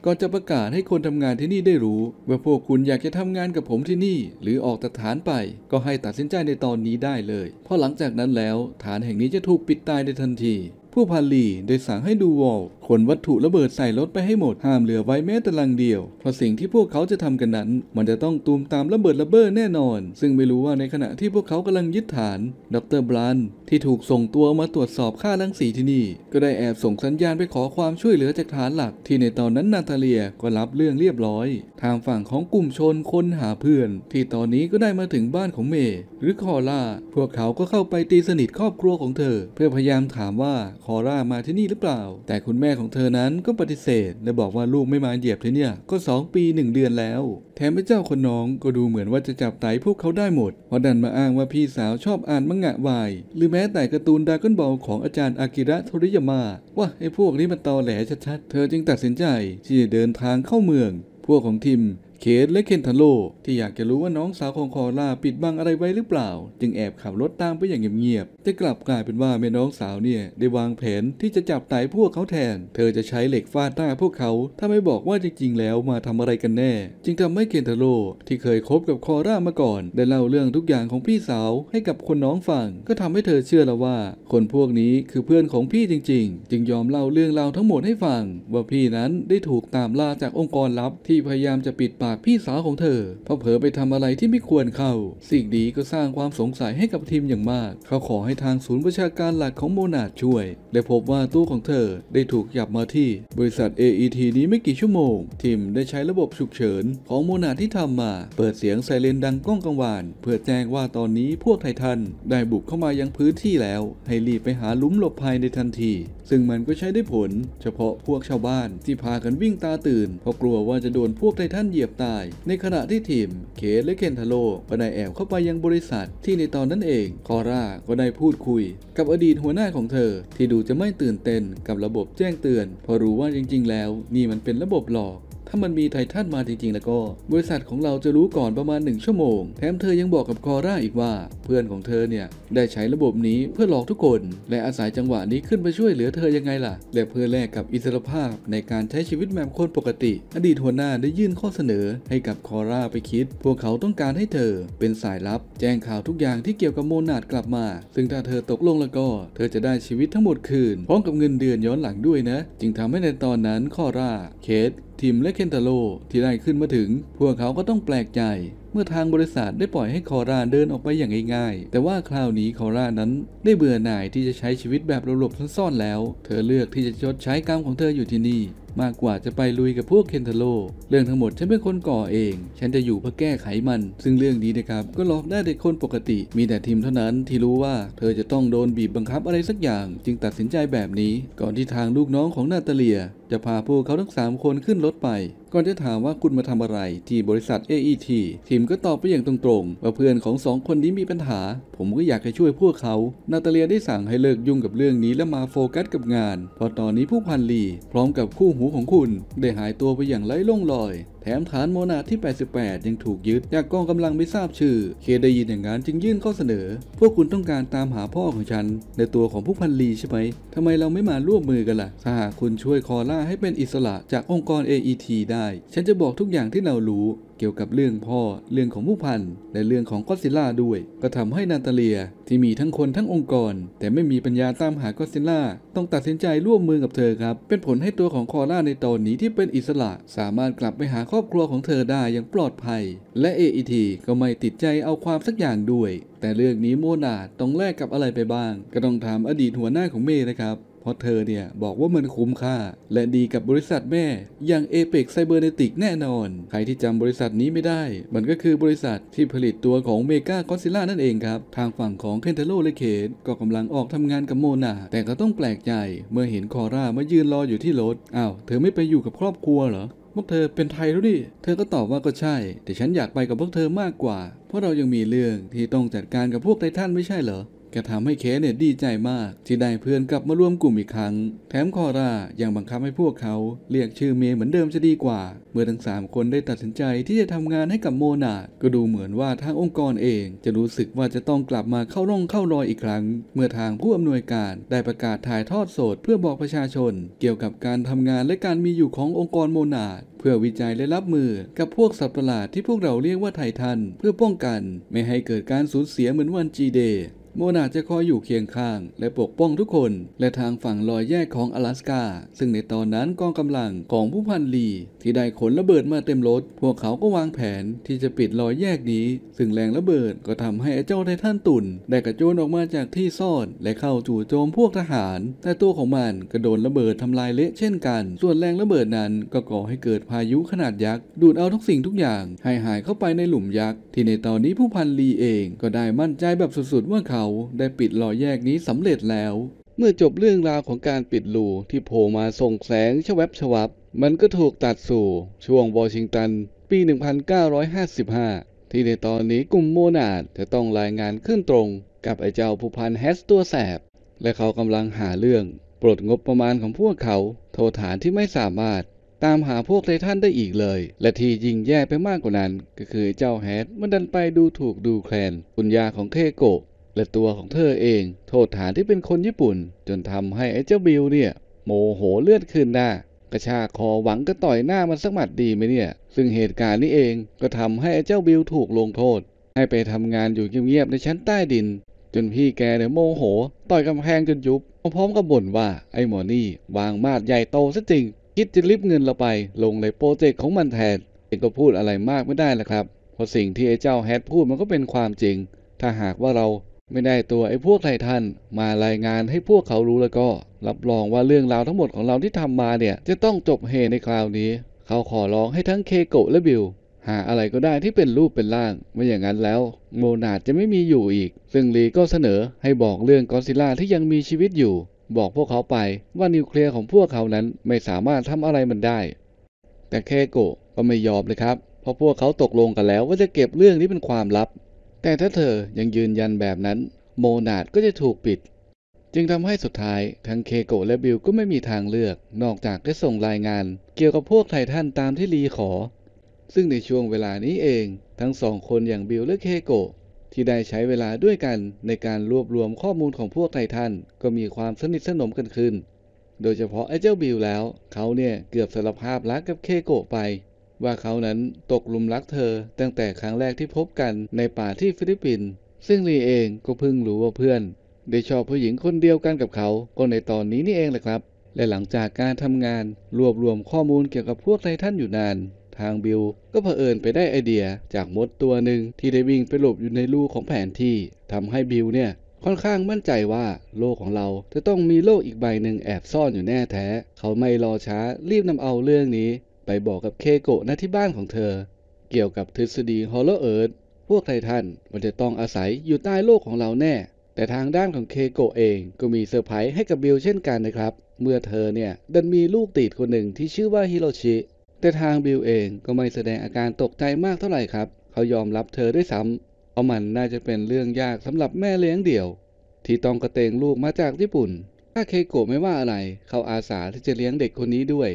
าก่อนจะประกาศให้คนทำงานที่นี่ได้รู้ว่าพวกคุณอยากจะทำงานกับผมที่นี่หรือออกจากฐานไปก็ให้ตัดสินใจในตอนนี้ได้เลยเพราะหลังจากนั้นแล้วฐานแห่งนี้จะถูกปิดตายในทันทีผู้พันลีได้สั่งให้ดูวอลขนวัตถุระเบิดใส่รถไปให้หมดห้ามเหลือไว้แม้แต่ลังเดียวเพราะสิ่งที่พวกเขาจะทำกันนั้นมันจะต้องตูมตามระเบิดระเบ้อแน่นอนซึ่งไม่รู้ว่าในขณะที่พวกเขากำลังยึดฐานดร.บลันที่ถูกส่งตัวมาตรวจสอบค่ารังสีที่นี่ก็ได้แอบส่งสัญญาณไปขอความช่วยเหลือจากฐานหลักที่ในตอนนั้นนาตาเลียก็รับเรื่องเรียบร้อยทางฝั่งของกลุ่มชนคนหาเพื่อนที่ตอนนี้ก็ได้มาถึงบ้านของเมย์หรือคอร่าพวกเขาก็เข้าไปตีสนิทครอบครัวของเธอเพื่อพยายามถามว่าคอร่ามาที่นี่หรือเปล่าแต่คุณแม่ของเธอนั้นก็ปฏิเสธและบอกว่าลูกไม่มาเหยียบที่เนี่ยก็สองปีหนึ่งเดือนแล้วแถมพระเจ้าคนน้องก็ดูเหมือนว่าจะจับไตพวกเขาได้หมดเพราะดันมาอ้างว่าพี่สาวชอบอ่านมังงะวายหรือแม้แต่การ์ตูนดราก้อนบอลของอาจารย์อากิระโทริยามะว่าไอ้พวกนี้มันตอแหลชัดๆเธอจึงตัดสินใจที่จะเดินทางเข้าเมืองพวกของทิม เคทและเคนทาโร่ที่อยากจะรู้ว่าน้องสาวของคอร่าปิดบังอะไรไว้หรือเปล่าจึงแอบขับรถตามไปอย่างเงียบๆแต่กลับกลายเป็นว่าแม่น้องสาวเนี่ยได้วางแผนที่จะจับไต่พวกเขาแทนเธอจะใช้เหล็กฟาดหน้าพวกเขาถ้าไม่บอกว่าจริงๆแล้วมาทำอะไรกันแน่จึงทำให้เคนทาโร่ที่เคยคบกับคอร่ามาก่อนได้เล่าเรื่องทุกอย่างของพี่สาวให้กับคนน้องฟังก็ทำให้เธอเชื่อแล้วว่าคนพวกนี้คือเพื่อนของพี่จริงๆจึงยอมเล่าเรื่องราวทั้งหมดให้ฟังว่าพี่นั้นได้ถูกตามล่าจากองค์กรลับที่พยายามจะปิดปากพี่สาวของเธอเพราะเผลอไปทำอะไรที่ไม่ควรเข้าสิ่งนี้ก็สร้างความสงสัยให้กับทีมอย่างมากเขาขอให้ทางศูนย์ประชาการหลักของโมนาร์ชช่วยและพบว่าตู้ของเธอได้ถูกจับมาที่บริษัท เอ อี ที นี้ไม่กี่ชั่วโมงทีมได้ใช้ระบบฉุกเฉินของโมนาร์ชที่ทำมาเปิดเสียงไซเรนดังก้องกังวานเพื่อแจ้งว่าตอนนี้พวกไททันได้บุกเข้ามายังพื้นที่แล้วให้รีบไปหาหลุมหลบภัยในทันทีซึ่งมันก็ใช้ได้ผลเฉพาะพวกชาวบ้านที่พากันวิ่งตาตื่นเพราะกลัวว่าจะโดนพวกไททันเหยียบตายในขณะที่ทีมเคทและเคนทาโร่ก็ได้แอบเข้าไปยังบริษัทที่ในตอนนั้นเองคอร่าก็ได้พูดคุยกับอดีตหัวหน้าของเธอที่ดูจะไม่ตื่นเต้นกับระบบแจ้งเตือนพอรู้ว่าจริงๆแล้วนี่มันเป็นระบบหลอกถ้ามันมีไททันมาจริงๆแล้วก็บริษัทของเราจะรู้ก่อนประมาณหนึ่งชั่วโมงแถมเธอยังบอกกับคอร่าอีกว่าเพื่อนของเธอเนี่ยได้ใช้ระบบนี้เพื่อหลอกทุกคนและอาศัยจังหวะนี้ขึ้นไปช่วยเหลือเธอยังไงล่ะและเพื่อแลกกับอิสรภาพในการใช้ชีวิตแบบคนปกติอดีตหัวหน้าได้ยื่นข้อเสนอให้กับคอร่าไปคิดพวกเขาต้องการให้เธอเป็นสายลับแจ้งข่าวทุกอย่างที่เกี่ยวกับโมนาร์ชกลับมาซึ่งถ้าเธอตกลงแล้วก็เธอจะได้ชีวิตทั้งหมดคืนพร้อมกับเงินเดือนย้อนหลังด้วยนะจึงทำให้ในตอนนั้นคอร่าเคททีมและเคนทาโร่ที่ได้ขึ้นมาถึงพวกเขาก็ต้องแปลกใจเมื่อทางบริษัทได้ปล่อยให้คอร่าเดินออกไปอย่างง่ายๆแต่ว่าคราวนี้คอร่านั้นได้เบื่อหน่ายที่จะใช้ชีวิตแบบหลบๆซ่อนๆแล้วเธอเลือกที่จะชดใช้กรรมของเธออยู่ที่นี่มากกว่าจะไปลุยกับพวกเคนทาโร่เรื่องทั้งหมดฉันเป็นคนก่อเองฉันจะอยู่เพื่อแก้ไขมันซึ่งเรื่องนี้นะครับก็ล็อกได้แต่คนปกติมีแต่ทีมเท่านั้นที่รู้ว่าเธอจะต้องโดนบีบบังคับอะไรสักอย่างจึงตัดสินใจแบบนี้ก่อนที่ทางลูกน้องของนาตาเลียจะพาพวกเขาทั้งสามคนขึ้นรถไปก่อนจะถามว่าคุณมาทำอะไรที่บริษัท เอ อี ที ทีมก็ตอบไปอย่างตรงๆว่าเพื่อนของสองคนนี้มีปัญหาผมก็อยากจะช่วยพวกเขานาตาเลียได้สั่งให้เลิกยุ่งกับเรื่องนี้และมาโฟกัสกับงานพอตอนนี้ผู้พันลีพร้อมกับคู่หูของคุณได้หายตัวไปอย่างไร้ร่องรอยแถมฐานโมนาร์ชที่แปดสิบแปดยังถูกยึดจากกองกำลังไม่ทราบชื่อเคได้ยินอย่างนั้นจึงยื่นข้อเสนอพวกคุณต้องการตามหาพ่อของฉันในตัวของผู้พันลีใช่ไหมทำไมเราไม่มาร่วมมือกันล่ะถ้าหากคุณช่วยคอร่าให้เป็นอิสระจากองค์กร เอ อี ที ได้ฉันจะบอกทุกอย่างที่เรารู้เกี่ยวกับเรื่องพ่อเรื่องของผู้พันและเรื่องของก็อดซิลล่าด้วยก็ทำให้นาตาเลียที่มีทั้งคนทั้งองค์กรแต่ไม่มีปัญญาตามหาก็อดซิลล่าต้องตัดสินใจร่วมมือกับเธอครับเป็นผลให้ตัวของคอร่าในตอนนี้ที่เป็นอิสระสามารถกลับไปหาครอบครัวของเธอได้อย่างปลอดภัยและ เอ อี ที ก็ไม่ติดใจเอาความสักอย่างด้วยแต่เรื่องนี้โมนาร์ชต้องแลกกับอะไรไปบ้างก็ต้องถามอดีตหัวหน้าของเมย์นะครับเพราะเธอเนี่ยบอกว่ามันคุ้มค่าและดีกับบริษัทแม่อย่าง Apex Cybernetic แน่นอนใครที่จำบริษัทนี้ไม่ได้มันก็คือบริษัทที่ผลิตตัวของเมกาก็อดซิลล่านั่นเองครับทางฝั่งของเคนทาโร่และเคทก็กำลังออกทำงานกับโมนาร์ชแต่ก็ต้องแปลกใจเมื่อเห็นคอร่ามายืนรออยู่ที่รถอ้าวเธอไม่ไปอยู่กับครอบครัวเหรอพวกเธอเป็นไทยแล้วดิเธอก็ตอบว่าก็ใช่แต่ฉันอยากไปกับพวกเธอมากกว่าเพราะเรายังมีเรื่องที่ต้องจัดการกับพวกไททันไม่ใช่เหรอก็ทำให้เคทเนี่ยดีใจมากที่ได้เพื่อนกลับมาร่วมกลุ่มอีกครั้งแถมคอร่ายังบังคับให้พวกเขาเรียกชื่อเมย์เหมือนเดิมจะดีกว่าเมื่อทั้งสามคนได้ตัดสินใจที่จะทำงานให้กับโมนาร์ชก็ดูเหมือนว่าทางองค์กรเองจะรู้สึกว่าจะต้องกลับมาเข้าร่องเข้ารอยอีกครั้งเมื่อทางผู้อำนวยการได้ประกาศถ่ายทอดสดเพื่อบอกประชาชนเกี่ยวกับการทำงานและการมีอยู่ขององค์กรโมนาร์ชเพื่อวิจัยและรับมือกับพวกสัตว์ประหลาดที่พวกเราเรียกว่าไททันเพื่อป้องกันไม่ให้เกิดการสูญเสียเหมือนวันจีเดย์โมนาร์ชจะคอยอยู่เคียงข้างและปกป้องทุกคนและทางฝั่งรอยแยกของ阿拉斯ก้าซึ่งในตอนนั้นกองกำลังของผู้พันลีที่ได้ขนระเบิดมาเต็มรถพวกเขาก็วางแผนที่จะปิดรอยแยกนี้ซึ่งแรงระเบิดก็ทำให้เจ้าไททันตุ่นได้กระโจนออกมาจากที่ซ่อนและเข้าจู่โจมพวกทหารแต่ตัวของมันกระโดนระเบิดทำลายเละเช่นกันส่วนแรงระเบิดนั้นก็ก่อให้เกิดพายุขนาดยักษ์ดูดเอาทุกสิ่งทุกอย่างให้หายเข้าไปในหลุมยักษ์ที่ในตอนนี้ผู้พันลีเองก็ได้มั่นใจแบบสุดๆว่าเขาได้ปิดรอยแยกนี้สำเร็จแล้วเมื่อจบเรื่องราวของการปิดรูที่โผล่มาส่งแสงชวับชวับมันก็ถูกตัดสู่ช่วงวอชิงตันปีหนึ่งพันเก้าร้อยห้าสิบห้าที่ในตอนนี้กลุ่มโมนาร์ชจะต้องรายงานขึ้นตรงกับไอ้เจ้าผู้พันแฮสตัวแสบและเขากำลังหาเรื่องปลดงบประมาณของพวกเขาโทษฐานที่ไม่สามารถ ตามหาพวกไททันได้อีกเลยและที่ยิ่งแย่ไปมากกว่านั้นก็คือเจ้าแฮดมันดันไปดูถูกดูแคลนคุณยาของเคโกะและตัวของเธอเองโทษฐานที่เป็นคนญี่ปุ่นจนทำให้ไอ้เจ้าบิลเนี่ยโมโหเลือดขึ้นหน้ากระชากคอหวังก็ต่อยหน้ามันสักหมัดดีไหมเนี่ยซึ่งเหตุการณ์นี้เองก็ทำให้ไอ้เจ้าบิลถูกลงโทษให้ไปทำงานอยู่เงียบๆในชั้นใต้ดินจนพี่แกเนี่ยโมโหต่อยกำแพงจนยุบพร้อมกับบ่นว่าไอ้หมอนี่วางมาดใหญ่โตซะจริงคิดจะริบเงินเราไปลงในโปรเจกต์ของมันแทนเองก็พูดอะไรมากไม่ได้ละครับเพราะสิ่งที่ไอ้เจ้าแฮดพูดมันก็เป็นความจริงถ้าหากว่าเราไม่ได้ตัวไอ้พวกไททันมารายงานให้พวกเขารู้แล้วก็รับรองว่าเรื่องราวทั้งหมดของเราที่ทำมาเนี่ยจะต้องจบเฮในคราวนี้เขาขอร้องให้ทั้งเคโกะและบิลหาอะไรก็ได้ที่เป็นรูปเป็นร่างไม่อย่างนั้นแล้วโมนาดจะไม่มีอยู่อีกซึ่งลีก็เสนอให้บอกเรื่องกอดซิลล่าที่ยังมีชีวิตอยู่บอกพวกเขาไปว่านิวเคลียร์ของพวกเขานั้นไม่สามารถทำอะไรมันได้แต่เคโกะก็ไม่ยอมเลยครับเพราะพวกเขาตกลงกันแล้วว่าจะเก็บเรื่องนี้เป็นความลับแต่ถ้าเธอยังยืนยันแบบนั้นโมนาดก็จะถูกปิดจึงทำให้สุดท้ายทั้งเคโกะและบิลก็ไม่มีทางเลือกนอกจากจะส่งรายงานเกี่ยวกับพวกไททันตามที่ลีขอซึ่งในช่วงเวลานี้เองทั้งสองคนอย่างบิลและเคโกะที่ได้ใช้เวลาด้วยกันในการรวบรวมข้อมูลของพวกไททันก็มีความสนิทสนมกันขึ้นโดยเฉพาะไอ้เจ้าบิลแล้วเขาเนี่ยเกือบสารภาพรักกับเคโกะไปว่าเขานั้นตกหลุมรักเธอตั้งแต่ครั้งแรกที่พบกันในป่าที่ฟิลิปปินส์ซึ่งลีเองก็เพิ่งรู้ว่าเพื่อนได้ชอบผู้หญิงคนเดียวกันกับเขาก็ในตอนนี้นี่เองแหละครับและหลังจากการทำงานรวบรวมข้อมูลเกี่ยวกับพวกไททันอยู่นานทางบิลก็เผอิญไปได้ไอเดียจากมดตัวหนึ่งที่ได้วิ่งไปหลบอยู่ในรูของแผนที่ทำให้บิลเนี่ยค่อนข้างมั่นใจว่าโลกของเราจะต้องมีโลกอีกใบหนึ่งแอบซ่อนอยู่แน่แท้เขาไม่รอช้ารีบนำเอาเรื่องนี้ไปบอกกับเคโกะณที่บ้านของเธอเกี่ยวกับทฤษฎีฮอลโลเอิร์ธพวกไททันมันจะต้องอาศัยอยู่ใต้โลกของเราแน่แต่ทางด้านของเคโกะเองก็มีเซอร์ไพรส์ให้กับบิลเช่นกันนะครับเมื่อเธอเนี่ยดันมีลูกติดคนหนึ่งที่ชื่อว่าฮิโรชิแต่ทางบิลเองก็ไม่แสดงอาการตกใจมากเท่าไหร่ครับเขายอมรับเธอด้วยซ้ำเพราะมันน่าจะเป็นเรื่องยากสำหรับแม่เลี้ยงเดี่ยวที่ต้องกระเตงลูกมาจากญี่ปุ่นถ้าเคโกะไม่ว่าอะไรเขาอาสาที่จะเลี้ยงเด็กคนนี้ด้วย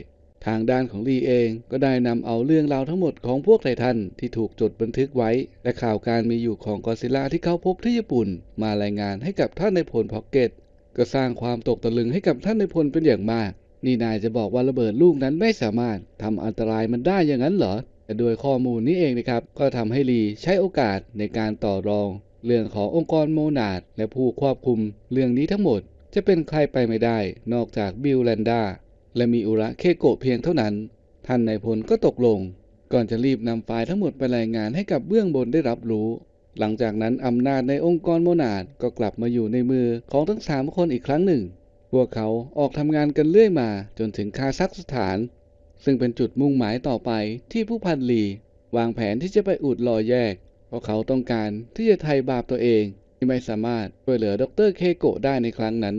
ทางด้านของลีเองก็ได้นำเอาเรื่องราวทั้งหมดของพวกไททันที่ถูกจดบันทึกไว้และข่าวการมีอยู่ของกอดซิลล่าที่เขาพบที่ญี่ปุ่นมารายงานให้กับท่านนายพลพ็อกเก็ตก็สร้างความตกตะลึงให้กับท่านนายพลเป็นอย่างมากนี่นายจะบอกว่าระเบิดลูกนั้นไม่สามารถทำอันตรายมันได้อย่างนั้นเหรอแต่โดยข้อมูลนี้เองนะครับก็ทำให้ลีใช้โอกาสในการต่อรองเรื่องขององค์กรโมนาดและผู้ควบคุมเรื่องนี้ทั้งหมดจะเป็นใครไปไม่ได้นอกจากบิลแลนดาและมีอุระเคโกะเพียงเท่านั้นท่านนายพลก็ตกลงก่อนจะรีบนำไฟล์ทั้งหมดไปรายงานให้กับเบื้องบนได้รับรู้หลังจากนั้นอำนาจในองค์กรโมนาดก็กลับมาอยู่ในมือของทั้งสามคนอีกครั้งหนึ่งพวกเขาออกทำงานกันเรื่อยมาจนถึงคาซัคสถานซึ่งเป็นจุดมุ่งหมายต่อไปที่ผู้พันลีวางแผนที่จะไปอุดรอยแยกเพราะเขาต้องการที่จะไถ่บาปตัวเองที่ไม่สามารถช่วยเหลือดร.เคโกะได้ในครั้งนั้น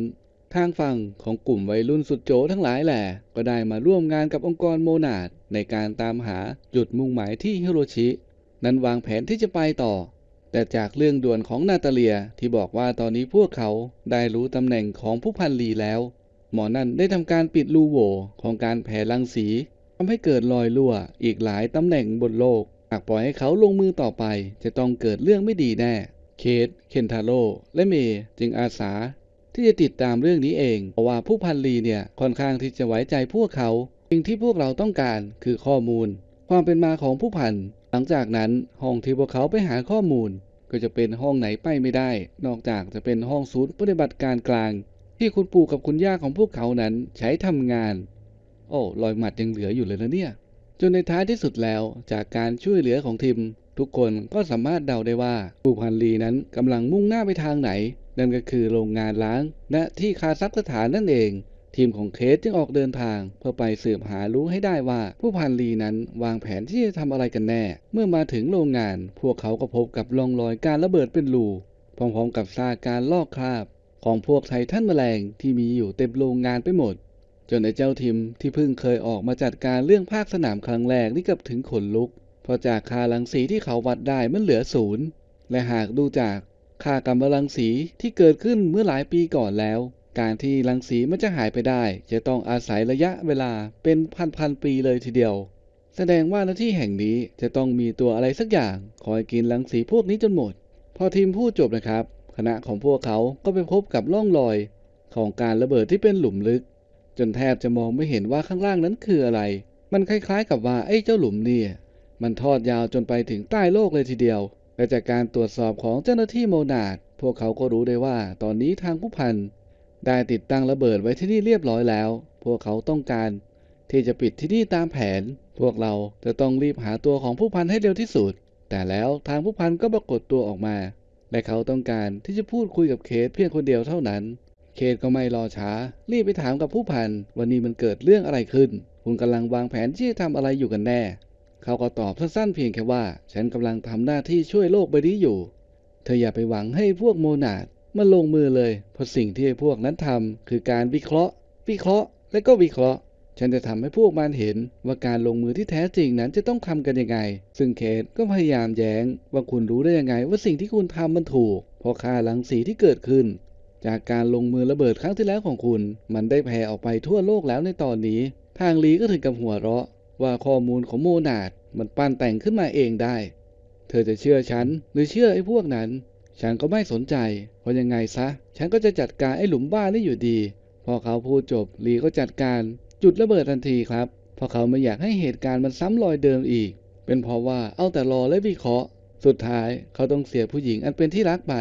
ทางฝั่งของกลุ่มวัยรุ่นสุดโจทั้งหลายแหละก็ได้มาร่วมงานกับองค์กรโมนาดในการตามหาจุดมุ่งหมายที่ฮิโรชินั้นวางแผนที่จะไปต่อแต่จากเรื่องด่วนของนาตาเลียที่บอกว่าตอนนี้พวกเขาได้รู้ตำแหน่งของผู้พันลีแล้วหมอนั่นได้ทำการปิดรูโหว่ของการแผ่รังสีทำให้เกิดรอยรั่วอีกหลายตำแหน่งบนโลกหากปล่อยให้เขาลงมือต่อไปจะต้องเกิดเรื่องไม่ดีแน่เคทเคนทาโร่และเมย์จึงอาสาที่จะติดตามเรื่องนี้เองเพราะว่าผู้พันลีเนี่ยค่อนข้างที่จะไว้ใจพวกเขาสิ่งที่พวกเราต้องการคือข้อมูลความเป็นมาของผู้พันหลังจากนั้นห้องที่พวกเขาไปหาข้อมูลก็จะเป็นห้องไหนไปไม่ได้นอกจากจะเป็นห้องศูนย์ปฏิบัติการกลางที่คุณปู่กับคุณย่าของพวกเขานั้นใช้ทำงานโอ้รอยหมัดยังเหลืออยู่เลยนะเนี่ยจนในท้ายที่สุดแล้วจากการช่วยเหลือของทีมทุกคนก็สามารถเดาได้ว่าผู้พันลีนั้นกำลังมุ่งหน้าไปทางไหนนั่นก็คือโรงงานล้างณที่คาซัคสถานนั่นเองทีมของเคสจึงออกเดินทางเพื่อไปสืบหารู้ให้ได้ว่าผู้พันลีนั้นวางแผนที่จะทำอะไรกันแน่เมื่อมาถึงโรงงานพวกเขาก็พบกับร่องรอยการระเบิดเป็นรูพร้อมๆกับซากการลอกคราบของพวกไททันแมลงที่มีอยู่เต็มโรงงานไปหมดจนไอ้เจ้าทีมที่เพิ่งเคยออกมาจัดการเรื่องภาคสนามครั้งแรกนี่กับถึงขนลุกเพราะจากค่ารังสีที่เขาวัดได้มันเหลือศูนย์และหากดูจากค่ากำมะรังสีที่เกิดขึ้นเมื่อหลายปีก่อนแล้ว การที่รังสีมันจะหายไปได้จะต้องอาศัยระยะเวลาเป็นพันๆปีเลยทีเดียวแสดงว่าณที่แห่งนี้จะต้องมีตัวอะไรสักอย่างคอยกินรังสีพวกนี้จนหมดพอทีมพูดจบนะครับคณะของพวกเขาก็ไปพบกับร่องรอยของการระเบิดที่เป็นหลุมลึกจนแทบจะมองไม่เห็นว่าข้างล่างนั้นคืออะไรมันคล้ายๆกับว่าไอ้เจ้าหลุมนี่มันทอดยาวจนไปถึงใต้โลกเลยทีเดียวและจากการตรวจสอบของเจ้าหน้าที่โมนาร์คพวกเขาก็รู้ได้ว่าตอนนี้ทางผู้พันได้ติดตั้งระเบิดไว้ที่นี่เรียบร้อยแล้วพวกเขาต้องการที่จะปิดที่นี่ตามแผนพวกเราจะต้องรีบหาตัวของผู้พันให้เร็วที่สุดแต่แล้วทางผู้พันก็ปรากฏตัวออกมาและเขาต้องการที่จะพูดคุยกับเคทเพียงคนเดียวเท่านั้นเคทก็ไม่รอช้ารีบไปถามกับผู้พันวันนี้มันเกิดเรื่องอะไรขึ้นคุณกำลังวางแผนที่จะทำอะไรอยู่กันแน่เขาก็ตอบสั้นๆเพียงแค่ว่าฉันกำลังทำหน้าที่ช่วยโลกใบนี้อยู่เธออย่าไปหวังให้พวกโมนาร์คมาลงมือเลยเพราะสิ่งที่พวกนั้นทำคือการวิเคราะห์วิเคราะห์และก็วิเคราะห์ฉันจะทำให้พวกมันเห็นว่าการลงมือที่แท้จริงนั้นจะต้องทำกันยังไงซึ่งเคทก็พยายามแย้งว่าคุณรู้ได้ยังไงว่าสิ่งที่คุณทำมันถูกเพราะค่ารังสีที่เกิดขึ้นจากการลงมือระเบิดครั้งที่แล้วของคุณมันได้แผ่ออกไปทั่วโลกแล้วในตอนนี้ทางลีก็ถึงกับหัวเราะว่าข้อมูลของโมนาร์คมันปั้นแต่งขึ้นมาเองได้เธอจะเชื่อฉันหรือเชื่อไอ้พวกนั้นฉันก็ไม่สนใจเพราะยังไงซะฉันก็จะจัดการไอ้หลุมบ้านี่อยู่ดีพอเขาพูดจบลีก็จัดการจุดระเบิดทันทีครับเพราะเขาไม่อยากให้เหตุการณ์มันซ้ำรอยเดิมอีกเป็นเพราะว่าเอาแต่รอและวิเคราะห์สุดท้ายเขาต้องเสียผู้หญิงอันเป็นที่รักไป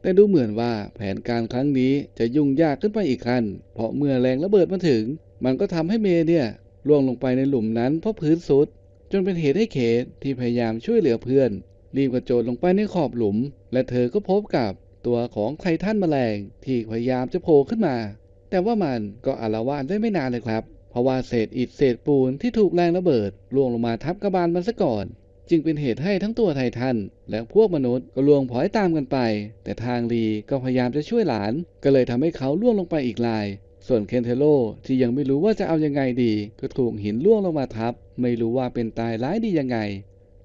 แต่ดูเหมือนว่าแผนการครั้งนี้จะยุ่งยากขึ้นไปอีกขั้นเพราะเมื่อแรงระเบิดมาถึงมันก็ทำให้เมย์เนี่ยล่วงลงไปในหลุมนั้นเพราะพื้นซุดจนเป็นเหตุให้เคทที่พยายามช่วยเหลือเพื่อนรีบกระโจนลงไปในขอบหลุมและเธอก็พบกับตัวของไททันแมลงที่พยายามจะโผล่ขึ้นมาแต่ว่ามันก็อาละวาดได้ไม่นานเลยครับเพราะว่าเศษอิฐเศษปูนที่ถูกแรงระเบิดล่วงลงมาทับกระบาลมันซะก่อนจึงเป็นเหตุให้ทั้งตัวไททันและพวกมนุษย์ก็ล่วงพลอยตามกันไปแต่ทางลีก็พยายามจะช่วยหลานก็เลยทำให้เขาล่วงลงไปอีกลายส่วนเคนเทโลที่ยังไม่รู้ว่าจะเอายังไงดีก็ถูกหินล่วงลงมาทับไม่รู้ว่าเป็นตายร้ายดียังไง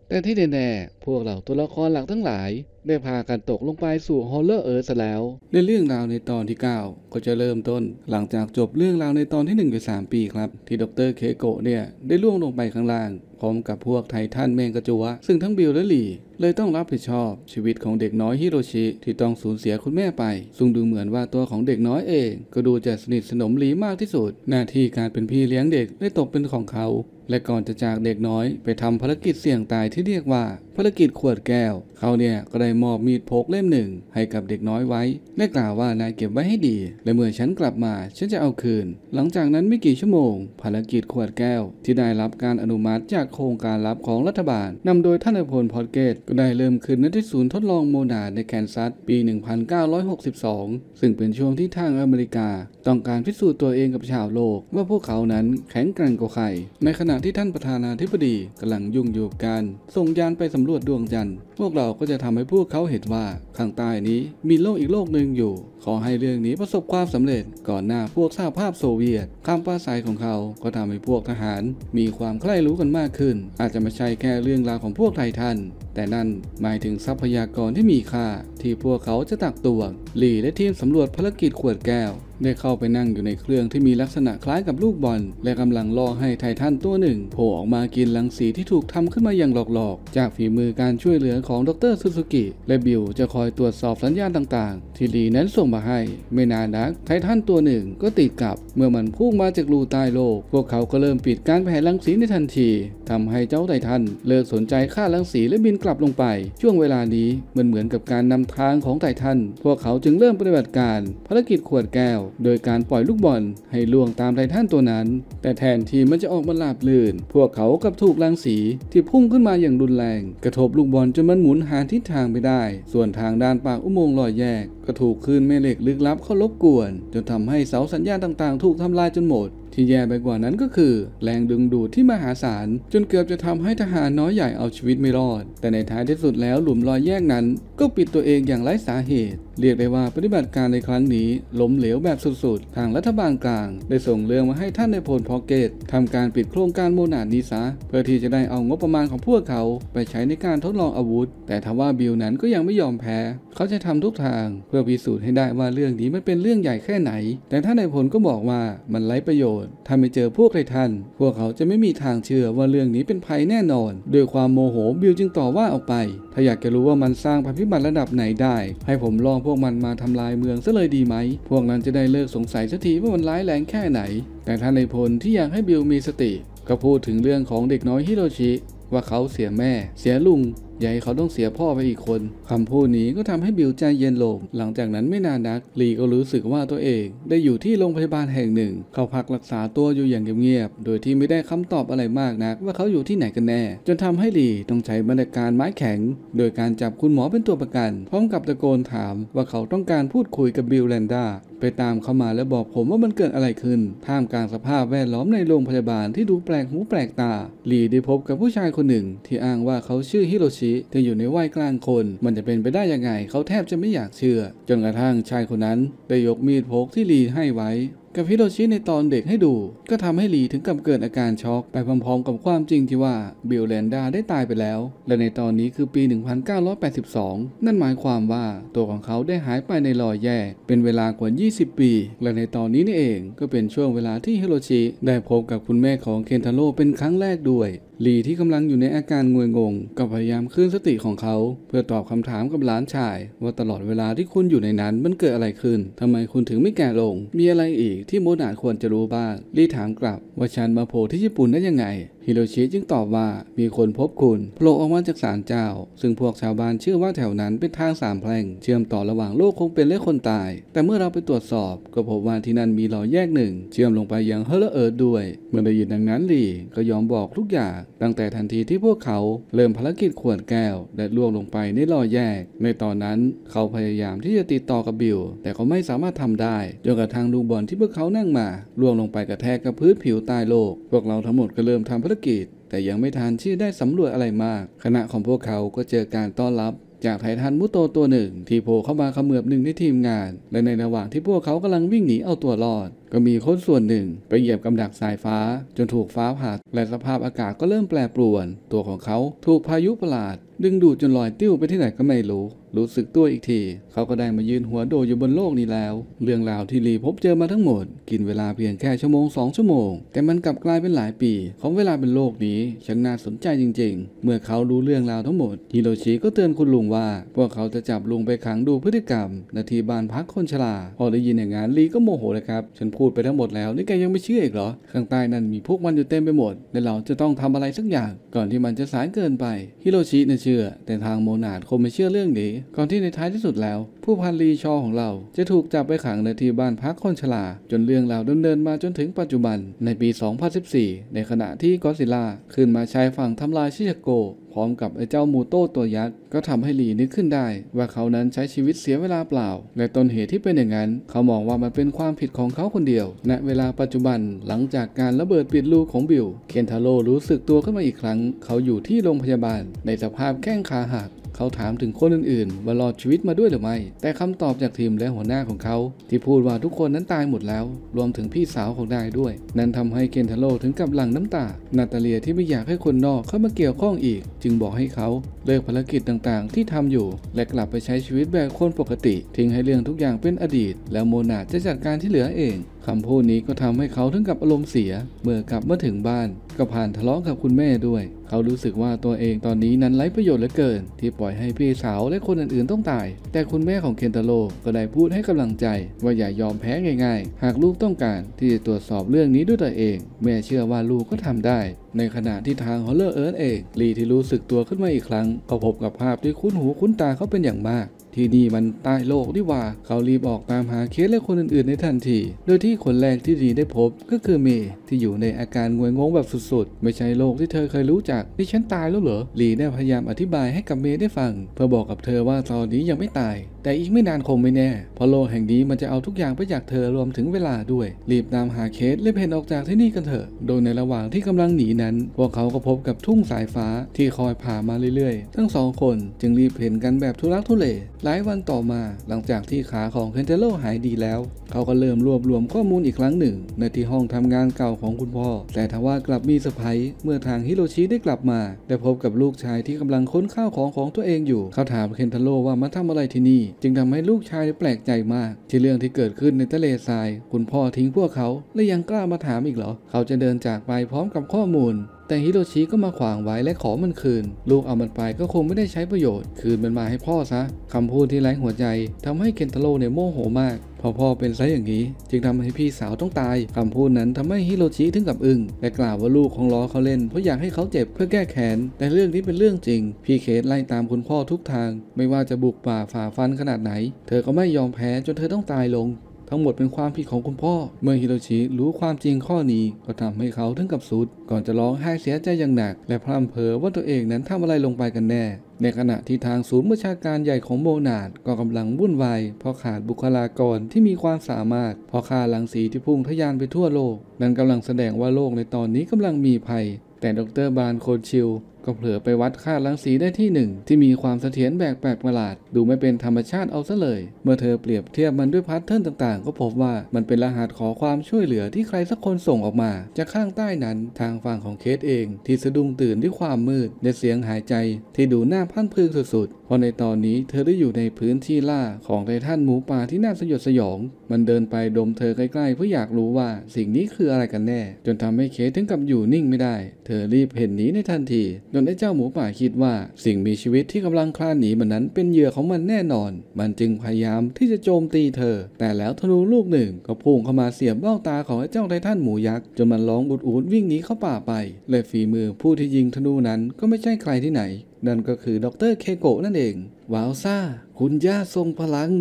แต่ที่แน่ๆพวกเหล่าตัวละครหลักทั้งหลายได้พากันตกลงไปสู่ฮอลเลอร์เอิร์ธแล้วในเรื่องราวในตอนที่เก้าก็จะเริ่มต้นหลังจากจบเรื่องราวในตอนที่หนึ่ง สามปีครับที่ดรเคโกะเนี่ยได้ล่วงลงไปข้างล่างพร้อมกับพวกไททันแมงกะจัวซึ่งทั้งบิลและหลี่เลยต้องรับผิดชอบชีวิตของเด็กน้อยฮิโรชิที่ต้องสูญเสียคุณแม่ไปซึ่งดูเหมือนว่าตัวของเด็กน้อยเองก็ดูจะสนิทสนมหลี่มากที่สุดหน้าที่การเป็นพี่เลี้ยงเด็กได้ตกเป็นของเขาและก่อนจะจากเด็กน้อยไปทำภารกิจเสี่ยงตายที่เรียกว่าภารกิจขวดแก้วเขาเนี่ยก็ได้มอบมีดพกเล่มหนึ่งให้กับเด็กน้อยไว้และกล่าวว่านายเก็บไว้ให้ดีและเมื่อฉันกลับมาฉันจะเอาคืนหลังจากนั้นไม่กี่ชั่วโมงภารกิจขวดแก้วที่ได้รับการอนุมัติจากโครงการลับของรัฐบาลนำโดยท่านอัพพลพอดเกตก็ได้เริ่มขึ้นณที่ศูนย์ทดลองโมนาร์คในแคนซัสปีหนึ่งพันเก้าร้อยหกสิบสองซึ่งเป็นช่วงที่ทางอเมริกาต้องการพิสูจน์ตัวเองกับชาวโลกว่าพวกเขานั้นแข็งแกร่งกว่าใครในขณะที่ท่านประธานาธิบดีกำลังยุ่งอยู่กับการส่งยานไปสำรวจดวงจันทร์พวกเราก็จะทำให้พวกเขาเห็นว่าข้างใต้นี้มีโลกอีกโลกหนึ่งอยู่ขอให้เรื่องนี้ประสบความสำเร็จก่อนหน้าพวกสหภาพโซเวียตคำปราศัยของเขาก็ทำให้พวกทหารมีความใคร่รู้กันมากขึ้นอาจจะไม่ใช่แค่เรื่องราวของพวกไททันแต่นั่นหมายถึงทรัพยากรที่มีค่าที่พวกเขาจะตักตวงหลี่และทีมสำรวจภารกิจขวดแก้วได้เข้าไปนั่งอยู่ในเครื่องที่มีลักษณะคล้ายกับลูกบอลและกำลังล่อให้ไททันตัวหนึ่งโผล่ออกมากินรังสีที่ถูกทำขึ้นมาอย่างหลอกๆจากฝีมือการช่วยเหลือของดรซูซูกิและบิลจะคอยตรวจสอบสัญญาณต่างๆที่หลี่นั้นส่งมาให้ไม่นานนักไททันตัวหนึ่งก็ติดกับเมื่อมันพุ่งมาจากรูใต้โลกพวกเขาก็เริ่มปิดการแผ่รังสีในทันทีทำให้เจ้าไททันเลิกสนใจค่ารังสีและบินกลับลงไปช่วงเวลานี้มันเหมือนกับการนำทางของไททันพวกเขาจึงเริ่มปฏิบัติการภารกิจขวดแก้วโดยการปล่อยลูกบอลให้ล่วงตามไททันตัวนั้นแต่แทนที่มันจะออกมาราบลื่นพวกเขากับถูกรังสีที่พุ่งขึ้นมาอย่างรุนแรงกระทบลูกบอลจนมันหมุนหาทิศทางไม่ได้ส่วนทางด้านปากอุโมงค์ลอยแยกก็ถูกคลื่นแม่เหล็กลึกลับเข้ารบกวนจนทำให้เสาสัญญาณต่างๆถูกทำลายจนหมด ที่แย่ไปกว่านั้นก็คือแรงดึงดูดที่มหาศาลจนเกือบจะทำให้ทหารน้อยใหญ่เอาชีวิตไม่รอดแต่ในท้ายที่สุดแล้วหลุมรอยแยกนั้นก็ปิดตัวเองอย่างไร้สาเหตุเรียกได้ว่าปฏิบัติการในครั้งนี้ล้มเหลวแบบสุดๆทางรัฐบาลกลางได้ส่งเรื่องมาให้ท่านนายพลพ็อกเก็ตทำการปิดโครงการโมนาร์คนี้ซะเพื่อที่จะได้เอางบประมาณของพวกเขาไปใช้ในการทดลองอาวุธแต่ทว่าบิลนั้นก็ยังไม่ยอมแพ้เขาจะทำทุกทางเพื่อพิสูจน์ให้ได้ว่าเรื่องนี้มันเป็นเรื่องใหญ่แค่ไหนแต่ท่านนายพลก็บอกว่ามันไร้ประโยชน์ถ้าไม่เจอพวกไททันพวกเขาจะไม่มีทางเชื่อว่าเรื่องนี้เป็นภัยแน่นอนด้วยความโมโหบิลจึงต่อว่าออกไปถ้าอยากจะรู้ว่ามันสร้างภัยพิบัติระดับไหนได้ให้ผมลองพวกมันมาทำลายเมืองซะเลยดีไหมพวกนั้นจะได้เลิกสงสัยสักทีว่ามันร้ายแรงแค่ไหนแต่ท่านนายพลที่อยากให้บิลมีสติก็พูดถึงเรื่องของเด็กน้อยฮิโรชิว่าเขาเสียแม่เสียลุงอย่าให้เขาต้องเสียพ่อไปอีกคนคำพูดนี้ก็ทำให้บิลใจเย็นลงหลังจากนั้นไม่นานนักลีก็รู้สึกว่าตัวเองได้อยู่ที่โรงพยาบาลแห่งหนึ่งเขาพักรักษาตัวอยู่อย่างเงียบๆโดยที่ไม่ได้คำตอบอะไรมากนักว่าเขาอยู่ที่ไหนกันแน่จนทำให้ลีต้องใช้มาตรการไม้แข็งโดยการจับคุณหมอเป็นตัวประกันพร้อมกับตะโกนถามว่าเขาต้องการพูดคุยกับบิลแลนด้าไปตามเข้ามาและบอกผมว่ามันเกิดอะไรขึ้นท่ามกลางสภาพแวดล้อมในโรงพยาบาลที่ดูแปลกหูแปลกตาลีได้พบกับผู้ชายคนหนึ่งที่อ้างว่าเขาชื่อฮิโรชิแต่อยู่ในวัยกลางคนมันจะเป็นไปได้ยังไงเขาแทบจะไม่อยากเชื่อจนกระทั่งชายคนนั้นได้ยกมีดพกที่ลีให้ไว้กับฮิโรชิในตอนเด็กให้ดูก็ทำให้ลีถึงกับเกิดอาการช็อกไปพร้อมๆกับความจริงที่ว่าบิลแลนด้าได้ตายไปแล้วและในตอนนี้คือปี หนึ่งพันเก้าร้อยแปดสิบสอง นั่นหมายความว่าตัวของเขาได้หายไปในรอยแยกเป็นเวลากว่ายี่สิบปีและในตอนนี้นี่เองก็เป็นช่วงเวลาที่ฮิโรชิได้พบกับคุณแม่ของเคนทาโร่เป็นครั้งแรกด้วยลีที่กำลังอยู่ในอาการงวยงงก็พยายามคืนสติของเขาเพื่อตอบคำถามกับหลานชายว่าตลอดเวลาที่คุณอยู่ในนั้นมันเกิดอะไรขึ้นทำไมคุณถึงไม่แก่ลงมีอะไรอีกที่โมนาร์คควรจะรู้บ้างลีถามกลับว่าฉันมาโผล่ที่ญี่ปุ่นได้ยังไงฮิโรชิจึงตอบว่ามีคนพบคุณโผล่ออกมาจากศาลเจ้าซึ่งพวกชาวบ้านเชื่อว่าแถวนั้นเป็นทางสามแพร่งเชื่อมต่อระหว่างโลกคงเป็นและคนตายแต่เมื่อเราไปตรวจสอบก็พบว่าที่นั่นมีรอยแยกหนึ่งเชื่อมลงไปยังเฮลเอิร์ดด้วยเมื่อได้ยินดังนั้นลีก็ยอมบอกทุกอย่างตั้งแต่ทันทีที่พวกเขาเริ่มภารกิจขวดแก้วและล่วงลงไปในรอยแยกในตอนนั้นเขาพยายามที่จะติดต่อกับบิลแต่เขาไม่สามารถทำได้จนกระทั่งลูกบอลที่พวกเขานั่งมาล่วงลงไปกระแทกกับพื้นผิวใต้โลกพวกเราทั้งหมดก็เริ่มทำภารกิจแต่ยังไม่ทันที่ได้สำรวจอะไรมากคณะของพวกเขาก็เจอการต้อนรับจากไททันมุโตตัวหนึ่งที่โผล่เข้ามาเขมือบหนึ่งในทีมงานและในระหว่างที่พวกเขากำลังวิ่งหนีเอาตัวรอดก็มีคนส่วนหนึ่งไปเหยียบกำดักสายฟ้าจนถูกฟ้าผ่าและสภาพอากาศก็เริ่มแปรปรวนตัวของเขาถูกพายุประหลาดดึงดูดจนลอยติ้วไปที่ไหนก็ไม่รู้รู้สึกตัวอีกทีเขาก็ได้มายืนหัวโดอยู่บนโลกนี้แล้วเรื่องราวที่ลีพบเจอมาทั้งหมดกินเวลาเพียงแค่ชั่วโมงสองชั่วโมงแต่มันกลับกลายเป็นหลายปีของเวลาเป็นโลกนี้ช่างน่าสนใจจริงๆเมื่อเขารู้เรื่องราวทั้งหมดฮิโรชิก็เตือนคุณลุงว่าพวกเขาจะจับลุงไปขังดูพฤติกรรมนาทีบ้านพักคนชราพอได้ยินอย่างนั้นลีก็โมโหนะครับฉันพูดไปทั้งหมดแล้วนี่แกยังไม่เชื่ออีกเหรอข้างใต้นั้นมีพวกมันอยู่เต็มไปหมดและเราจะต้องทำอะไรสักอย่างก่อนที่มันจะสายเกินไปฮิโรชิน่ะเชื่อแต่ทางโมนาร์คคงไม่เชื่อเรื่องนี้ก่อนที่ในท้ายที่สุดแล้วผู้พันลีชอของเราจะถูกจับไปขังในที่บ้านพักคนชราจนเรื่องราวดำเนินมาจนถึงปัจจุบันในปี สองพันสิบสี่ในขณะที่ก็อดซิลล่าขึ้นมาใช้ฝั่งทำลายชิคาโกพร้อมกับไอ้เจ้ามูโต้ตัวยักษ์ก็ทำให้ลีนึกขึ้นได้ว่าเขานั้นใช้ชีวิตเสียเวลาเปล่าและต้นเหตุที่เป็นอย่างนั้นเขามองว่ามันเป็นความผิดของเขาคนเดียวณเวลาปัจจุบันหลังจากการระเบิดปิดลูกของบิลเคนทาโร่รู้สึกตัวขึ้นมาอีกครั้งเขาอยู่ที่โรงพยาบาลในสภาพแข้งขาหักเขาถามถึงคนอื่นๆว่ารอดชีวิตมาด้วยหรือไม่แต่คำตอบจากทีมและหัวหน้าของเขาที่พูดว่าทุกคนนั้นตายหมดแล้วรวมถึงพี่สาวของนายด้วยนั้นทำให้เคนทาโร่ถึงกับหลั่งน้ำตานาตาเลียที่ไม่อยากให้คนนอกเข้ามาเกี่ยวข้องอีกจึงบอกให้เขาเลิกภารกิจต่างๆที่ทำอยู่และกลับไปใช้ชีวิตแบบคนปกติทิ้งให้เรื่องทุกอย่างเป็นอดีตแล้วโมนาร์คจะจัดการที่เหลือเองคำพูดนี้ก็ทำให้เขาถึงกับอารมณ์เสียเมื่อกลับมาถึงบ้านก็ผ่านทะเลาะกับคุณแม่ด้วยเขารู้สึกว่าตัวเองตอนนี้นั้นไร้ประโยชน์เหลือเกินที่ปล่อยให้พี่สาวและคนอื่นๆต้องตายแต่คุณแม่ของเคนทาโร่ก็ได้พูดให้กำลังใจว่าอย่ายอมแพ้ง่ายๆหากลูกต้องการที่จะตรวจสอบเรื่องนี้ด้วยตัวเองแม่เชื่อว่าลูกก็ทำได้ในขณะที่ทางฮอลเลอร์เอิร์ธเองลีที่รู้สึกตัวขึ้นมาอีกครั้งเขาพบกับภาพที่คุ้นหูคุ้นตาเขาเป็นอย่างมาก ที่นี่มันใต้โลกดีว่าเขารีบออกตามหาเคสและคนอื่นๆในทันทีโดยที่คนแรกที่ดีได้พบก็คือเมย์ที่อยู่ในอาการงวยงงแบบสุดๆไม่ใช่โลกที่เธอเคยรู้จักนี่ฉันตายแล้วเหรอลีได้พยายามอธิบายให้กับเมย์ได้ฟังเพื่อบอกกับเธอว่าตอนนี้ยังไม่ตายแต่อีกไม่นานคงไม่แน่เพราะโลกแห่งนี้มันจะเอาทุกอย่างไปจากเธอรวมถึงเวลาด้วยรีบตามหาเคสและเพนออกจากที่นี่กันเถอะโดยในระหว่างที่กำลังหนีนั้นพวกเขาก็พบกับทุ่งสายฟ้าที่คอยผ่ามาเรื่อยๆทั้งสองคนจึงรีบเห็นกันแบบทุรักทุเลหลายวันต่อมาหลังจากที่ขาของเคนเทโร่หายดีแล้วเขาก็เริ่มรวบรวมข้อมูลอีกครั้งหนึ่งในที่ห้องทำงานเก่าของคุณพ่อแต่ทว่ากลับมีเซอร์ไพรส์เมื่อทางฮิโรชิได้กลับมาได้พบกับลูกชายที่กำลังค้นข้าวของของตัวเองอยู่เขาถามเคนเทโร่ว่ามาทำอะไรที่นี่จึงทำให้ลูกชายแปลกใจมากที่เรื่องที่เกิดขึ้นในทะเลทรายคุณพ่อทิ้งพวกเขาและยังกล้ามาถามอีกเหรอเขาจะเดินจากไปพร้อมกับข้อมูลแต่ฮิโรชิก็มาขวางไว้และขอมันคืนลูกเอามันไปก็คงไม่ได้ใช้ประโยชน์คืนมันมาให้พ่อซะคำพูดที่ไร้หัวใจทำให้เคนทาโร่เนี่ยโมโหมากพอพ่อเป็นซะอย่างนี้จึงทำให้พี่สาวต้องตายคำพูดนั้นทำให้ฮิโรชิถึงกับอึ้งและกล่าวว่าลูกของล้อเขาเล่นเพราะอยากให้เขาเจ็บเพื่อแก้แค้นแต่เรื่องนี้เป็นเรื่องจริงพี่เคสไล่ตามคุณพ่อทุกทางไม่ว่าจะบุกป่าฝ่าฟันขนาดไหนเธอก็ไม่ยอมแพ้จนเธอต้องตายลงทั้งหมดเป็นความผิดของคุณพ่อเมื่อฮิโรชิรู้ความจริงข้อนี้ก็ทำให้เขาถึงกับสุดก่อนจะร้องไห้เสียใจอย่างหนักและพร่ำเพ้อว่าตัวเองนั้นทำอะไรลงไปกันแน่ในขณะที่ทางศูนย์ประชาการใหญ่ของโมนาดก็กำลังวุ่นวายเพราะขาดบุคลากรที่มีความสามารถเพราะค่ารังสีที่พุ่งทะยานไปทั่วโลกนั้นกำลังแสดงว่าโลกในตอนนี้กำลังมีภัยแต่ดร.บานโคชิลก็เผลอไปวัดค่ารังสีได้ที่หนึ่งที่มีความเสถียรแบบแปลกประหลาดดูไม่เป็นธรรมชาติเอาซะเลยเมื่อเธอเปรียบเทียบมันด้วยพาร์ทเทิร์นต่างๆก็พบว่ามันเป็นรหัสขอความช่วยเหลือที่ใครสักคนส่งออกมาจากข้างใต้นั้นทางฝั่งของเคสเองที่สะดุ้งตื่นด้วยความมืดและเสียงหายใจที่ดูน่าพันพึงสุดๆเพราะในตอนนี้เธอได้อยู่ในพื้นที่ล่าของไททันหมูป่าที่น่าสยดสยองมันเดินไปดมเธอใกล้ๆเพื่ออยากรู้ว่าสิ่งนี้คืออะไรกันแน่จนทำให้เคสถึงกับอยู่นิ่งไม่ได้เธอรีบเพ่นหนีในทันทีจนไอ้เจ้าหมูป่าคิดว่าสิ่งมีชีวิตที่กำลังคลานหนีมันนั้นเป็นเหยื่อของมันแน่นอนมันจึงพยายามที่จะโจมตีเธอแต่แล้วธนูลูกหนึ่งก็พุ่งเข้ามาเสียบเบ้าตาของไอ้เจ้าไททันหมูยักษ์จนมันร้องอุดอูดวิ่งหนีเข้าป่าไปเลยฝีมือผู้ที่ยิงธนูนั้นก็ไม่ใช่ใครที่ไหนนั่นก็คือดร.เคโกะนั่นเองว้าวซ่าคุณย่าทรงพลัง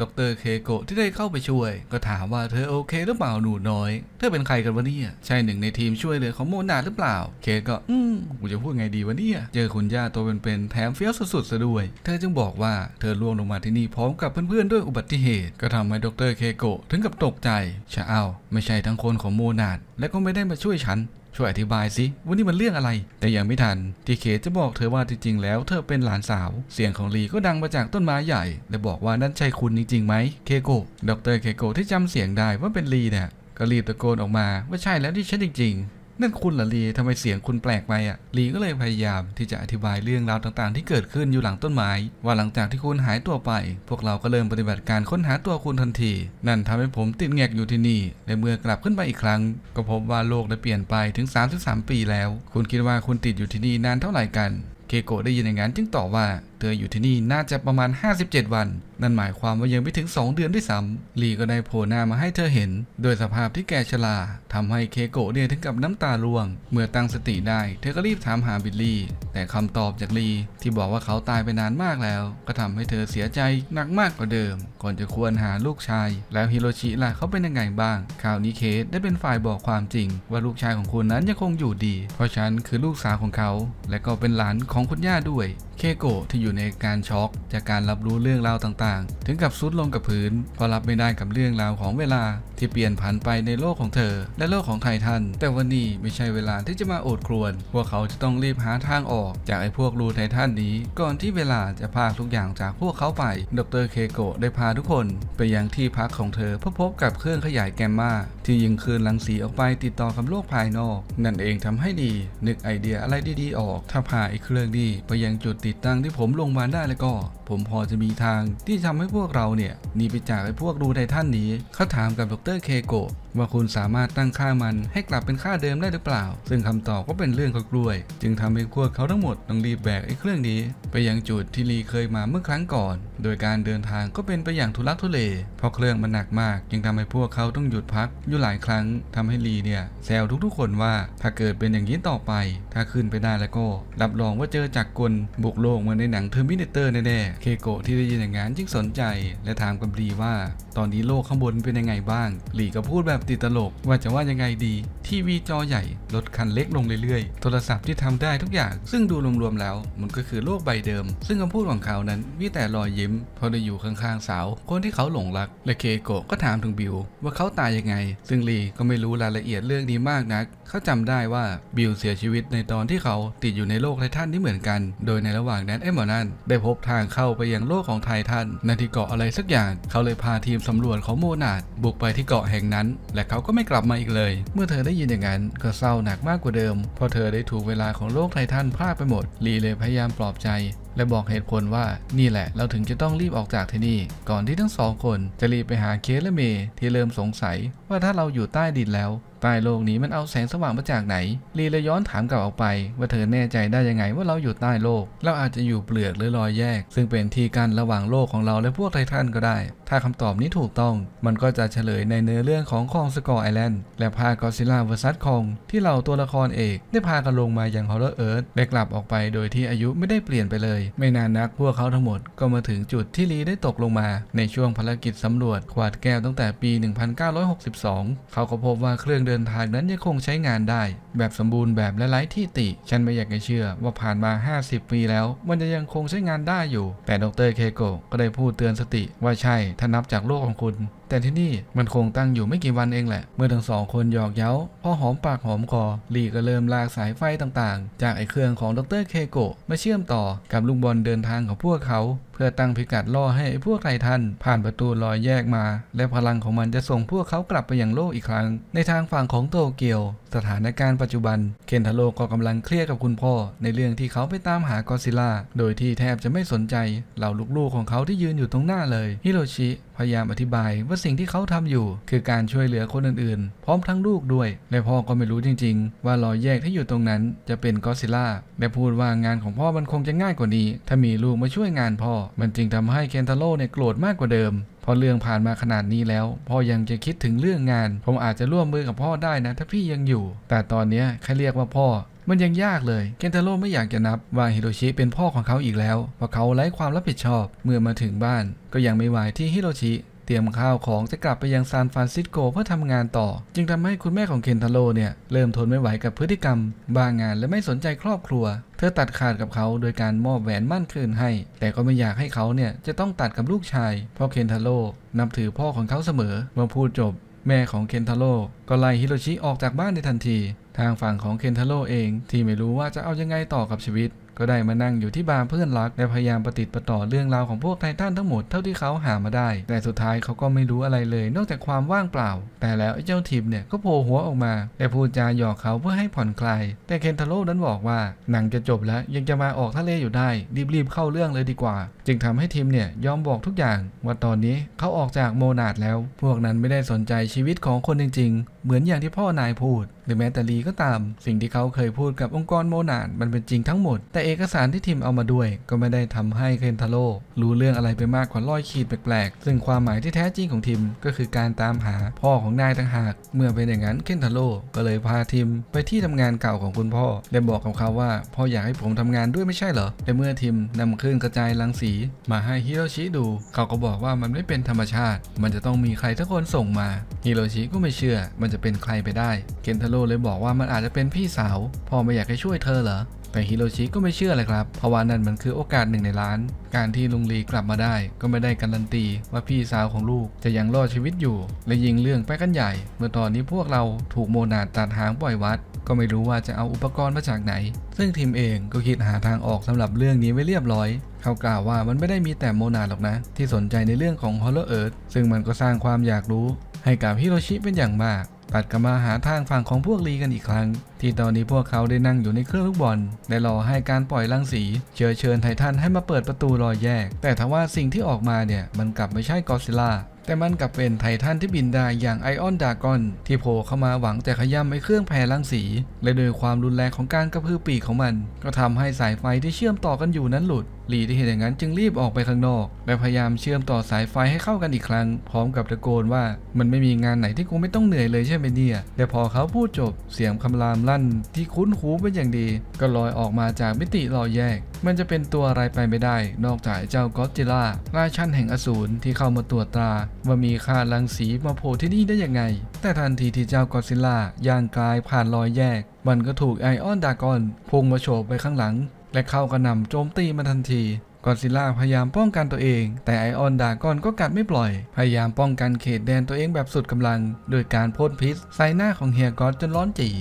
ดร.เคโกะที่ได้เข้าไปช่วยก็ถามว่าเธอโอเคหรือเปล่าหนูน้อยเธอเป็นใครกันวะเนี่ยใช่หนึ่งในทีมช่วยเหลือของโมนาหรือเปล่าเคก็อืมกูจะพูดไงดีวะเนี่ยเจอคุณย่าตัวเป็นๆแถมเฟี้ยวสุดๆซะด้วยเธอจึงบอกว่าเธอล่วงลงมาที่นี่พร้อมกับเพื่อนๆด้วยอุบัติเหตุก็ทำให้ดร.เคโกะถึงกับตกใจชะอ้าวไม่ใช่ทั้งคนของโมนาและก็ไม่ได้มาช่วยฉันช่วยอธิบายสิวันนี้มันเรื่องอะไรแต่ยังไม่ทันที่เคจะบอกเธอว่าจริงๆแล้วเธอเป็นหลานสาวเสียงของลีก็ดังมาจากต้นไม้ใหญ่และบอกว่านั่นใช่คุณจริงๆไหมเคโกะดร.เคโกะที่จำเสียงได้ว่าเป็นลีเนี่ยก็รีบตะโกนออกมาว่าใช่แล้วที่ฉันจริงๆนั่นคุณเหรอลีทำไมเสียงคุณแปลกไปอ่ะลีก็เลยพยายามที่จะอธิบายเรื่องราวต่างๆที่เกิดขึ้นอยู่หลังต้นไม้ว่าหลังจากที่คุณหายตัวไปพวกเราก็เริ่มปฏิบัติการค้นหาตัวคุณทันทีนั่นทำให้ผมติดแงกอยู่ที่นี่และเมื่อกลับขึ้นไปอีกครั้งก็พบว่าโลกได้เปลี่ยนไปถึงสามสิบสามปีแล้วคุณคิดว่าคุณติดอยู่ที่นี่นานเท่าไหร่กันเคโกะได้ยินอย่างนั้นจึงตอบว่าเธออยู่ที่นี่น่าจะประมาณห้าสิบเจ็ดวันนั่นหมายความว่ายังไม่ถึงสองเดือนด้วยซ้ำลีก็ได้โผล่หน้ามาให้เธอเห็นโดยสภาพที่แก่ชราทำให้เคโกะเนี่ยถึงกับน้ำตาร่วงเมื่อตั้งสติได้เธอก็รีบถามหาบิลลี่แต่คำตอบจากลีที่บอกว่าเขาตายไปนานมากแล้วก็ทำให้เธอเสียใจหนักมากกว่าเดิมก่อนจะควรหาลูกชายแล้วฮิโรชิล่ะเขาเป็นยังไงบ้างข่าวนี้เคสได้เป็นฝ่ายบอกความจริงว่าลูกชายของคุณนั้นยังคงอยู่ดีเพราะฉันคือลูกสาวของเขาและก็เป็นหลานของคุณย่าด้วยเคโกะที่อยู่ในการช็อกจากการรับรู้เรื่องราวต่างๆถึงกับซุดลงกับพื้นเพราะรับไม่ได้กับเรื่องราวของเวลาที่เปลี่ยนผันไปในโลกของเธอและโลกของไททันแต่วันนี้ไม่ใช่เวลาที่จะมาโอดครวญพวกเขาจะต้องรีบหาทางออกจากไอ้พวกรูไททันนี้ก่อนที่เวลาจะพาทุกอย่างจากพวกเขาไปดร.เคโกะได้พาทุกคนไปยังที่พักของเธอเพื่อพบกับเครื่องขยายแกมมาที่ยิงคืนรังสีออกไปติดต่อกับโลกภายนอกนั่นเองทำให้ดีนึกไอเดียอะไรดีๆออกถ้าพาไอ้เครื่องนี้ไปยังจุดติดตั้งที่ผมลงมาได้แล้วก็ผมพอจะมีทางที่ทำให้พวกเราเนี่ยหนีไปจากไอ้พวกรูไททันนี้เขาถามกับดร.เคโกะ ว่าคุณสามารถตั้งค่ามันให้กลับเป็นค่าเดิมได้หรือเปล่าซึ่งคำตอบก็เป็นเรื่องกล้วยจึงทำให้พวกเขาทั้งหมดต้องรีบแบกไอ้เครื่องนี้ไปยังจุดที่ลีเคยมาเมื่อครั้งก่อนโดยการเดินทางก็เป็นไปอย่างทุลักทุเลเพราะเครื่องมันหนักมากจึงทำให้พวกเขาต้องหยุดพักอยู่หลายครั้งทำให้ลีเนี่ยแซวทุกๆคนว่าถ้าเกิดเป็นอย่างนี้ต่อไปถ้าขึ้นไปได้แล้วก็รับรองว่าเจอจักรกลบุกโลกเหมือนในหนังเทอร์มิเนเตอร์แน่ๆเคโกะที่ได้ยินอย่างนั้นจึงสนใจและถามกับลีว่าตอนนี้โลกข้างบนเป็นยังไงบ้างลีก็พูดแบบติดตลกว่าจะว่ายังไงดีทีวีจอใหญ่รถคันเล็กลงเรื่อยๆโทรศัพท์ที่ทำได้ทุกอย่างซึ่งดูรวมๆแล้วมันก็คือโลกใบเดิมซึ่งคำพูดของเขานั้นมีแต่รอยยิ้มพอได้อยู่ข้างๆสาวคนที่เขาหลงรักและเคโกะก็ถามถึงบิลว่าเขาตายยังไงซึ่งลีก็ไม่รู้รายละเอียดเรื่องนี้มากนักเขาจำได้ว่าบิลเสียชีวิตในตอนที่เขาติดอยู่ในโลกไททันที่เหมือนกันโดยในระหว่างนั้นไอ้หมอนั่นได้พบทางเข้าไปยังโลกของไททันนาทีเกาะอะไรสักอย่างเขาเลยพาทีมสำรวจของโมนาร์คบุกไปที่เกาะแห่งนั้นและเขาก็ไม่กลับมาอีกเลยเมื่อเธอได้ยินอย่างนั้นก็เศร้าหนักมากกว่าเดิมเพราะเธอได้ถูกเวลาของโลกไททันพลาดไปหมดลีเลยพยายามปลอบใจและบอกเหตุผลว่านี่แหละเราถึงจะต้องรีบออกจากที่นี่ก่อนที่ทั้งสองคนจะรีบไปหาเคสและเมย์ที่เริ่มสงสัยว่าถ้าเราอยู่ใต้ดินแล้วใต้โลกนี้มันเอาแสงสว่างมาจากไหนลีเลยย้อนถามกลับออกไปว่าเธอแน่ใจได้ยังไงว่าเราอยู่ใต้โลกเราอาจจะอยู่เปลือกหรือรอยแยกซึ่งเป็นที่กั้นระหว่างโลกของเราและพวกไททันก็ได้ถ้าคำตอบนี้ถูกต้องมันก็จะเฉลยในเนื้อเรื่องของคองสกอร์ไอแลนด์และพากอซิล่าเวอร์ซัสคองที่เราตัวละครเอกได้พากันลงมาอย่างฮอลเลอร์เอิร์ธได้กลับออกไปโดยที่อายุไม่ได้เปลี่ยนไปเลยไม่นานนักพวกเขาทั้งหมดก็มาถึงจุดที่ลีได้ตกลงมาในช่วงภารกิจสำรวจขวดแก้วตั้งแต่ปีหนึ่งพันเก้าร้อยหกสิบสองเขาก็พบว่าเครื่องเดินทางนั้นยังคงใช้งานได้แบบสมบูรณ์แบบและไร้ที่ติฉันไม่อยากจะเชื่อว่าผ่านมาห้าสิบปีแล้วมันจะยังคงใช้งานได้อยู่แต่ดร.เคโกะก็ได้พูดเตือนสติว่าใช่ถ้านับจากโลกของคุณแต่ที่นี่มันคงตั้งอยู่ไม่กี่วันเองแหละเมื่อทั้งสองคนหยอกเย้าพอหอมปากหอมคอลีก็เริ่มลากสายไฟต่างๆจากไอเครื่องของดร.เคโกะมาเชื่อมต่อกับลูกบอลเดินทางของพวกเขาเพื่อตั้งพิกัดล่อให้ไอพวกไททันผ่านประตูลอยแยกมาและพลังของมันจะส่งพวกเขากลับไปยังโลกอีกครั้งในทางฝั่งของโตเกียวสถานการณ์ปัจจุบันเคนทาโร่ก็กำลังเครียดกับคุณพ่อในเรื่องที่เขาไปตามหากอซิล่าโดยที่แทบจะไม่สนใจเหล่าลูกๆของเขาที่ยืนอยู่ตรงหน้าเลยฮิโรชิพยายามอธิบายว่าสิ่งที่เขาทำอยู่คือการช่วยเหลือคนอื่นๆพร้อมทั้งลูกด้วยและพ่อก็ไม่รู้จริงๆว่ารอยแยกที่อยู่ตรงนั้นจะเป็นกอซิล่าและพูดว่างานของพ่อมันคงจะง่ายกว่านี้ถ้ามีลูกมาช่วยงานพ่อมันจึงทำให้เคนทาโร่เนี่ยโกรธมากกว่าเดิมพอเรื่องผ่านมาขนาดนี้แล้วพ่อยังจะคิดถึงเรื่องงานผมอาจจะร่วมมือกับพ่อได้นะถ้าพี่ยังอยู่แต่ตอนนี้แค่เรียกว่าพ่อมันยังยากเลยเคนทาโร่ไม่อยากจะนับว่าฮิโรชิเป็นพ่อของเขาอีกแล้วเพราะเขาไร้ความรับผิดชอบเมื่อมาถึงบ้านก็ยังไม่ไหวที่ฮิโรชิเตรียมข้าวของจะกลับไปยังซานฟรานซิสโกเพื่อทำงานต่อจึงทำให้คุณแม่ของเคนทาโร่เนี่ยเริ่มทนไม่ไหวกับพฤติกรรมบ้างานและไม่สนใจครอบครัวเธอตัดขาดกับเขาโดยการมอบแหวนมั่นคืนให้แต่ก็ไม่อยากให้เขาเนี่ยจะต้องตัดกับลูกชายเพราะเคนทาโร่นับถือพ่อของเขาเสมอเมื่อพูดจบแม่ของเคนทาโร่ก็ไล่ฮิโรชิออกจากบ้านในทันทีทางฝั่งของเคนทาโร่เองที่ไม่รู้ว่าจะเอายังไงต่อกับชีวิตก็ได้มานั่งอยู่ที่บาร์เพื่อนรักและพยายามปฏิติดต่อเรื่องราวของพวกไททันทั้งหมดเท่าที่เขาหามาได้แต่สุดท้ายเขาก็ไม่รู้อะไรเลยนอกจากความว่างเปล่าแต่แล้วไอ้เจ้าทิมเนี่ยก็โผล่หัวออกมาและพูดจาหยอกเขาเพื่อให้ผ่อนคลายแต่เคนทาโร่นั้นบอกว่าหนังจะจบแล้วยังจะมาออกทะเลอยู่ได้รีบๆเข้าเรื่องเลยดีกว่าจึงทำให้ทิมเนี่ยยอมบอกทุกอย่างว่าตอนนี้เขาออกจากโมนาร์คแล้วพวกนั้นไม่ได้สนใจชีวิตของคนจริงๆเหมือนอย่างที่พ่อนายพูดหรือแม้แต่ลีก็ตามสิ่งที่เขาเคยพูดกับองค์กรโมนาร์คมันเป็นจริงทั้งหมดแต่เอกสารที่ทีมเอามาด้วยก็ไม่ได้ทำให้เคนทาโร่รู้เรื่องอะไรไปมากกว่าร้อยขีดแปลกๆซึ่งความหมายที่แท้จริงของทีมก็คือการตามหาพ่อของนายต่างหากเมื่อเป็นอย่างนั้นเคนทาโร่ก็เลยพาทีมไปที่ทำงานเก่าของคุณพ่อและบอกกับเขาว่าพ่ออยากให้ผมทำงานด้วยไม่ใช่เหรอแต่เมื่อทีมนำเครื่องกระจายรังสีมาให้ฮิโรชิดูเขาก็บอกว่ามันไม่เป็นธรรมชาติมันจะต้องมีใครสักคนส่งมาฮิโรชิก็ไม่เชื่อมันจะเป็นใครไปได้เคนทาโร่เลยบอกว่ามันอาจจะเป็นพี่สาวพ่อไม่อยากให้ช่วยเธอเหรอแต่ฮิโรชิก็ไม่เชื่อเลยครับเพราะว่านั่นมันคือโอกาสหนึ่งในล้านการที่ลุงลีกลับมาได้ก็ไม่ได้การันตีว่าพี่สาวของลูกจะยังรอดชีวิตอยู่และยิงเรื่องไปกันใหญ่เมื่อตอนนี้พวกเราถูกโมนาร์คตัดหางปล่อยวัดก็ไม่รู้ว่าจะเอาอุปกรณ์มาจากไหนซึ่งทีมเองก็คิดหาทางออกสำหรับเรื่องนี้ไว้เรียบร้อยเขากล่าวว่ามันไม่ได้มีแต่โมนาร์คหรอกนะที่สนใจในเรื่องของฮอลโลเอิร์ธซึ่งมันก็สร้างความอยากรู้ให้กับฮิโรชิเป็นอย่างมากตัดกลับมาหาทางฝั่งของพวกลีกันอีกครั้งที่ตอนนี้พวกเขาได้นั่งอยู่ในเครื่องลูกบอลและรอให้การปล่อยรังสีเชื้อเชิญไททันให้มาเปิดประตูรอยแยกแต่ทว่าสิ่งที่ออกมาเนี่ยมันกลับไม่ใช่กอซิล่า แต่มันกลับเป็นไททันที่บินได้อย่างไอออนดากอนที่โผล่เข้ามาหวังแต่ขย่ำไอ้เครื่องแผ่รังสีและโดยความรุนแรงของการกระพือปีกของมันก็ทำให้สายไฟที่เชื่อมต่อกันอยู่นั้นหลุดหลีที่เห็นอย่างนั้นจึงรีบออกไปข้างนอกและพยายามเชื่อมต่อสายไฟให้เข้ากันอีกครั้งพร้อมกับตะโกนว่ามันไม่มีงานไหนที่กูไม่ต้องเหนื่อยเลยใช่ไหมเนี่ยแต่พอเขาพูดจบเสียงคำรามลั่นที่คุ้นหูเป็นอย่างดีก็ลอยออกมาจากมิติลอยแยกมันจะเป็นตัวอะไรไปไม่ได้นอกจากเจ้าก็อดซิลล่าราชันแห่งอสูรที่เข้ามาตรวจตราว่ามีค่ารังสีมาโผล่ที่นี่ได้ยังไงแต่ทันทีที่เจ้าก็อดซิลล่าย่างกายผ่านลอยแยกมันก็ถูกไอออนดากอนพุ่งมาโฉบไปข้างหลังและเข้ากระหน่ำโจมตีมันทันทีกอดซิลล่าพยายามป้องกันตัวเองแต่ไอออนดากอนก็กัดไม่ปล่อยพยายามป้องกันเขตแดนตัวเองแบบสุดกำลังโดยการพ่นพิษใส่หน้าของเฮียกอดจนร้อนจี๋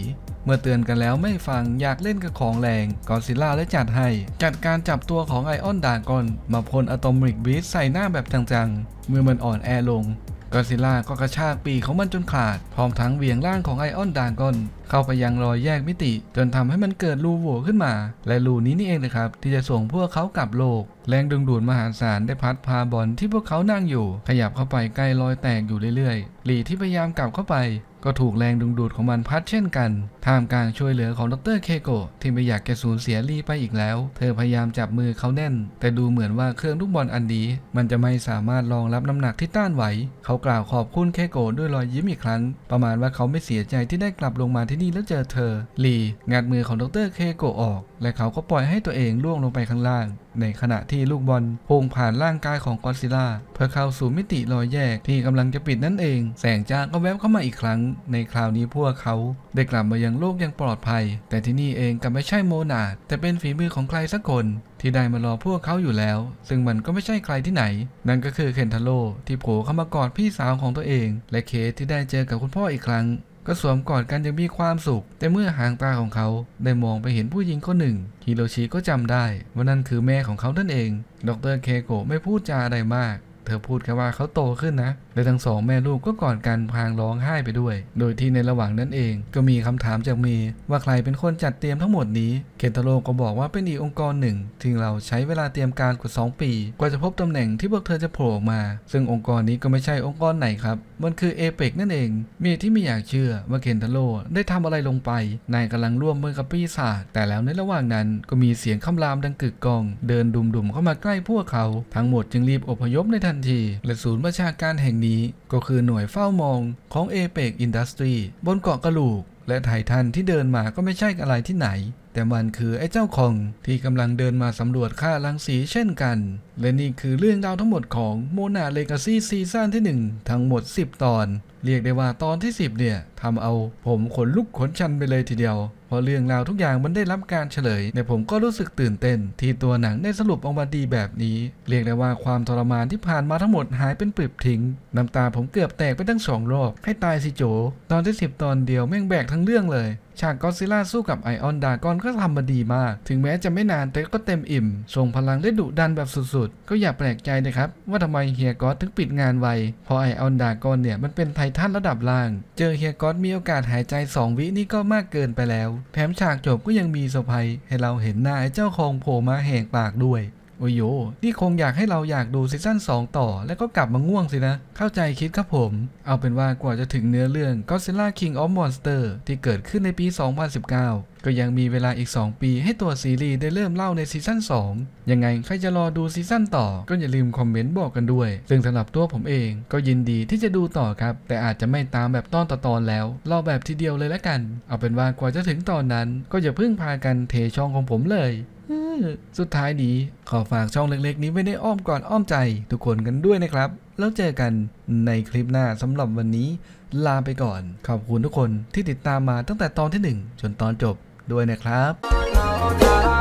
เมื่อเตือนกันแล้วไม่ฟังอยากเล่นกับของแรงกอดซิลล่าเลยจัดให้จัดการจับตัวของไอออนดากอนมาพ่นอะตอมิกบีสใส่หน้าแบบจังๆเมื่อมันอ่อนแอลงกอดซิลล่าก็กระชากปีกของมันจนขาดพร้อมทั้งเหวี่ยงร่างของไอออนดากอนเข้าไปยังรอยแยกมิติจนทำให้มันเกิดรูโหว่ขึ้นมาและรูนี้นี่เองนะครับที่จะส่งพวกเขากลับโลกแรงดึงดูดมหาศาลได้พัดพาบอลที่พวกเขานั่งอยู่ขยับเข้าไปใกล้รอยแตกอยู่เรื่อยๆหลีที่พยายามกลับเข้าไปก็ถูกแรงดึงดูดของมันพัดเช่นกันท่ามกลางช่วยเหลือของดร.เคโกะที่ไม่อยากจะสูญเสียลีไปอีกแล้วเธอพยายามจับมือเขาแน่นแต่ดูเหมือนว่าเครื่องลูกบอลอันนี้มันจะไม่สามารถรองรับน้ำหนักที่ต้านไหวเขากล่าวขอบคุณเคโกะด้วยรอยยิ้มอีกครั้งประมาณว่าเขาไม่เสียใจที่ได้กลับลงมาที่นี่แล้วเจอเธอลีงัดมือของดร.เคโกะออกและเขาก็ปล่อยให้ตัวเองล่วงลงไปข้างล่างในขณะที่ลูกบอลพุ่งผ่านร่างกายของกอดซิลล่าเพื่อเข้าสู่มิติรอยแยกที่กำลังจะปิดนั่นเองแสงจ้าก็แวบเข้ามาอีกครั้งในคราวนี้พวกเขาได้กลับมายังโลกอย่างปลอดภัยแต่ที่นี่เองกลับไม่ใช่โมนาดแต่เป็นฝีมือของใครสักคนที่ได้มารอพวกเขาอยู่แล้วซึ่งมันก็ไม่ใช่ใครที่ไหนนั่นก็คือเคนทาโร่ที่โผล่เข้ามากอดพี่สาวของตัวเองและเคสที่ได้เจอกับคุณพ่ออีกครั้งก็สวมกอดกันยังมีความสุขแต่เมื่อหางตาของเขาได้มองไปเห็นผู้หญิงคนหนึ่งฮิโรชิก็จำได้ว่านั่นคือแม่ของเขานั่นเองดร.เคโกะไม่พูดจาอะไรมากเธอพูดแค่ว่าเขาโตขึ้นนะและทั้งสองแม่ลูกก็กอดกันพลางร้องไห้ไปด้วยโดยที่ในระหว่างนั้นเองก็มีคำถามจากเมย์ว่าใครเป็นคนจัดเตรียมทั้งหมดนี้เคนทาโร่ก็บอกว่าเป็นอีกองค์กรหนึ่งที่เราใช้เวลาเตรียมการกว่าสองปีกว่าจะพบตำแหน่งที่พวกเธอจะโผล่มาซึ่งองค์กรนี้ก็ไม่ใช่องค์กรไหนครับมันคือเอเปกนั่นเองเมย์ที่ไม่อยากเชื่อว่าเคนทาโร่ได้ทำอะไรลงไปนายกำลังร่วมมือกับปีศาจแต่แล้วในระหว่างนั้นก็มีเสียงคำรามดังกึกก้องเดินดุ่มๆเข้ามาใกล้พวกเขาทั้งหมดจึงรีบอพยพในทันทีและศูนย์ประชาการแห่งนี้ก็คือหน่วยเฝ้ามองของเอเปกอินดัสทรีบนเกาะกระลูกและไททันที่เดินมาก็ไม่ใช่อะไรที่ไหนแต่มันคือไอ้เจ้าคองที่กำลังเดินมาสำรวจค่ารังสีเช่นกันและนี่คือเรื่องราวทั้งหมดของ Monarch Legacy ซีซั่นที่หนึ่งทั้งหมดสิบตอนเรียกได้ว่าตอนที่สิบเนี่ยทำเอาผมขนลุกขนชันไปเลยทีเดียวเพราะเรื่องราวทุกอย่างมันได้รับการเฉลยในผมก็รู้สึกตื่นเต้นที่ตัวหนังได้สรุปออกมาดีแบบนี้เรียกได้ว่าความทรมานที่ผ่านมาทั้งหมดหายเป็นปลิบทิ้งน้ำตาผมเกือบแตกไปทั้งสองรอบให้ตายสิโจตอนที่สิบตอนเดียวแม่งแบกทั้งเรื่องเลยฉากก็อดซิลล่าสู้กับไอออนดากอนก็ทำมาดีมากถึงแม้จะไม่นานแต่ก็เต็มอิ่มทรงพลังและดุดันแบบสุดๆก็อย่าแปลกใจนะครับว่าทำไมเฮียก็อดถึงปิดงานไวเพราะไอออนดากอนเนี่ยมันเป็นไททันระดับล่างเจอเฮียก็อดมีโอกาสหายใจสองวินี่ก็มากเกินไปแล้วแถมฉากจบก็ยังมีเซอร์ไพรส์ให้เราเห็นหน้าไอ้เจ้าคองโผล่มาแหกปากด้วยโอ้โยนี่คงอยากให้เราอยากดูซีซั่นสองต่อแล้วก็กลับมาง่วงสินะเข้าใจคิดครับผมเอาเป็นว่ากว่าจะถึงเนื้อเรื่อง Godzilla King of Monster ที่เกิดขึ้นในปี สองพันสิบเก้า ก็ยังมีเวลาอีกสองปีให้ตัวซีรีส์ได้เริ่มเล่าในซีซั่นสองยังไงใครจะรอดูซีซั่นต่อก็อย่าลืมคอมเมนต์บอกกันด้วยซึ่งสำหรับตัวผมเองก็ยินดีที่จะดูต่อครับแต่อาจจะไม่ตามแบบตอนต่อตอนแล้วรอแบบทีเดียวเลยละกันเอาเป็นว่ากว่าจะถึงตอนนั้นก็อย่าเพิ่งพากันเทช่องของผมเลยสุดท้ายนี้ขอฝากช่องเล็กๆนี้ไว้ในอ้อมกอดอ้อมใจทุกคนกันด้วยนะครับแล้วเจอกันในคลิปหน้าสำหรับวันนี้ลาไปก่อนขอบคุณทุกคนที่ติดตามมาตั้งแต่ตอนที่หนึ่งจนตอนจบด้วยนะครับ